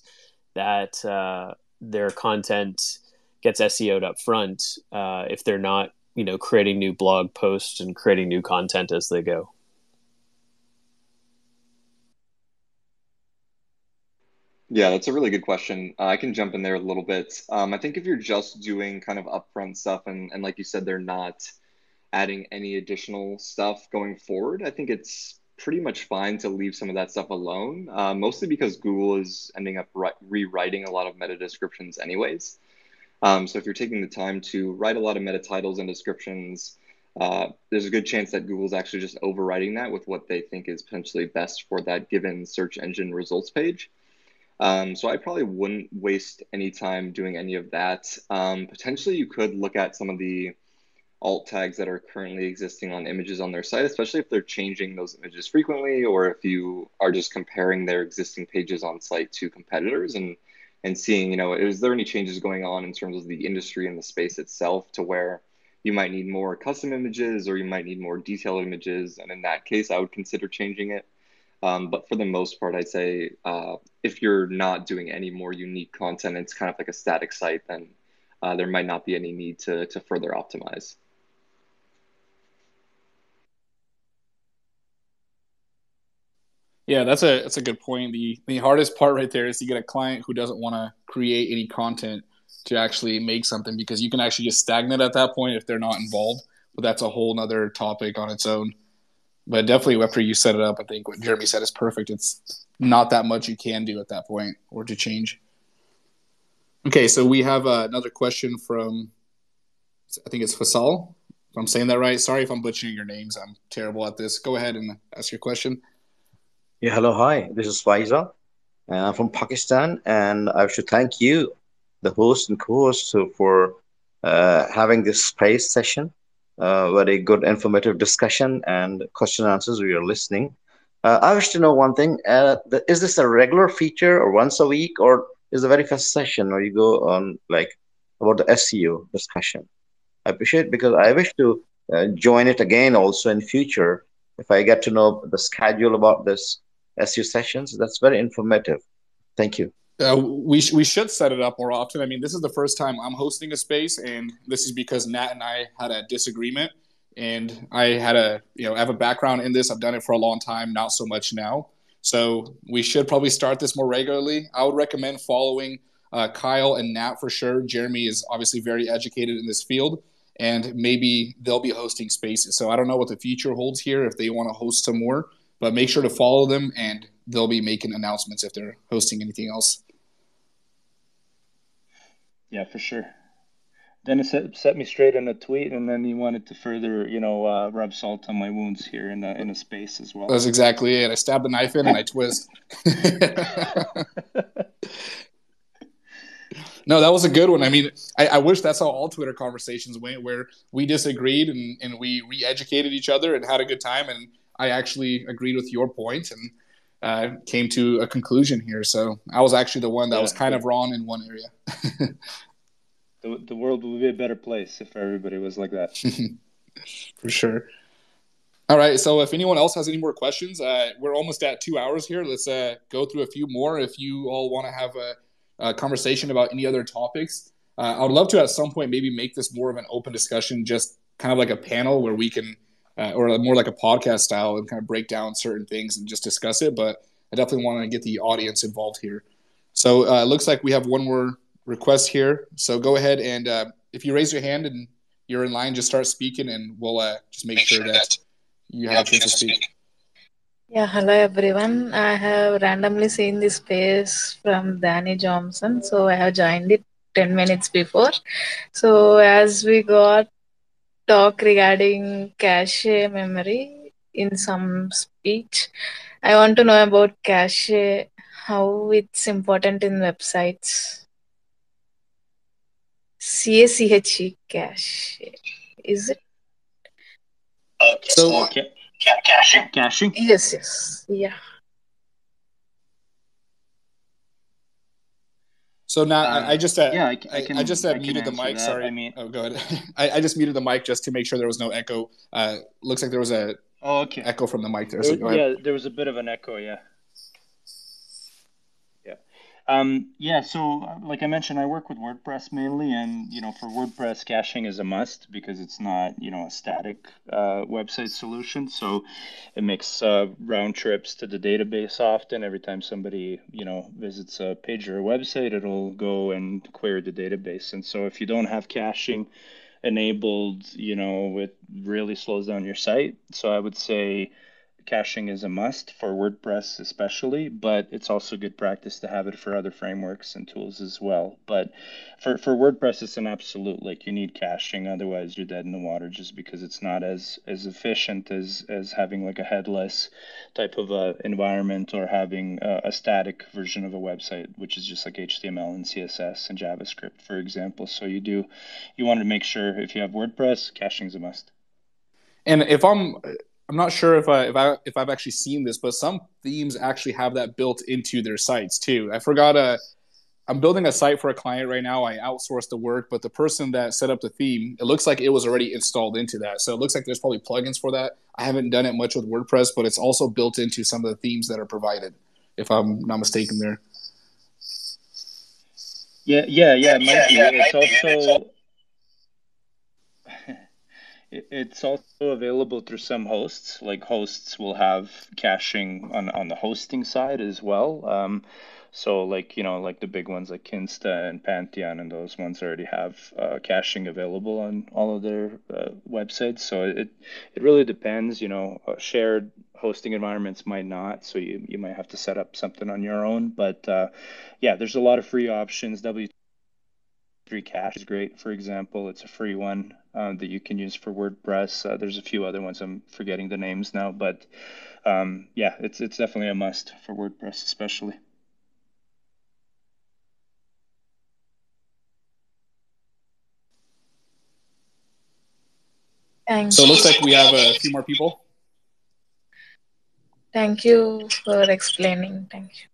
that uh, their content gets S E O'd up front uh, if they're not, you know, creating new blog posts and creating new content as they go. Yeah, that's a really good question. Uh, I can jump in there a little bit. Um, I think if you're just doing kind of upfront stuff and, and like you said, they're not adding any additional stuff going forward, I think it's pretty much fine to leave some of that stuff alone, uh, mostly because Google is ending up re- rewriting a lot of meta descriptions anyways. Um, so if you're taking the time to write a lot of meta titles and descriptions, uh, there's a good chance that Google's actually just overriding that with what they think is potentially best for that given search engine results page. Um, so I probably wouldn't waste any time doing any of that. Um, potentially, you could look at some of the alt tags that are currently existing on images on their site, especially if they're changing those images frequently, or if you are just comparing their existing pages on site to competitors and and seeing, you know, is there any changes going on in terms of the industry and the space itself to where you might need more custom images or you might need more detailed images. And in that case, I would consider changing it. Um, but for the most part, I'd say uh, if you're not doing any more unique content, it's kind of like a static site, then uh, there might not be any need to to further optimize. Yeah, that's a that's a good point. The the hardest part right there is to get a client who doesn't want to create any content to actually make something, because you can actually just stagnate at that point if they're not involved. But that's a whole nother topic on its own. But definitely after you set it up, I think what Jeremy said is perfect. It's not that much you can do at that point or to change. Okay, so we have uh, another question from, I think it's Fasal, if I'm saying that right. Sorry if I'm butchering your names. I'm terrible at this. Go ahead and ask your question. Yeah, hello, hi. This is Faisal. I'm from Pakistan, and I should thank you, the host and co-host, for uh, having this space session. Uh, very good, informative discussion and question and answers. We are listening. Uh, I wish to know one thing. Uh, the, is this a regular feature or once a week, or is the very first session where you go on like about the S E O discussion? I appreciate it because I wish to uh, join it again also in future if I get to know the schedule about this S E O sessions. That's very informative. Thank you. Uh, we sh- we should set it up more often. I mean, this is the first time I'm hosting a space, and this is because Nat and I had a disagreement, and I had a you know I have a background in this. I've done it for a long time, not so much now. So we should probably start this more regularly. I would recommend following uh, Kyle and Nat for sure. Jeremy is obviously very educated in this field, and maybe they'll be hosting spaces. So I don't know what the future holds here if they want to host some more, but make sure to follow them, and they'll be making announcements if they're hosting anything else. Yeah, for sure. Dennis set me straight in a tweet, and then he wanted to further, you know, uh, rub salt on my wounds here in a, in a space as well. That's exactly it. I stab the knife in and I twist. No, that was a good one. I mean, I, I wish that's how all Twitter conversations went, where we disagreed and, and we re-educated each other and had a good time, and I actually agreed with your point and uh, came to a conclusion here. So I was actually the one that yeah, was kind yeah. of wrong in one area. the, the world would be a better place if everybody was like that. For sure. All right. So if anyone else has any more questions, uh, we're almost at two hours here. Let's uh, go through a few more. If you all want to have a, a conversation about any other topics, uh, I would love to at some point maybe make this more of an open discussion, just kind of like a panel where we can Uh, or more like a podcast style and kind of break down certain things and just discuss it. But I definitely want to get the audience involved here. So it uh, looks like we have one more request here. So go ahead and uh, if you raise your hand and you're in line, just start speaking and we'll uh, just make, make sure, sure that you have a chance to speak. Yeah, hello everyone. I have randomly seen this space from Danny Johnson. So I have joined it ten minutes before. So as we got talk regarding cache memory in some speech, I want to know about cache, how it's important in websites. C A C H E, cache, is it? Uh, so, okay. ca- caching. caching? Yes, yes, yeah. So now uh, I, I just uh, yeah, I, I, can, I just uh, I muted the mic. That. Sorry. I mean, oh, go ahead. I, I just muted the mic just to make sure there was no echo. Uh, looks like there was a Oh, okay. Echo from the mic there. So go ahead. Yeah, there was a bit of an echo. Yeah. Yeah. Um, yeah. So, like I mentioned, I work with WordPress mainly, and you know, for WordPress, caching is a must because it's not, you know, a static uh, website solution. So, it makes uh, round trips to the database often. Every time somebody, you know, visits a page or a website, it'll go and query the database. And so, if you don't have caching enabled, you know, it really slows down your site. So I would say caching is a must for WordPress especially, but it's also good practice to have it for other frameworks and tools as well. But for, for WordPress, it's an absolute, like, you need caching, otherwise you're dead in the water, just because it's not as as efficient as as having like a headless type of a environment, or having a, a static version of a website, which is just like H T M L and C S S and JavaScript, for example. So you do, you want to make sure if you have WordPress, caching is a must. And if I'm I'm not sure if I if I if I've actually seen this, but some themes actually have that built into their sites too. I forgot a. I'm building a site for a client right now. I outsourced the work, but the person that set up the theme, it looks like it was already installed into that. So it looks like there's probably plugins for that. I haven't done it much with WordPress, but it's also built into some of the themes that are provided, if I'm not mistaken there. Yeah, yeah, yeah. It might yeah, be. Yeah, it's also. It's also available through some hosts. Like, hosts will have caching on, on the hosting side as well. Um, so like, you know, like the big ones like Kinsta and Pantheon, and those ones already have uh, caching available on all of their uh, websites. So it it really depends, you know, uh, shared hosting environments might not. So you, you might have to set up something on your own. But uh, yeah, there's a lot of free options. W two Free cache is great, for example. It's a free one uh, that you can use for WordPress. Uh, there's a few other ones. I'm forgetting the names now, but um, yeah, it's it's definitely a must for WordPress, especially. Thanks. So it looks like we have a few more people. Thank you for explaining. Thank you.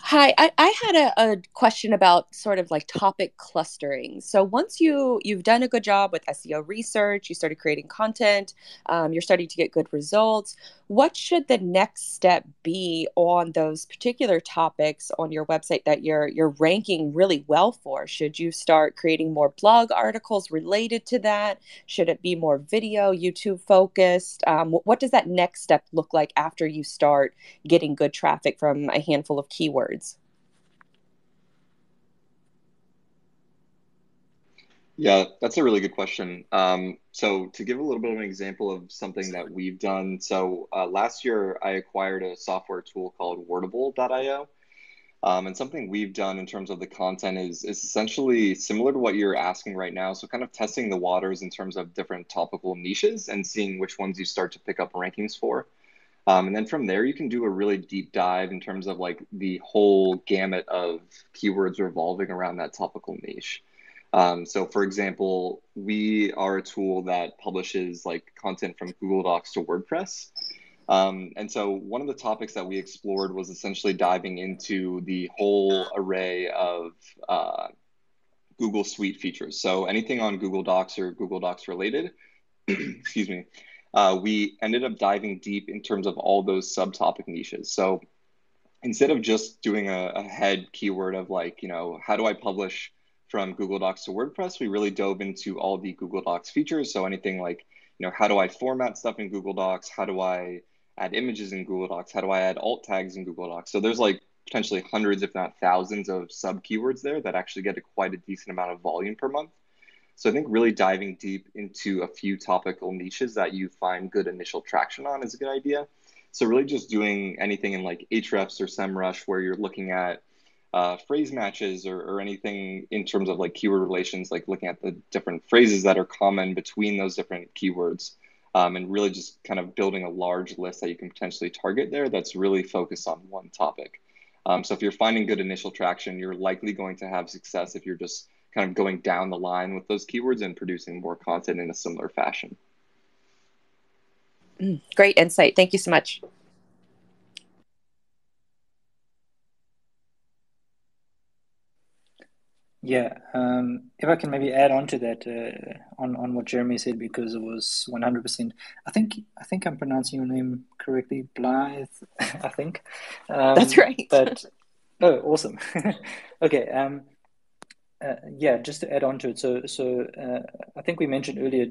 Hi, I, I had a, a question about sort of like topic clustering. So once you, you've done a good job with S E O research, you started creating content, um, you're starting to get good results, what should the next step be on those particular topics on your website that you're you're ranking really well for? Should you start creating more blog articles related to that? Should it be more video, YouTube focused? Um, what does that next step look like after you start getting good traffic from a handful of keywords? Yeah, that's a really good question. Um, so to give a little bit of an example of something that we've done. So uh, last year, I acquired a software tool called Wordable dot i o. Um, and something we've done in terms of the content is, is essentially similar to what you're asking right now. So kind of testing the waters in terms of different topical niches and seeing which ones you start to pick up rankings for. Um, and then from there, you can do a really deep dive in terms of like the whole gamut of keywords revolving around that topical niche. Um, so for example, we are a tool that publishes like content from Google Docs to WordPress. Um, and so one of the topics that we explored was essentially diving into the whole array of uh, Google Suite features. So anything on Google Docs or Google Docs related, excuse me. Uh, we ended up diving deep in terms of all those subtopic niches. So instead of just doing a, a head keyword of like, you know, how do I publish from Google Docs to WordPress, we really dove into all the Google Docs features. So anything like, you know, how do I format stuff in Google Docs? How do I add images in Google Docs? How do I add alt tags in Google Docs? So there's like potentially hundreds, if not thousands of sub keywords there that actually get a quite a decent amount of volume per month. So I think really diving deep into a few topical niches that you find good initial traction on is a good idea. So really just doing anything in like Ahrefs or SEMrush where you're looking at uh, phrase matches or, or anything in terms of like keyword relations, like looking at the different phrases that are common between those different keywords, um, and really just kind of building a large list that you can potentially target there that's really focused on one topic. Um, so if you're finding good initial traction, you're likely going to have success if you're just kind of going down the line with those keywords and producing more content in a similar fashion. Great insight. Thank you so much. Yeah, um, if I can maybe add on to that, uh, on on what Jeremy said, because it was one hundred percent. I think I think I'm pronouncing your name correctly, Blythe. I think um, that's right. But oh, awesome. Okay. Um, uh, yeah, just to add on to it. So so uh, I think we mentioned earlier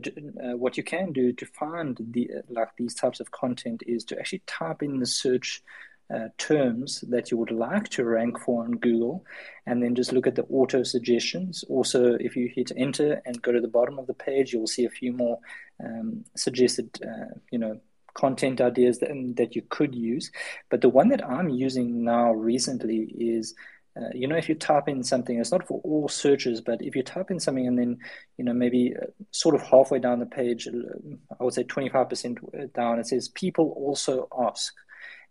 uh, what you can do to find the like these types of content is to actually type in the search Uh, terms that you would like to rank for on Google, and then just look at the auto suggestions. Also, if you hit enter and go to the bottom of the page, you'll see a few more um, suggested, uh, you know, content ideas that, that you could use. But the one that I'm using now recently is, uh, you know, if you type in something, it's not for all searches, but if you type in something and then, you know, maybe sort of halfway down the page, I would say twenty-five percent down, it says people also ask.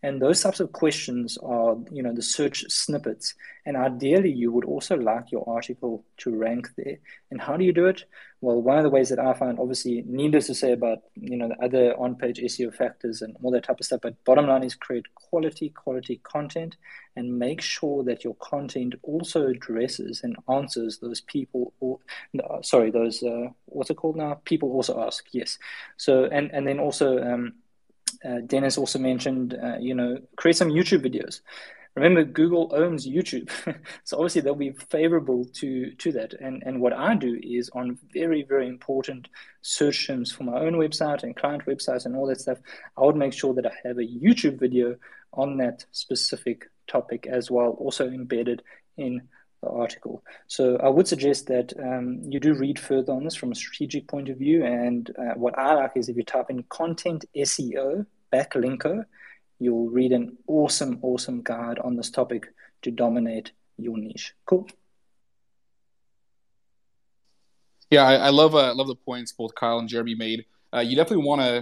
And those types of questions are, you know, the search snippets. And ideally, you would also like your article to rank there. And how do you do it? Well, one of the ways that I find, obviously, needless to say about, you know, the other on-page S E O factors and all that type of stuff, but bottom line is create quality, quality content and make sure that your content also addresses and answers those people, or, no, sorry, those, uh, what's it called now? People also ask, yes. So, and, and then also... Um, Uh, Dennis also mentioned, uh, you know, create some YouTube videos. Remember, Google owns YouTube. So obviously they'll be favorable to, to that. And, and what I do is on very, very important search terms for my own website and client websites and all that stuff, I would make sure that I have a YouTube video on that specific topic as well, also embedded in the article. So I would suggest that um, you do read further on this from a strategic point of view. And uh, what I like is if you type in content S E O backlinker, you'll read an awesome, awesome guide on this topic to dominate your niche. Cool. Yeah, I, I love uh, love the points both Kyle and Jeremy made. Uh, you definitely want to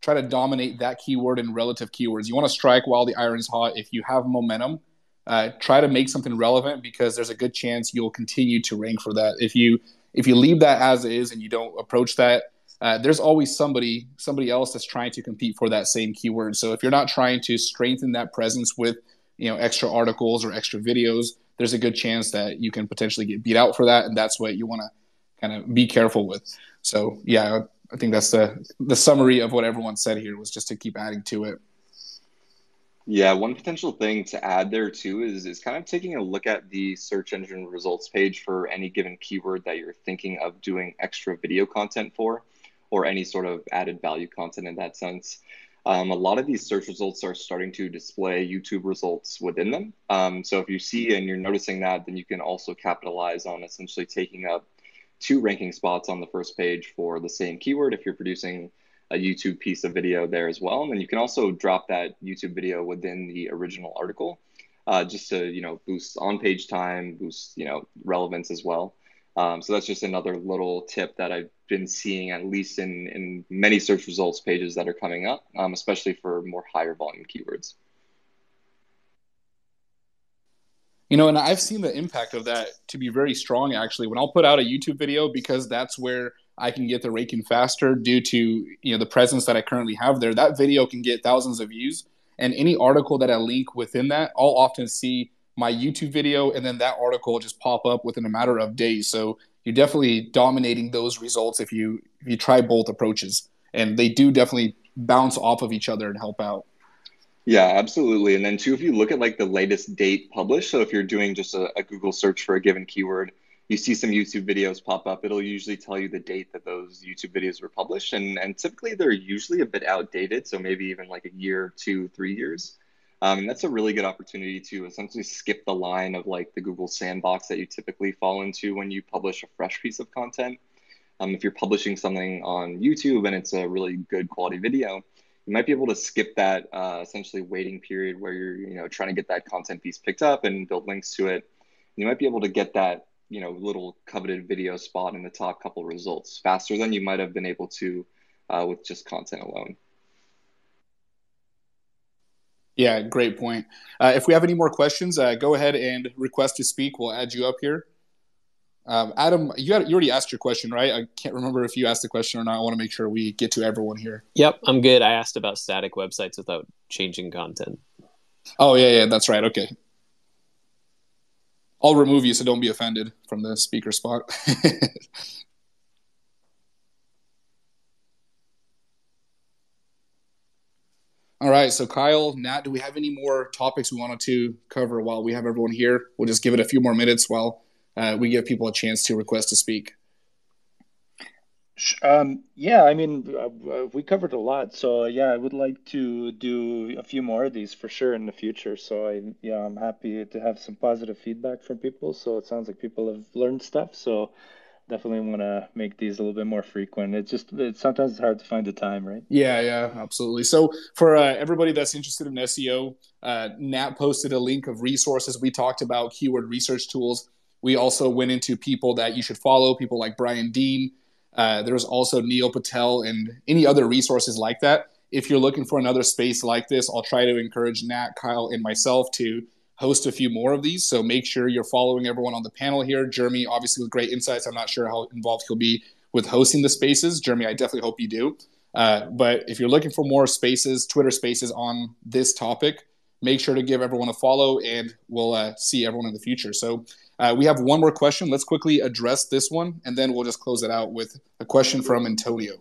try to dominate that keyword and relative keywords. You want to strike while the iron's hot. If you have momentum, Uh, try to make something relevant, because there's a good chance you'll continue to rank for that. If you if you leave that as is and you don't approach that, uh, there's always somebody somebody else that's trying to compete for that same keyword. So if you're not trying to strengthen that presence with, you know, extra articles or extra videos, there's a good chance that you can potentially get beat out for that, and that's what you want to kind of be careful with. So yeah, I think that's the the summary of what everyone said here, was just to keep adding to it. Yeah, one potential thing to add there too is, is kind of taking a look at the search engine results page for any given keyword that you're thinking of doing extra video content for, or any sort of added value content in that sense. Um, a lot of these search results are starting to display YouTube results within them. Um, so if you see and you're noticing that, then you can also capitalize on essentially taking up two ranking spots on the first page for the same keyword if you're producing a YouTube piece of video there as well. And then you can also drop that YouTube video within the original article, uh, just to, you know, boost on-page time, boost, you know, relevance as well. Um, so that's just another little tip that I've been seeing, at least in, in many search results pages that are coming up, um, especially for more higher volume keywords. You know, and I've seen the impact of that to be very strong, actually, when I'll put out a YouTube video, because that's where I can get the ranking faster due to, you know, the presence that I currently have there. That video can get thousands of views, and any article that I link within that, I'll often see my YouTube video and then that article just pop up within a matter of days. So you're definitely dominating those results if you if you try both approaches, and they do definitely bounce off of each other and help out. Yeah, absolutely. And then too, if you look at like the latest date published, so if you're doing just a, a Google search for a given keyword, you see some YouTube videos pop up, it'll usually tell you the date that those YouTube videos were published. And, and typically they're usually a bit outdated. So maybe even like a year, two, three years. Um, and that's a really good opportunity to essentially skip the line of like the Google sandbox that you typically fall into when you publish a fresh piece of content. Um, if you're publishing something on YouTube and it's a really good quality video, you might be able to skip that uh, essentially waiting period where you're, you know, trying to get that content piece picked up and build links to it. You might be able to get that, you know, little coveted video spot in the top couple results faster than you might have been able to uh, with just content alone. Yeah, great point. Uh, if we have any more questions, uh, go ahead and request to speak. We'll add you up here. Um, Adam, you, had, you already asked your question, right? I can't remember if you asked the question or not. I want to make sure we get to everyone here. Yep, I'm good. I asked about static websites without changing content. Oh, yeah, yeah, that's right. Okay. I'll remove you, so don't be offended, from the speaker spot. All right, so Kyle, Nat, do we have any more topics we wanted to cover while we have everyone here? We'll just give it a few more minutes while uh, we give people a chance to request to speak. Um, yeah, I mean, uh, we covered a lot. So, yeah, I would like to do a few more of these for sure in the future. So, I, yeah, I'm happy to have some positive feedback from people. So it sounds like people have learned stuff. So definitely want to make these a little bit more frequent. It's just it, sometimes it's hard to find the time, right? Yeah, yeah, absolutely. So for uh, everybody that's interested in S E O, uh, Nat posted a link of resources. We talked about keyword research tools. We also went into people that you should follow, people like Brian Dean. Uh, there's also Neil Patel and any other resources like that. If you're looking for another space like this, I'll try to encourage Nat, Kyle, and myself to host a few more of these. So make sure you're following everyone on the panel here. Jeremy, obviously, with great insights. I'm not sure how involved he'll be with hosting the spaces. Jeremy, I definitely hope you do. Uh, but if you're looking for more spaces, Twitter spaces on this topic, make sure to give everyone a follow, and we'll uh, see everyone in the future. So uh, we have one more question. Let's quickly address this one, and then we'll just close it out with a question from Antonio.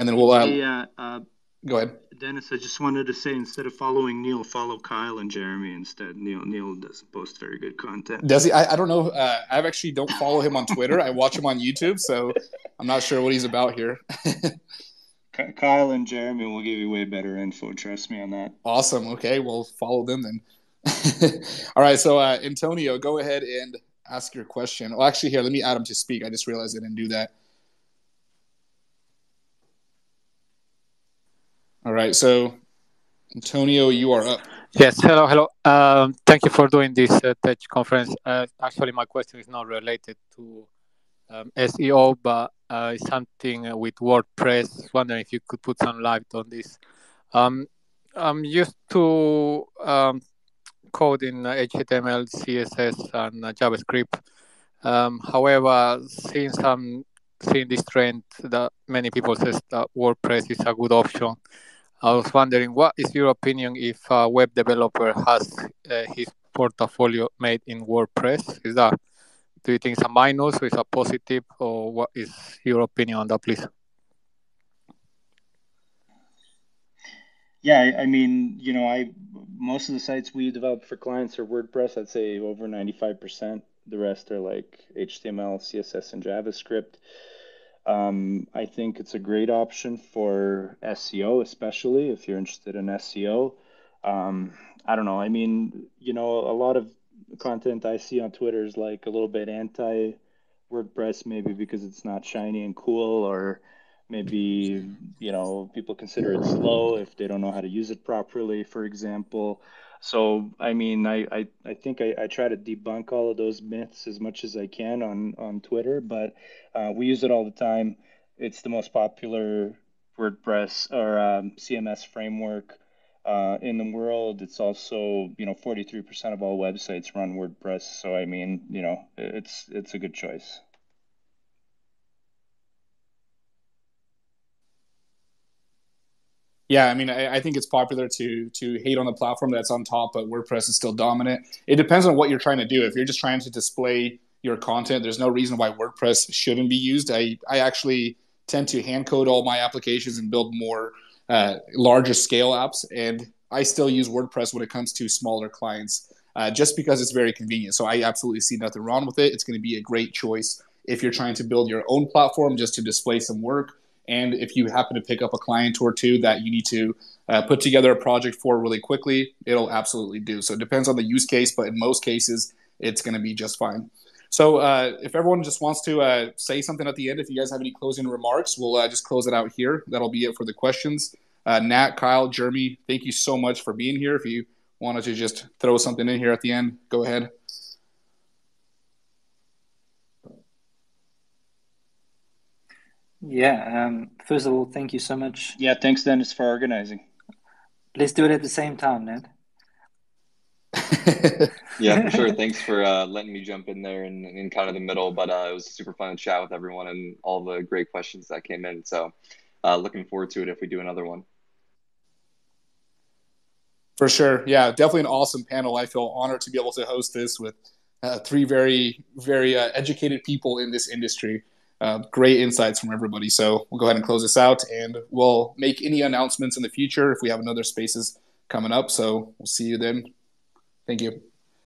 And then we'll uh, hey, uh, uh, go ahead. Dennis, I just wanted to say, instead of following Neil, follow Kyle and Jeremy instead. Neil Neil doesn't post very good content. Does he? I, I don't know. Uh, I actually don't follow him on Twitter. I watch him on YouTube, so I'm not sure what he's about here. Kyle and Jeremy will give you way better info. Trust me on that. Awesome. Okay, we'll follow them then. All right. So uh, Antonio, go ahead and ask your question. Well, actually, here, let me add him to speak. I just realized I didn't do that. All right. So Antonio, you are up. Yes. Hello. Hello. Um, thank you for doing this uh, tech conference. Uh, actually, my question is not related to um, S E O, but Uh, something with WordPress. Wondering if you could put some light on this. Um, I'm used to um, code in H T M L, C S S, and uh, JavaScript. Um, however, since I'm seeing this trend that many people say that WordPress is a good option, I was wondering, what is your opinion if a web developer has uh, his portfolio made in WordPress? Is that Do you think it's a minus or it's a positive, or what is your opinion on that, please? Yeah, I mean, you know, I most of the sites we develop for clients are WordPress. I'd say over ninety-five percent. The rest are like H T M L, C S S, and JavaScript. Um, I think it's a great option for S E O, especially if you're interested in S E O. Um, I don't know. I mean, you know, a lot of content I see on Twitter is like a little bit anti WordPress, maybe because it's not shiny and cool, or maybe, you know, people consider it slow if they don't know how to use it properly, for example. So, I mean, I, I, I think I, I try to debunk all of those myths as much as I can on, on Twitter, but uh, we use it all the time. It's the most popular WordPress or um, C M S framework Uh, in the world. It's also, you know, forty-three percent of all websites run WordPress. So, I mean, you know, it's it's a good choice. Yeah, I mean, I, I think it's popular to to hate on the platform that's on top, but WordPress is still dominant. It depends on what you're trying to do. If you're just trying to display your content, there's no reason why WordPress shouldn't be used. I, I actually tend to hand code all my applications and build more Uh, larger scale apps, and I still use WordPress when it comes to smaller clients, uh, just because it's very convenient. So I absolutely see nothing wrong with it. It's going to be a great choice if you're trying to build your own platform just to display some work, and if you happen to pick up a client or two that you need to uh, put together a project for really quickly, it'll absolutely do. So it depends on the use case, but in most cases, it's going to be just fine. So uh, if everyone just wants to uh, say something at the end, if you guys have any closing remarks, we'll uh, just close it out here. That'll be it for the questions. Uh, Nat, Kyle, Jeremy, thank you so much for being here. If you wanted to just throw something in here at the end, go ahead. Yeah, um, first of all, thank you so much. Yeah, thanks, Dennis, for organizing. Let's do it at the same time, Nat. Yeah, for sure. Thanks for uh, letting me jump in there and in, in kind of the middle, but uh, it was super fun to chat with everyone and all the great questions that came in. So uh, looking forward to it if we do another one. For sure. Yeah, definitely an awesome panel. I feel honored to be able to host this with uh, three very, very uh, educated people in this industry. Uh, great insights from everybody. So we'll go ahead and close this out, and we'll make any announcements in the future if we have another Spaces coming up. So we'll see you then. Thank you.